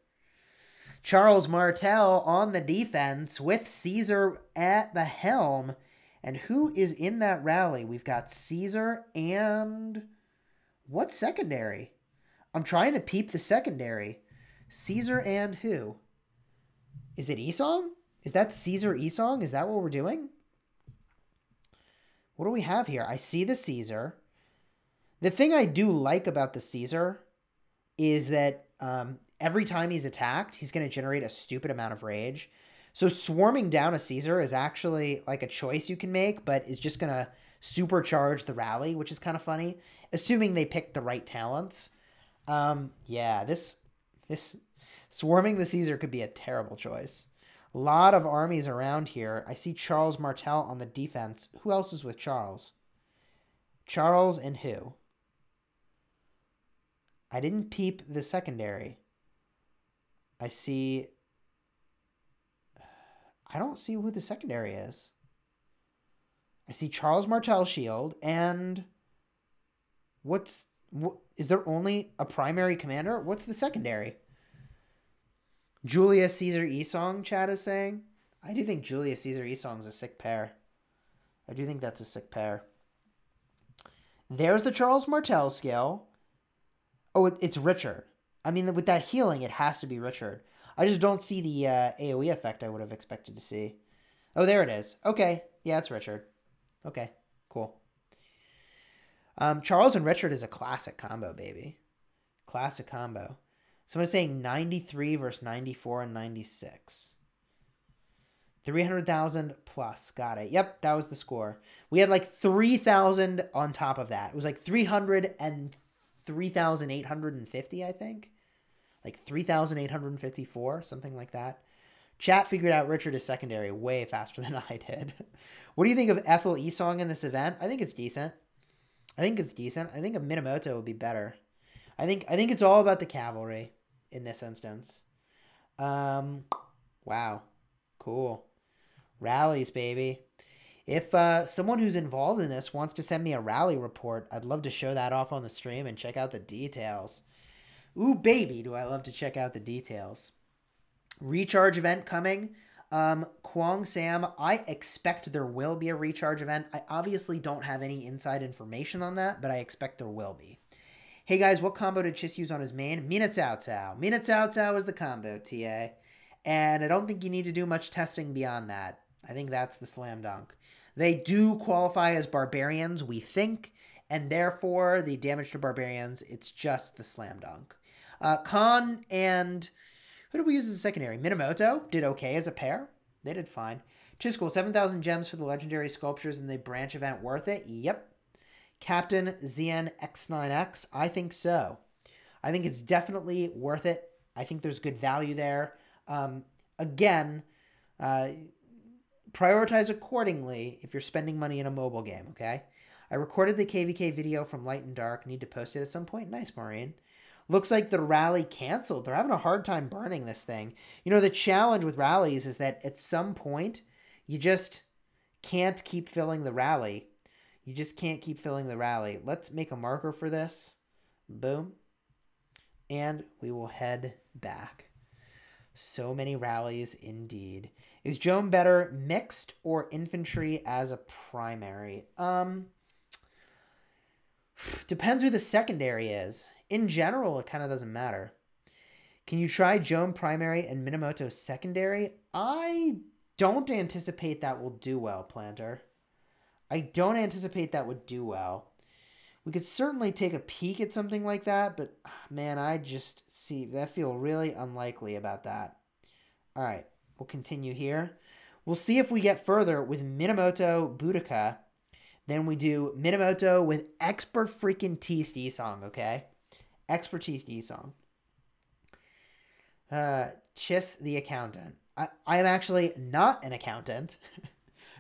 Charles Martel on the defense with Caesar at the helm. And who is in that rally? We've got Caesar and what secondary? I'm trying to peep the secondary. Caesar and who? Is it Yi Seong? Is that Caesar Yi Seong? Is that what we're doing? What do we have here? I see the Caesar. The thing I do like about the Caesar is that um, every time he's attacked, he's going to generate a stupid amount of rage. So swarming down a Caesar is actually like a choice you can make, but it's just going to supercharge the rally, which is kind of funny, assuming they pick the right talents. Um, yeah, this this swarming the Caesar could be a terrible choice. A lot of armies around here. I see Charles Martel on the defense. Who else is with Charles? Charles and who? I didn't peep the secondary. I see... I don't see who the secondary is. I see Charles Martel shield, and... What's... What, is there only a primary commander? What's the secondary? Julius Caesar Yi Seong, Chad is saying. I do think Julius Caesar Yi Seong is a sick pair. I do think that's a sick pair. There's the Charles Martel scale. Oh, it, it's Richard. I mean, with that healing, it has to be Richard. I just don't see the uh, AoE effect I would have expected to see. Oh, there it is. Okay. Yeah, it's Richard. Okay, cool. Um, Charles and Richard is a classic combo, baby. Classic combo. Someone's saying ninety-three versus ninety-four and ninety-six. three hundred thousand plus. Got it. Yep, that was the score. We had like three thousand on top of that. It was like three hundred and three thousand eight hundred fifty, I think. Like three thousand eight hundred fifty-four, something like that. Chat figured out Richard is secondary way faster than I did. What do you think of Ethel Yi Seong in this event? I think it's decent. I think it's decent. I think a Minamoto would be better. I think I think it's all about the cavalry in this instance. Um, wow. Cool. Rallies, baby. If uh, someone who's involved in this wants to send me a rally report, I'd love to show that off on the stream and check out the details. Ooh, baby, do I love to check out the details. Recharge event coming. Um, Kwong Sam, I expect there will be a recharge event. I obviously don't have any inside information on that, but I expect there will be. Hey guys, what combo did Chis use on his main? Mina Cao Cao. Mina Cao Cao is the combo, T A. And I don't think you need to do much testing beyond that. I think that's the slam dunk. They do qualify as barbarians, we think, and therefore the damage to barbarians, it's just the slam dunk. Uh, Khan and... Who did we use as a secondary? Minamoto did okay as a pair. They did fine. Chisgule, seven thousand gems for the legendary sculptures in the branch event. Worth it? Yep. Captain Xian X nine X? I think so. I think it's definitely worth it. I think there's good value there. Um, again, uh, prioritize accordingly if you're spending money in a mobile game, okay? I recorded the K V K video from Light and Dark. Need to post it at some point. Nice, Maureen. Looks like the rally canceled. They're having a hard time burning this thing. You know, the challenge with rallies is that at some point, you just can't keep filling the rally. You just can't keep filling the rally. Let's make a marker for this. Boom. And we will head back. So many rallies indeed. Is Joan better mixed or infantry as a primary? Um, depends who the secondary is. In general, it kind of doesn't matter. Can you try Joan primary and Minamoto secondary? I don't anticipate that will do well, Planter. I don't anticipate that would do well. We could certainly take a peek at something like that, but man, I just see that feel really unlikely about that. All right, we'll continue here. We'll see if we get further with Minamoto Boudica. Then we do Minamoto with expert freaking T C song, okay? Expertise Yi Seong. Uh, Chis the accountant. I, I am actually not an accountant.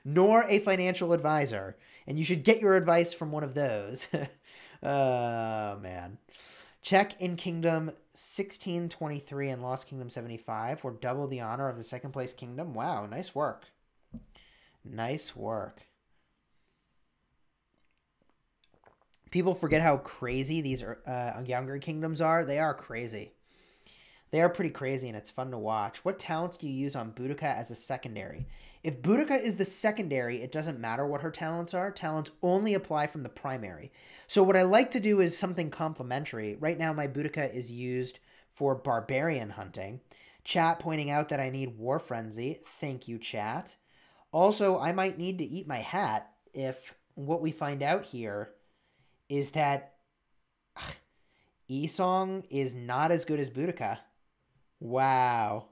Nor a financial advisor, and you should get your advice from one of those. Oh, uh, man. Check in Kingdom sixteen twenty-three and Lost Kingdom seventy-five for double the honor of the second place kingdom. Wow, nice work. Nice work. People forget how crazy these uh, younger kingdoms are. They are crazy. They are pretty crazy, and it's fun to watch. What talents do you use on Boudica as a secondary? If Boudica is the secondary, it doesn't matter what her talents are. Talents only apply from the primary. So what I like to do is something complementary. Right now, my Boudica is used for barbarian hunting. Chat pointing out that I need War Frenzy. Thank you, chat. Also, I might need to eat my hat if what we find out here is that ugh, Yi Seong is not as good as Boudica. Wow.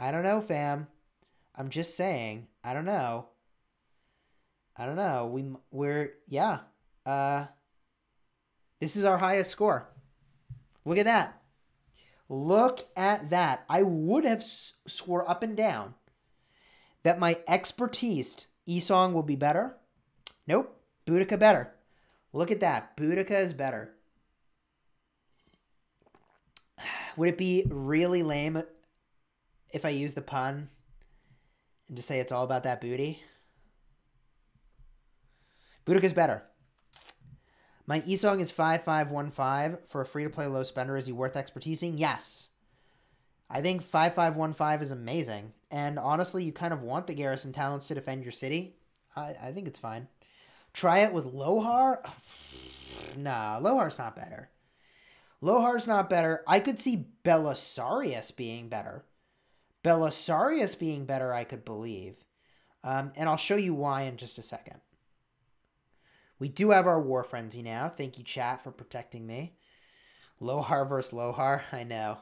I don't know, fam. I'm just saying. I don't know. I don't know. We, we're, yeah. Uh, this is our highest score. Look at that. Look at that. I would have swore up and down that my expertise, Yi Seong, will be better. Nope. Boudica better. Look at that. Boudica is better. Would it be really lame if I use the pun and just say it's all about that booty? Boudica's better. My Yi Seong is five five one five for a free-to-play low spender. Is he worth expertising? Yes. I think five five one five is amazing. And honestly, you kind of want the garrison talents to defend your city. I, I think it's fine. Try it with Lohar? Nah, Lohar's not better. Lohar's not better. I could see Belisarius being better. Belisarius being better, I could believe. Um, and I'll show you why in just a second. We do have our War Frenzy now. Thank you, chat, for protecting me. Lohar versus Lohar. I know.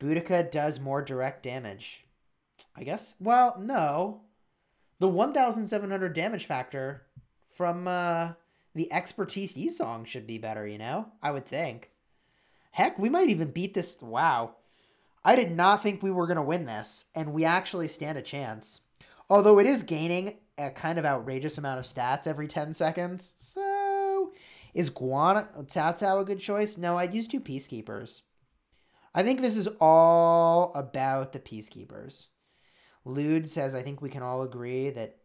Boudica does more direct damage. I guess. Well, no. The one thousand seven hundred damage factor from uh, the expertise Yi Seong should be better, you know? I would think. Heck, we might even beat this. Wow. I did not think we were going to win this, and we actually stand a chance. Although it is gaining a kind of outrageous amount of stats every ten seconds. So, is Guan Cao Cao a good choice? No, I'd use two Peacekeepers. I think this is all about the Peacekeepers. Lude says, I think we can all agree that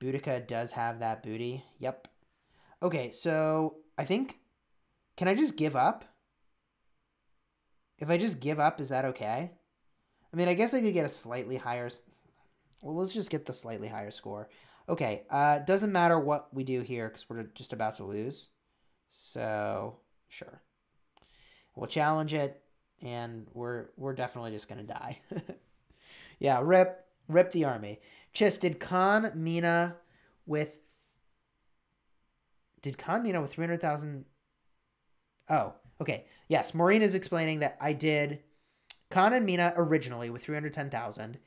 Boudica does have that booty. Yep. Okay, so I think, can I just give up? If I just give up, is that okay? I mean, I guess I could get a slightly higher... Well, let's just get the slightly higher score. Okay, uh, doesn't matter what we do here because we're just about to lose. So, sure. We'll challenge it, and we're we're definitely just going to die. Yeah, rip, rip the army. Chis, did Khan Mina with... Did Khan Mina with three hundred thousand... Oh, okay. Yes, Maureen is explaining that I did Khan and Mina originally with three hundred ten thousand.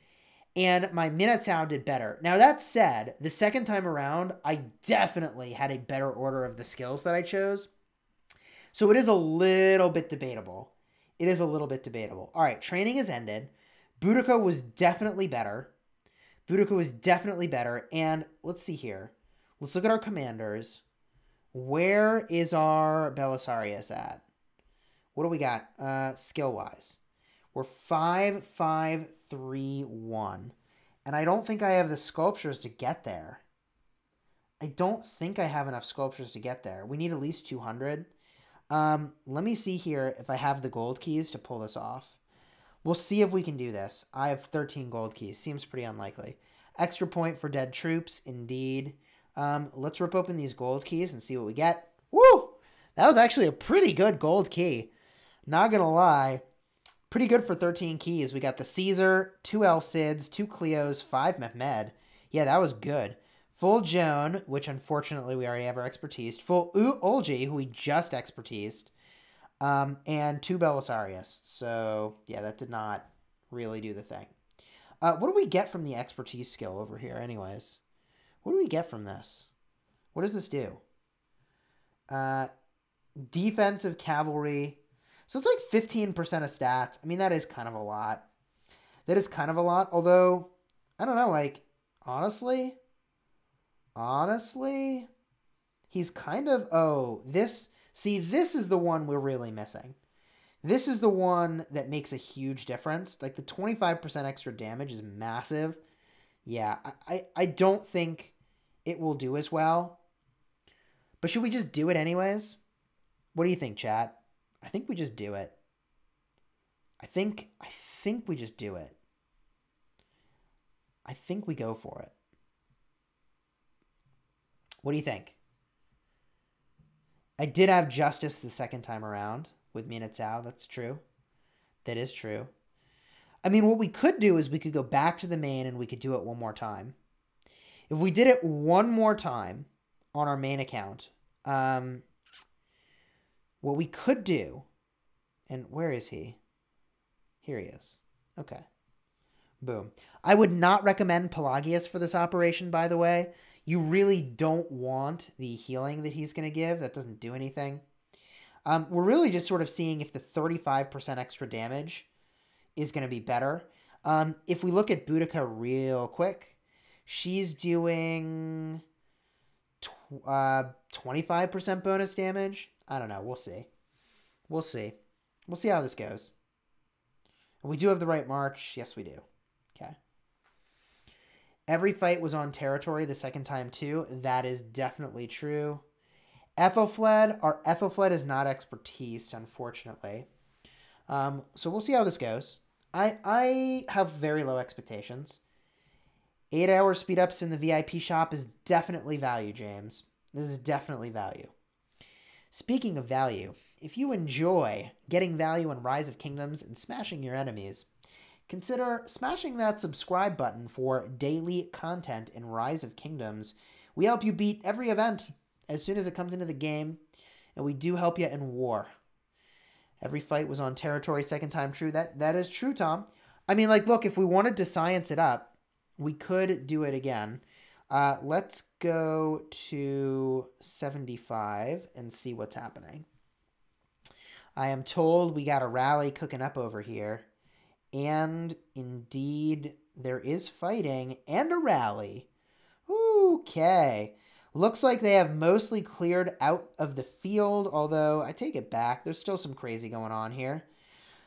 And my Minotaur did better. Now, that said, the second time around, I definitely had a better order of the skills that I chose. So it is a little bit debatable. It is a little bit debatable. All right, training has ended. Boudica was definitely better. Boudica was definitely better. And let's see here. Let's look at our commanders. Where is our Belisarius at? What do we got uh, skill-wise? We're five, five, three, one. And I don't think I have the sculptures to get there. I don't think I have enough sculptures to get there. We need at least two hundred. Um, let me see here if I have the gold keys to pull this off. We'll see if we can do this. I have thirteen gold keys. Seems pretty unlikely. Extra point for dead troops, indeed. Um, let's rip open these gold keys and see what we get. Woo! That was actually a pretty good gold key. Not gonna lie. Pretty good for thirteen keys. We got the Caesar, two El Cids, two Cleos, five Mehmed. Yeah, that was good. Full Joan, which unfortunately we already have our expertise. Full Ulji, who we just expertised. Um, and two Belisarius. So, yeah, that did not really do the thing. Uh, what do we get from the expertise skill over here anyways? What do we get from this? What does this do? Uh, defensive cavalry... So it's like fifteen percent of stats. I mean, that is kind of a lot. That is kind of a lot. Although, I don't know, like, honestly, honestly, he's kind of, oh, this, see, this is the one we're really missing. This is the one that makes a huge difference. Like, the twenty-five percent extra damage is massive. Yeah, I, I, I don't think it will do as well. But should we just do it anyways? What do you think, chat? I think we just do it. I think, I think we just do it. I think we go for it. What do you think? I did have justice the second time around with Mina Cao. That's true. That is true. I mean, what we could do is we could go back to the main and we could do it one more time. If we did it one more time on our main account, um... what we could do, and where is he? Here he is. Okay. Boom. I would not recommend Pelagius for this operation, by the way. You really don't want the healing that he's going to give. That doesn't do anything. Um, we're really just sort of seeing if the thirty-five percent extra damage is going to be better. Um, if we look at Boudica real quick, she's doing tw uh, twenty-five percent bonus damage. I don't know. We'll see. We'll see. We'll see how this goes. We do have the right march. Yes, we do. Okay. Every fight was on territory the second time, too. That is definitely true. Aethelflaed. Our Aethelflaed is not expertise, unfortunately. Um, so we'll see how this goes. I, I have very low expectations. Eight-hour speed-ups in the V I P shop is definitely value, James. This is definitely value. Speaking of value, if you enjoy getting value in Rise of Kingdoms and smashing your enemies, consider smashing that subscribe button for daily content in Rise of Kingdoms. We help you beat every event as soon as it comes into the game, and we do help you in war. Every fight was on territory, second time true. That that is true, Tom. I mean, like, look, if we wanted to science it up, we could do it again. Uh, let's go to seventy-five and see what's happening. I am told we got a rally cooking up over here. And indeed, there is fighting and a rally. Okay. Looks like they have mostly cleared out of the field, although I take it back. There's still some crazy going on here.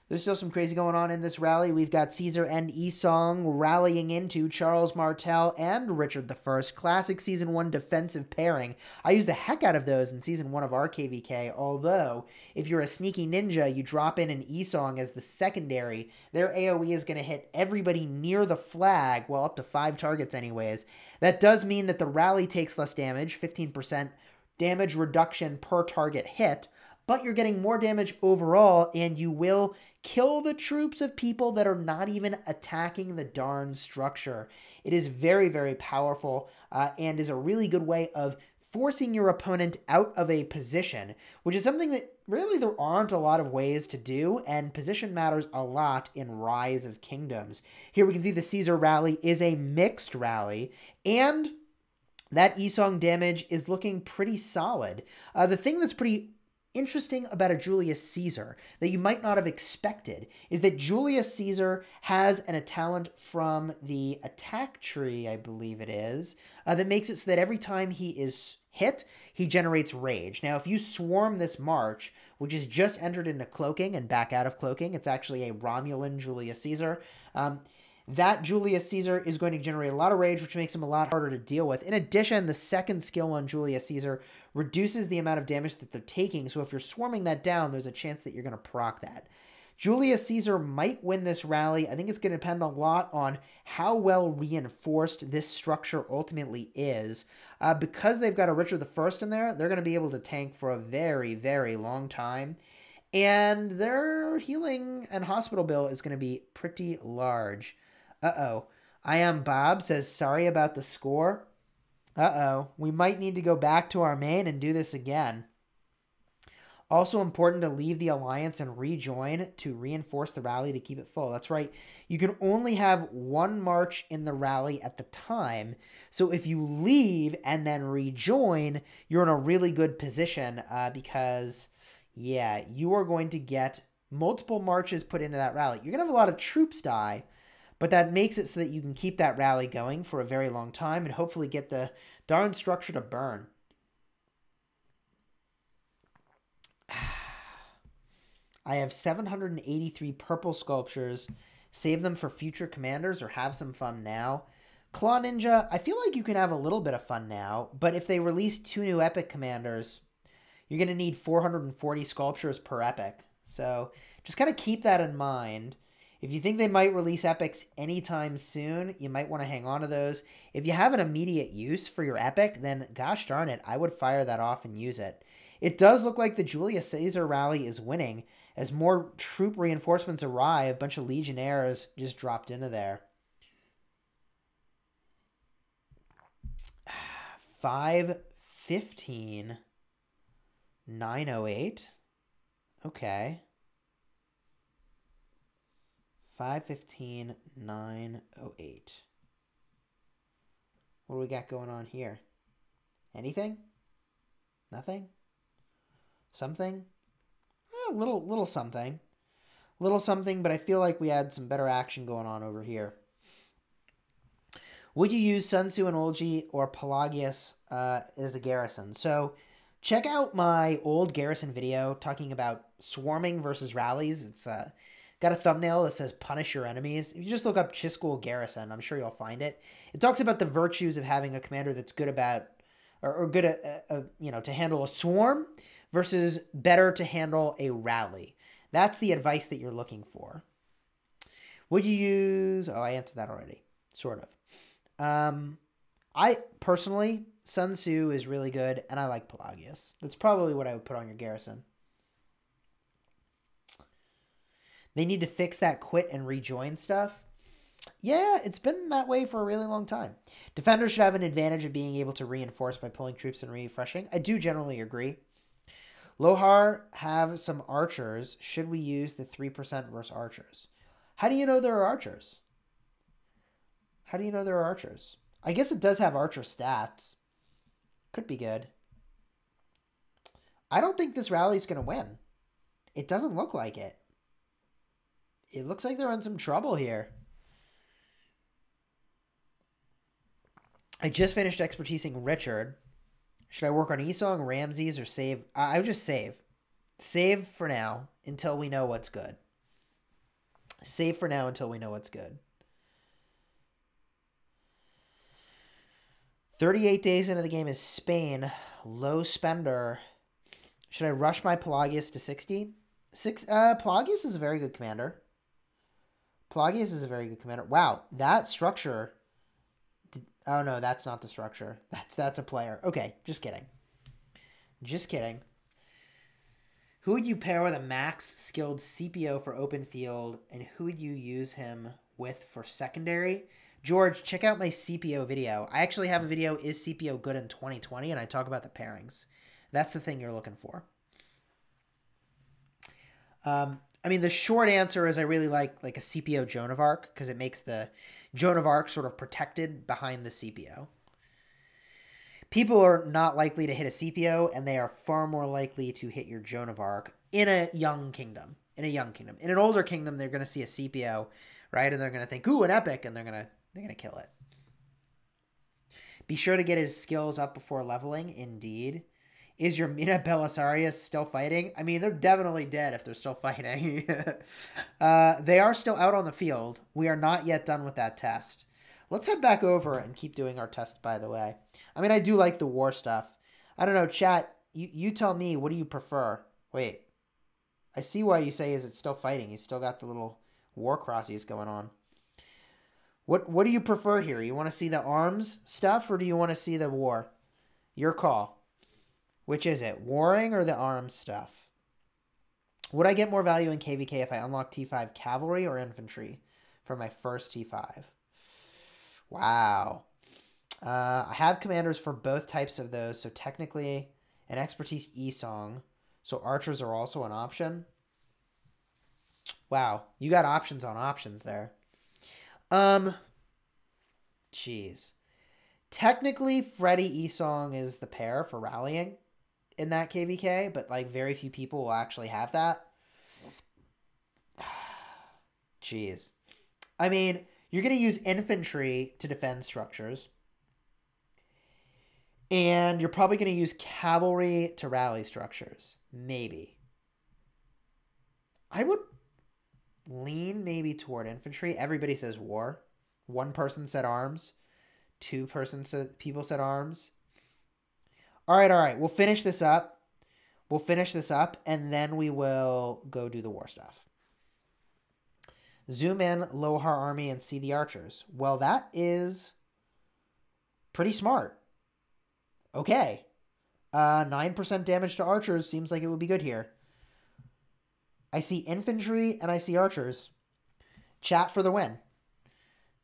There's still some crazy going on in this rally. We've got Caesar and Yi Seong rallying into Charles Martel and Richard the First. Classic Season one defensive pairing. I used the heck out of those in Season one of our K V K, although if you're a sneaky ninja, you drop in an Yi Seong as the secondary. Their AoE is going to hit everybody near the flag, well, up to five targets anyways. That does mean that the rally takes less damage, fifteen percent damage reduction per target hit, but you're getting more damage overall, and you will kill the troops of people that are not even attacking the darn structure. It is very, very powerful, uh, and is a really good way of forcing your opponent out of a position, which is something that really there aren't a lot of ways to do, and position matters a lot in Rise of Kingdoms. Here we can see the Caesar rally is a mixed rally, and that Yi Seong damage is looking pretty solid. Uh, the thing that's pretty interesting about a Julius Caesar that you might not have expected is that Julius Caesar has an, a talent from the attack tree, I believe it is, uh, that makes it so that every time he is hit, he generates rage. Now, if you swarm this march, which is just entered into cloaking and back out of cloaking, it's actually a Romulan Julius Caesar, um, that Julius Caesar is going to generate a lot of rage, which makes him a lot harder to deal with. In addition, the second skill on Julius Caesar reduces the amount of damage that they're taking, so if you're swarming that down, there's a chance that you're going to proc that. Julius Caesar might win this rally. I think it's going to depend a lot on how well reinforced this structure ultimately is. Uh, because they've got a Richard the First in there, they're going to be able to tank for a very, very long time. And their healing and hospital bill is going to be pretty large. Uh-oh. I Am Bob says, sorry about the score. Uh-oh, we might need to go back to our main and do this again. Also important to leave the alliance and rejoin to reinforce the rally to keep it full. That's right. You can only have one march in the rally at the time. So if you leave and then rejoin, you're in a really good position uh, because, yeah, you are going to get multiple marches put into that rally. You're going to have a lot of troops die, but that makes it so that you can keep that rally going for a very long time and hopefully get the darn structure to burn. I have seven hundred eighty-three purple sculptures. Save them for future commanders or have some fun now. Claw Ninja, I feel like you can have a little bit of fun now, but if they release two new epic commanders, you're going to need four hundred forty sculptures per epic. So just kind of keep that in mind. If you think they might release epics anytime soon, you might want to hang on to those. If you have an immediate use for your epic, then gosh darn it, I would fire that off and use it. It does look like the Julius Caesar rally is winning. As more troop reinforcements arrive, a bunch of legionnaires just dropped into there. five fifteen. nine oh eight. Okay. five fifteen, nine oh eight. What do we got going on here? Anything? Nothing? Something? A little, little something. Little something, but I feel like we had some better action going on over here. Would you use Sun Tzu and Olgi or Pelagius uh, as a garrison? So check out my old garrison video talking about swarming versus rallies. It's... Uh, Got a thumbnail that says punish your enemies. If you just look up Chisgule Garrison, I'm sure you'll find it. It talks about the virtues of having a commander that's good about, or, or good at, uh, uh, you know, to handle a swarm versus better to handle a rally. That's the advice that you're looking for. Would you use, oh, I answered that already, sort of. Um, I personally, Sun Tzu is really good, and I like Pelagius. That's probably what I would put on your garrison. They need to fix that quit and rejoin stuff. Yeah, it's been that way for a really long time. Defenders should have an advantage of being able to reinforce by pulling troops and refreshing. I do generally agree. Lohar have some archers. Should we use the three percent versus archers? How do you know there are archers? How do you know there are archers? I guess it does have archer stats. Could be good. I don't think this rally's going to win. It doesn't look like it. It looks like they're in some trouble here. I just finished expertising Richard. Should I work on Yi Seong, Ramses, or save? I would just save. Save for now until we know what's good. Save for now until we know what's good. thirty-eight days into the game is Spain. Low spender. Should I rush my Pelagius to sixty? Six, uh, Pelagius is a very good commander. Pelagius is a very good commander. Wow, that structure. Did, oh, no, that's not the structure. That's that's a player. Okay, just kidding. Just kidding. Who would you pair with a max skilled C P O for open field, and who would you use him with for secondary? George, check out my C P O video. I actually have a video, Is C P O Good in twenty twenty? And I talk about the pairings. That's the thing you're looking for. Um, I mean, the short answer is I really like like a C P O Joan of Arc because it makes the Joan of Arc sort of protected behind the C P O. People are not likely to hit a C P O, and they are far more likely to hit your Joan of Arc in a young kingdom. In a young kingdom. In an older kingdom, they're going to see a C P O, right? And they're going to think, ooh, an epic, and they're going to they're going to kill it. Be sure to get his skills up before leveling, indeed. Is your Mina Belisarius still fighting? I mean, they're definitely dead if they're still fighting. uh, they are still out on the field. We are not yet done with that test. Let's head back over and keep doing our test, by the way. I mean, I do like the war stuff. I don't know, chat, you, you tell me, what do you prefer? Wait, I see why you say is it still fighting. He's still got the little war crossies going on. What, what do you prefer here? You want to see the arms stuff, or do you want to see the war? Your call. Which is it, warring or the arms stuff? Would I get more value in K V K if I unlock T five cavalry or infantry for my first T five? Wow. Uh, I have commanders for both types of those, so technically an expertise Yi Seong, so archers are also an option. Wow, you got options on options there. Um, Jeez. Technically, Freddy Yi Seong is the pair for rallying in that K V K, but like very few people will actually have that. Jeez. I mean, you're going to use infantry to defend structures. And you're probably going to use cavalry to rally structures. Maybe. I would lean maybe toward infantry. Everybody says war. One person said arms. Two person said, people said arms. All right, all right. We'll finish this up. We'll finish this up, and then we will go do the war stuff. Zoom in Lohar army and see the archers. Well, that is pretty smart. Okay. Uh, nine percent damage to archers seems like it would be good here. I see infantry and I see archers. Chat for the win.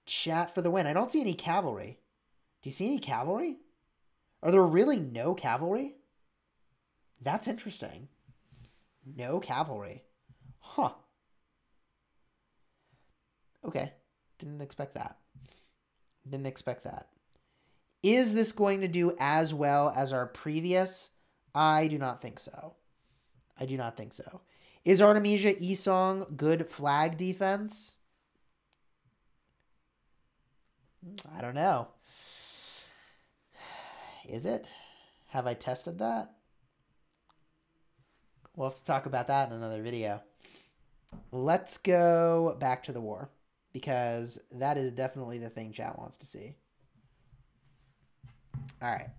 Chat for the win. I don't see any cavalry. Do you see any cavalry? Are there really no cavalry? That's interesting. No cavalry. Huh. Okay. Didn't expect that. Didn't expect that. Is this going to do as well as our previous? I do not think so. I do not think so. Is Artemisia Yi Seong good flag defense? I don't know. Is it? Have I tested that? We'll have to talk about that in another video. Let's go back to the war, because that is definitely the thing chat wants to see. All right.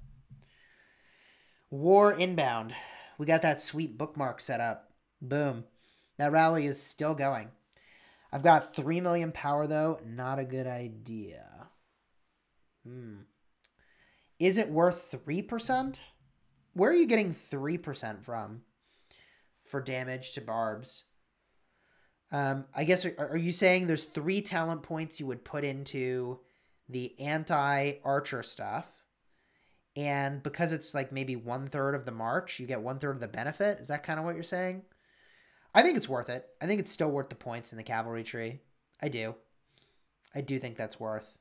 War inbound. We got that sweet bookmark set up. Boom. That rally is still going. I've got three million power, though. Not a good idea. Hmm. Is it worth three percent? Where are you getting three percent from for damage to barbs? Um, I guess, are, are you saying there's three talent points you would put into the anti-archer stuff? And because it's like maybe one-third of the march, you get one-third of the benefit? Is that kind of what you're saying? I think it's worth it. I think it's still worth the points in the cavalry tree. I do. I do think that's worth.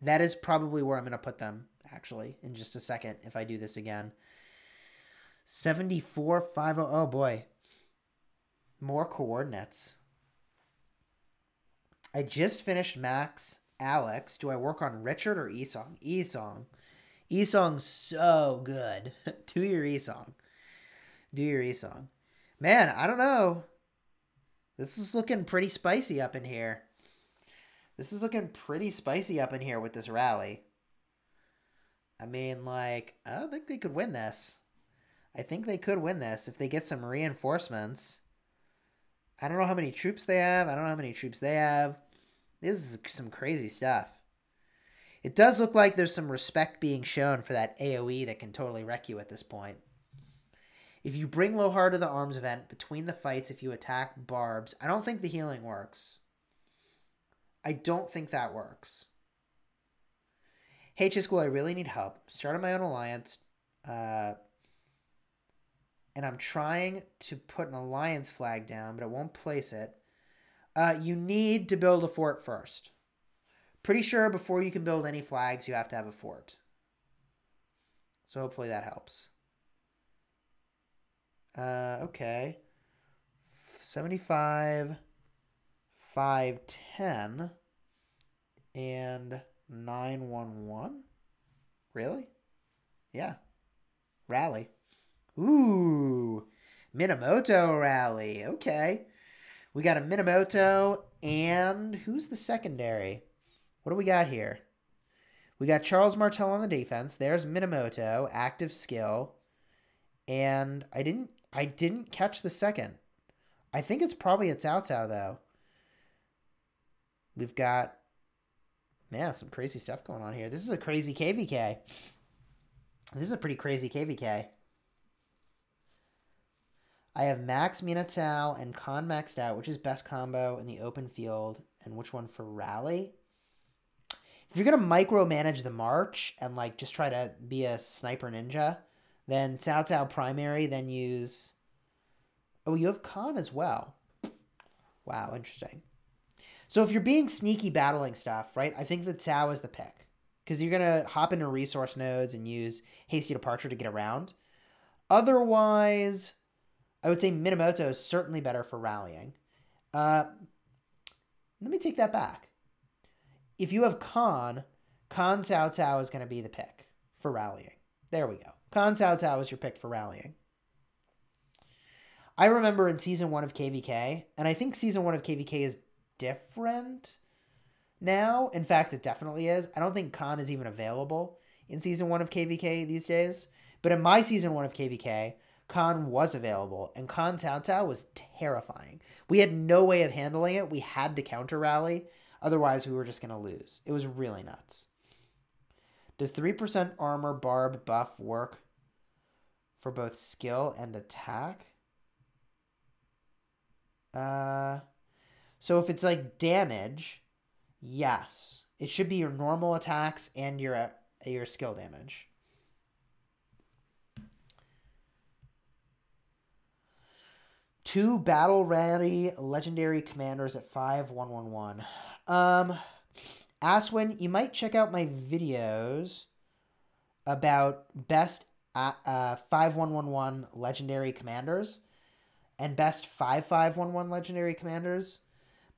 That is probably where I'm going to put them, actually, in just a second if I do this again. seventy-four, five hundred. Oh, boy. More coordinates. I just finished Max Alex. Do I work on Richard or Yi Seong? Yi Seong. Yi Seong's so good. Do your Yi Seong. Do your Yi Seong. Man, I don't know. This is looking pretty spicy up in here. This is looking pretty spicy up in here with this rally. I mean, like, I don't think they could win this. I think they could win this if they get some reinforcements. I don't know how many troops they have. I don't know how many troops they have. This is some crazy stuff. It does look like there's some respect being shown for that AoE that can totally wreck you at this point. If you bring Lohar to the arms event, between the fights, if you attack barbs, I don't think the healing works. I don't think that works. Hey, Chisgule, I really need help. Started my own alliance. Uh, and I'm trying to put an alliance flag down, but it won't place it. Uh, you need to build a fort first. Pretty sure before you can build any flags, you have to have a fort. So hopefully that helps. Uh, okay. seventy-five, five ten, and nine one one. Really? Yeah. Rally. Ooh. Minamoto rally. Okay. We got a Minamoto, and who's the secondary? What do we got here? We got Charles Martel on the defense. There's Minamoto, active skill. And I didn't I didn't catch the second. I think it's probably a Cao Cao, though. We've got, man, some crazy stuff going on here. This is a crazy K V K. This is a pretty crazy K V K. I have Max, Mina, Cao, and Khan maxed out. Which is best combo in the open field? And which one for rally? If you're going to micromanage the march and, like, just try to be a sniper ninja, then Cao Cao primary, then use... Oh, you have Khan as well. Wow, interesting. So if you're being sneaky battling stuff, right, I think the Cao is the pick. Because you're going to hop into resource nodes and use Hasty Departure to get around. Otherwise... I would say Minamoto is certainly better for rallying. Uh, let me take that back. If you have Khan, Khan Cao Cao is going to be the pick for rallying. There we go. Khan Cao Cao is your pick for rallying. I remember in Season one of K V K, and I think Season one of K V K is different now. In fact, it definitely is. I don't think Khan is even available in Season one of K V K these days. But in my Season one of K V K... Khan was available, and Khan Cao Cao was terrifying. We had no way of handling it. We had to counter-rally. Otherwise, we were just going to lose. It was really nuts. Does three percent armor barb buff work for both skill and attack? Uh, so if it's like damage, yes. It should be your normal attacks and your, your skill damage. Two battle-ready legendary commanders at five one one one. Um, Aswin, you might check out my videos about best uh, uh, five one one one legendary commanders and best five five one one legendary commanders.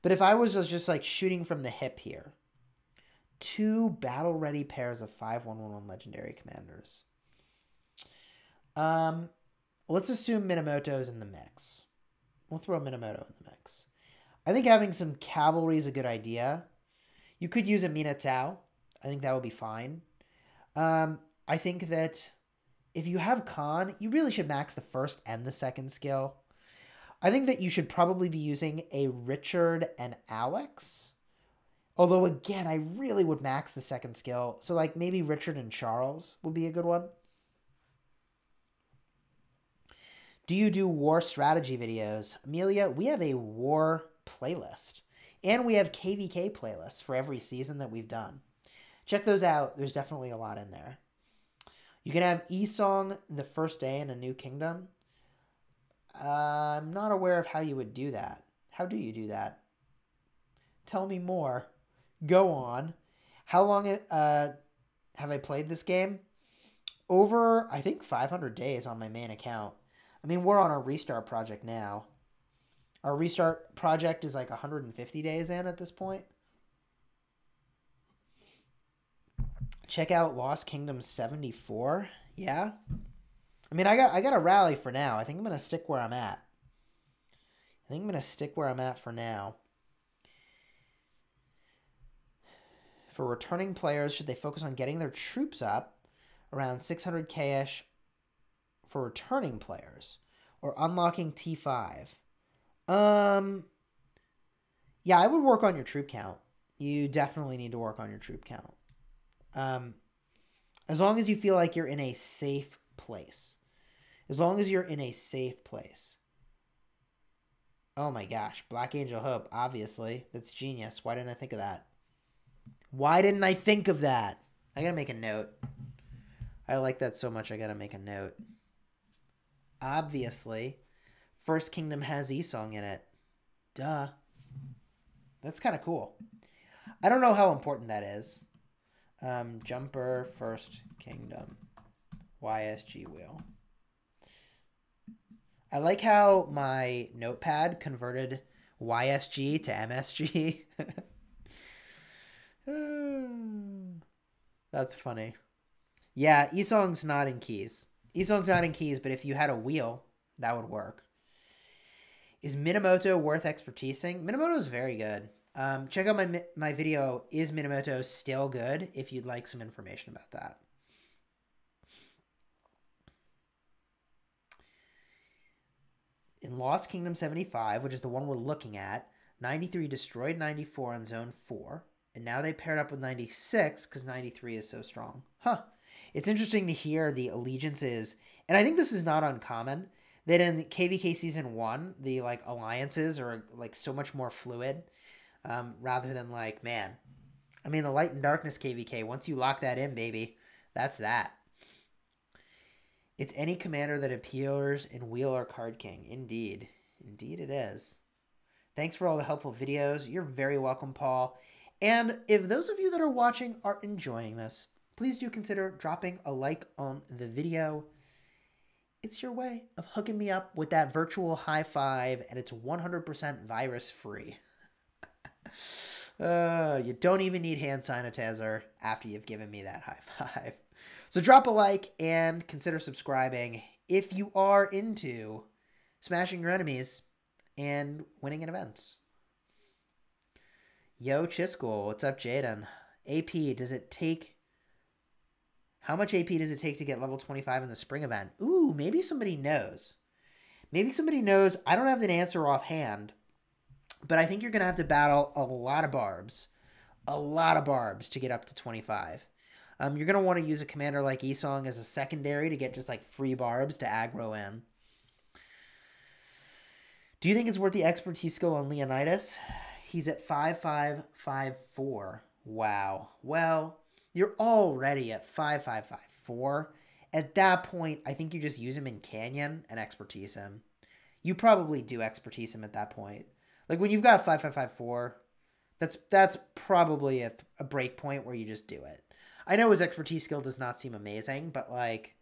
But if I was just like shooting from the hip here, two battle-ready pairs of five one one one legendary commanders. Um, let's assume Minamoto's in the mix. We'll throw Minamoto in the mix. I think having some cavalry is a good idea. You could use a Minamoto. I think that would be fine. Um, I think that if you have Khan, you really should max the first and the second skill. I think that you should probably be using a Richard and Alex. Although, again, I really would max the second skill. So, like, maybe Richard and Charles would be a good one. Do you do war strategy videos? Amelia, we have a war playlist. And we have K V K playlists for every season that we've done. Check those out. There's definitely a lot in there. You can have Yi Seong the first day in a new kingdom. Uh, I'm not aware of how you would do that. How do you do that? Tell me more. Go on. How long uh, have I played this game? Over, I think, five hundred days on my main account. I mean, we're on our restart project now. Our restart project is like one hundred fifty days in at this point. Check out Lost Kingdom seventy-four. Yeah. I mean, I got I got a rally for now. I think I'm going to stick where I'm at. I think I'm going to stick where I'm at for now. For returning players, should they focus on getting their troops up around six hundred K-ish for returning players or unlocking T five? Um, yeah, I would work on your troop count. You definitely need to work on your troop count. Um, as long as you feel like you're in a safe place. As long as you're in a safe place. Oh my gosh, Black Angel Hope, obviously. That's genius. Why didn't I think of that? Why didn't I think of that? I gotta make a note. I like that so much, I gotta make a note. Obviously, First Kingdom has Yi Seong in it. Duh. That's kind of cool. I don't know how important that is. Um, jumper, First Kingdom, Y S G wheel. I like how my notepad converted Y S G to M S G. That's funny. Yeah, Yi Seong's not in keys. Yi Seong's not in keys, but if you had a wheel, that would work. Is Minamoto worth expertising? Minamoto's very good. Um, check out my, my video, Is Minamoto Still Good? If you'd like some information about that. In Lost Kingdom seventy-five, which is the one we're looking at, ninety-three destroyed ninety-four on zone four. And now they paired up with ninety-six because ninety-three is so strong. Huh. It's interesting to hear the allegiances. And I think this is not uncommon that in K V K season one, the like alliances are like so much more fluid um, rather than like, man, I mean, the light and darkness K V K, once you lock that in, baby, that's that. It's any commander that appears in Wheel or Card King. Indeed. Indeed it is. Thanks for all the helpful videos. You're very welcome, Paul. And if those of you that are watching are enjoying this, please do consider dropping a like on the video. It's your way of hooking me up with that virtual high five, and it's one hundred percent virus-free. uh, you don't even need hand sanitizer after you've given me that high five. So drop a like and consider subscribing if you are into smashing your enemies and winning in events. Yo, Chisgule, what's up, Jaden? A P, does it take... How much A P does it take to get level twenty-five in the spring event? Ooh, maybe somebody knows. Maybe somebody knows. I don't have an answer offhand, but I think you're going to have to battle a lot of barbs. A lot of barbs to get up to twenty-five. Um, you're going to want to use a commander like Yi Seong as a secondary to get just, like, free barbs to aggro in. Do you think it's worth the expertise skill on Leonidas? He's at five five five four. Wow. Well, you're already at five five five four. At that point, I think you just use him in Canyon and expertise him. You probably do expertise him at that point. Like when you've got five five five four, that's that's probably a, a break point where you just do it. I know his expertise skill does not seem amazing, but like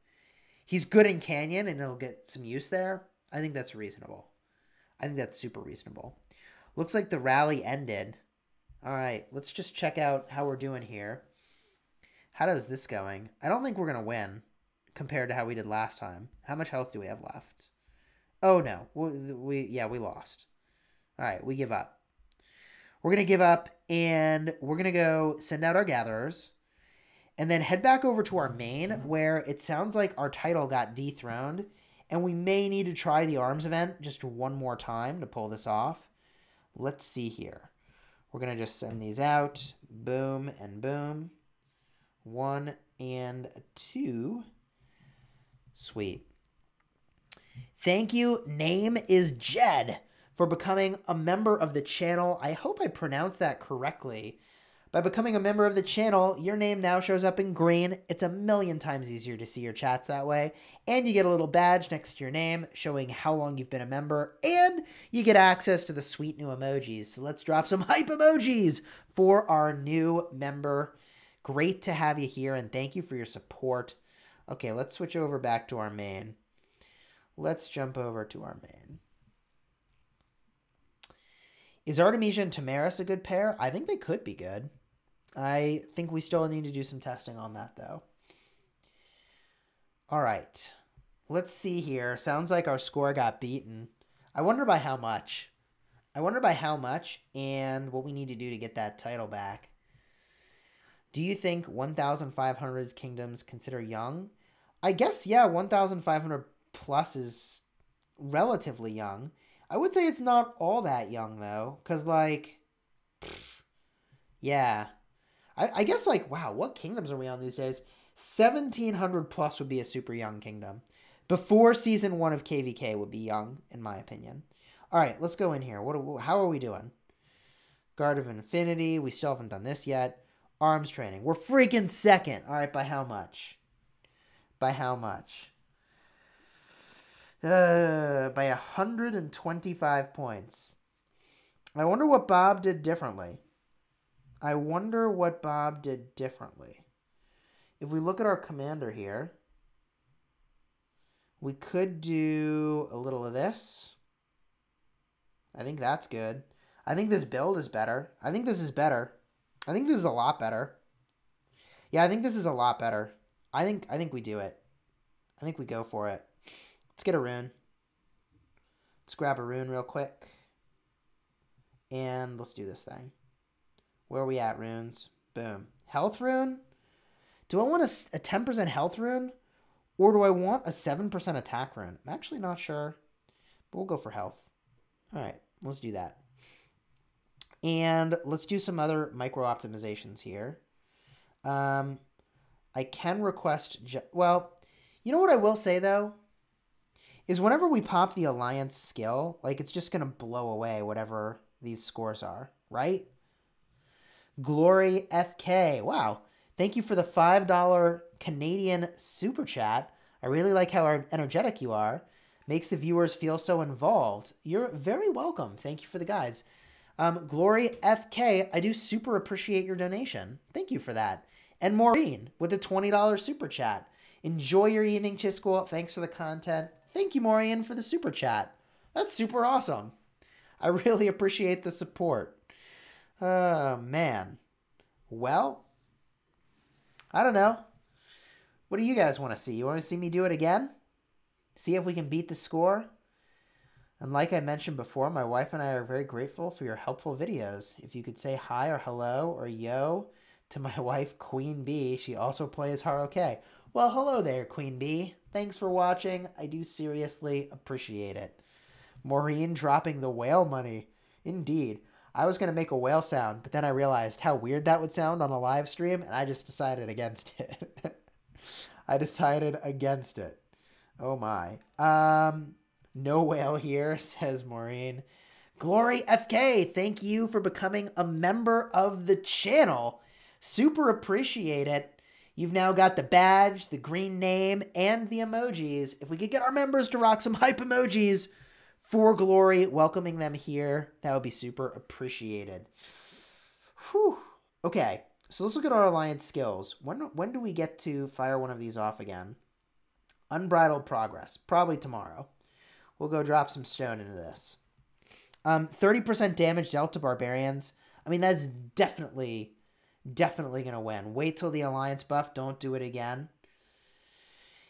he's good in Canyon and it'll get some use there. I think that's reasonable. I think that's super reasonable. Looks like the rally ended. All right, let's just check out how we're doing here. How is this going? I don't think we're going to win compared to how we did last time. How much health do we have left? Oh, no. We, we yeah, we lost. All right, we give up. We're going to give up, and we're going to go send out our gatherers and then head back over to our main, where it sounds like our title got dethroned, and we may need to try the arms event just one more time to pull this off. Let's see here. We're going to just send these out. Boom and boom. One and two. Sweet. Thank you, Name is Jed, for becoming a member of the channel. I hope I pronounced that correctly. By becoming a member of the channel, your name now shows up in green. It's a million times easier to see your chats that way. And you get a little badge next to your name showing how long you've been a member. And you get access to the sweet new emojis. So let's drop some hype emojis for our new member. Great to have you here, and thank you for your support. Okay, let's switch over back to our main. Let's jump over to our main. Is Artemisia and Tomyris a good pair? I think they could be good. I think we still need to do some testing on that, though. All right. Let's see here. Sounds like our score got beaten. I wonder by how much. I wonder by how much and what we need to do to get that title back. Do you think fifteen hundred kingdoms consider young? I guess, yeah, fifteen hundred plus is relatively young. I would say it's not all that young, though, because, like, pfft, yeah. I, I guess, like, wow, what kingdoms are we on these days? seventeen hundred plus would be a super young kingdom. Before season one of K V K would be young, in my opinion. All right, let's go in here. What? Are, how are we doing? Guard of Infinity. We still haven't done this yet. Arms training. We're freaking second. All right, by how much? By how much? Uh, by one hundred twenty-five points. I wonder what Bob did differently. I wonder what Bob did differently. If we look at our commander here, we could do a little of this. I think that's good. I think this build is better. I think this is better. I think this is a lot better. Yeah, I think this is a lot better. I think I think we do it. I think we go for it. Let's get a rune. Let's grab a rune real quick. And let's do this thing. Where are we at, runes? Boom. Health rune? Do I want a, a ten percent health rune? Or do I want a seven percent attack rune? I'm actually not sure. But we'll go for health. All right. Let's do that. And let's do some other micro-optimizations here. Um, I can request... Well, you know what I will say, though? Is whenever we pop the alliance skill, like, it's just going to blow away whatever these scores are, right? Glory F K. Wow. Thank you for the five dollar Canadian super chat. I really like how energetic you are. Makes the viewers feel so involved. You're very welcome. Thank you for the guides. Um, Glory F K, I do super appreciate your donation. Thank you for that. And Maureen with a twenty dollar super chat. Enjoy your evening, Chisgule. Thanks for the content. Thank you, Maureen, for the super chat. That's super awesome. I really appreciate the support. Oh, man. Well, I don't know. What do you guys want to see? You want to see me do it again? See if we can beat the score? And like I mentioned before, my wife and I are very grateful for your helpful videos. If you could say hi or hello or yo to my wife, Queen Bee. She also plays Haruka. Well, hello there, Queen Bee. Thanks for watching. I do seriously appreciate it. Maureen dropping the whale money. Indeed. I was going to make a whale sound, but then I realized how weird that would sound on a live stream, and I just decided against it. I decided against it. Oh, my. Um, no whale here, says Maureen. Glory F K, thank you for becoming a member of the channel. Super appreciate it. You've now got the badge, the green name, and the emojis. If we could get our members to rock some hype emojis for Glory, welcoming them here, that would be super appreciated. Whew. Okay, so let's look at our alliance skills. When, when do we get to fire one of these off again? Unbridled progress, probably tomorrow. We'll go drop some stone into this. Um, thirty percent damage dealt to barbarians. I mean, that's definitely... Definitely going to win. Wait till the alliance buff. Don't do it again.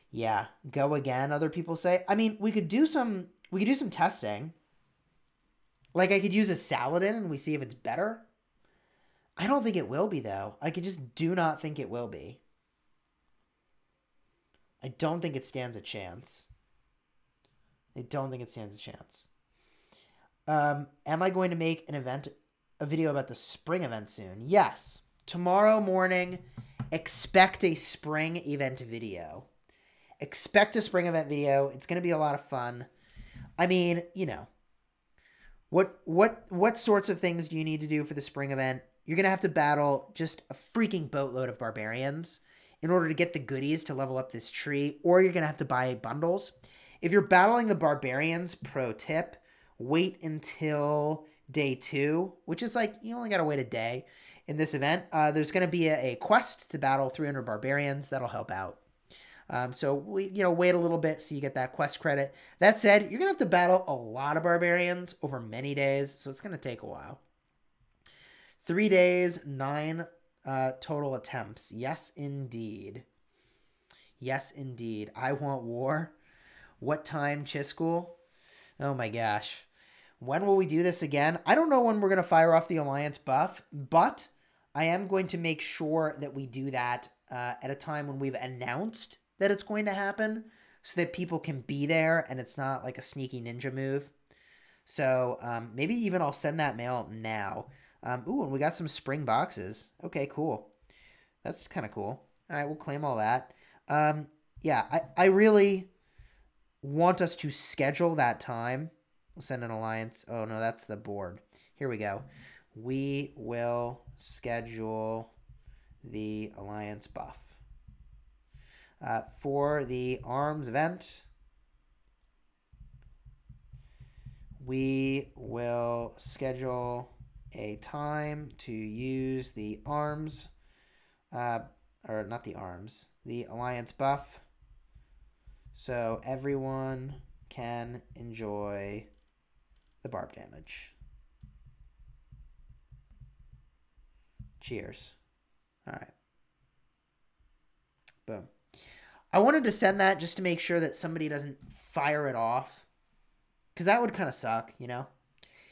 Yeah. Go again, other people say. I mean, we could do some... We could do some testing. Like, I could use a Saladin and we see if it's better. I don't think it will be, though. I could just do not think it will be. I don't think it stands a chance. I don't think it stands a chance. Um, am I going to make an event, a video about the spring event soon? Yes. Tomorrow morning, expect a spring event video. Expect a spring event video. It's going to be a lot of fun. I mean, you know, what, what, what sorts of things do you need to do for the spring event? You're going to have to battle just a freaking boatload of barbarians in order to get the goodies to level up this tree, or you're going to have to buy bundles. If you're battling the barbarians, pro tip, wait until day two, which is like, you only got to wait a day in this event. Uh, there's going to be a, a quest to battle three hundred barbarians. That'll help out. Um, so, we, you know, wait a little bit so you get that quest credit. That said, you're going to have to battle a lot of barbarians over many days, so it's going to take a while. Three days, nine uh, total attempts. Yes, indeed. Yes, indeed. I want war. What time, Chisgule? Oh, my gosh. When will we do this again? I don't know when we're going to fire off the Alliance buff, but I am going to make sure that we do that uh, at a time when we've announced that it's going to happen so that people can be there and it's not like a sneaky ninja move. So um, maybe even I'll send that mail now. Um, ooh, and we got some spring boxes. Okay, cool. That's kind of cool. All right, we'll claim all that. Um, yeah, I, I really want us to schedule that time. We'll send an alliance. Oh, no, that's the board. Here we go. We will schedule the alliance buff. Uh, for the arms event, we will schedule a time to use the arms, uh, or not the arms, the alliance buff, so everyone can enjoy the barb damage. Cheers. All right. Boom. I wanted to send that just to make sure that somebody doesn't fire it off, because that would kind of suck, you know?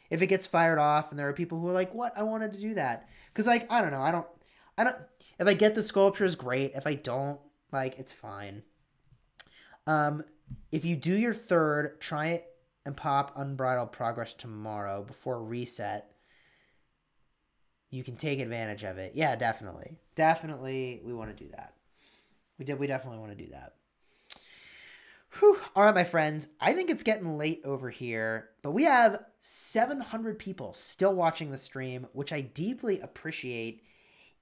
If it gets fired off and there are people who are like, what? I wanted to do that. Because, like, I don't know. I don't, I don't, if I get the sculptures, great. If I don't, like, it's fine. Um, if you do your third, try it and pop Unbridled Progress tomorrow before reset. You can take advantage of it. Yeah, definitely. Definitely, we want to do that. We did. We definitely want to do that. Whew. All right, my friends, I think it's getting late over here, but we have seven hundred people still watching the stream, which I deeply appreciate.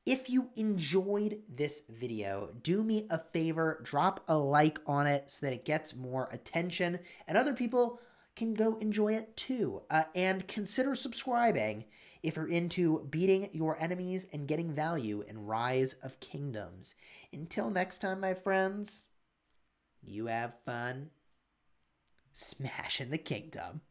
If you enjoyed this video, do me a favor, drop a like on it so that it gets more attention and other people can go enjoy it too. Uh, and consider subscribing if you're into beating your enemies and getting value in Rise of Kingdoms. Until next time, my friends. You have fun smashing the kingdom.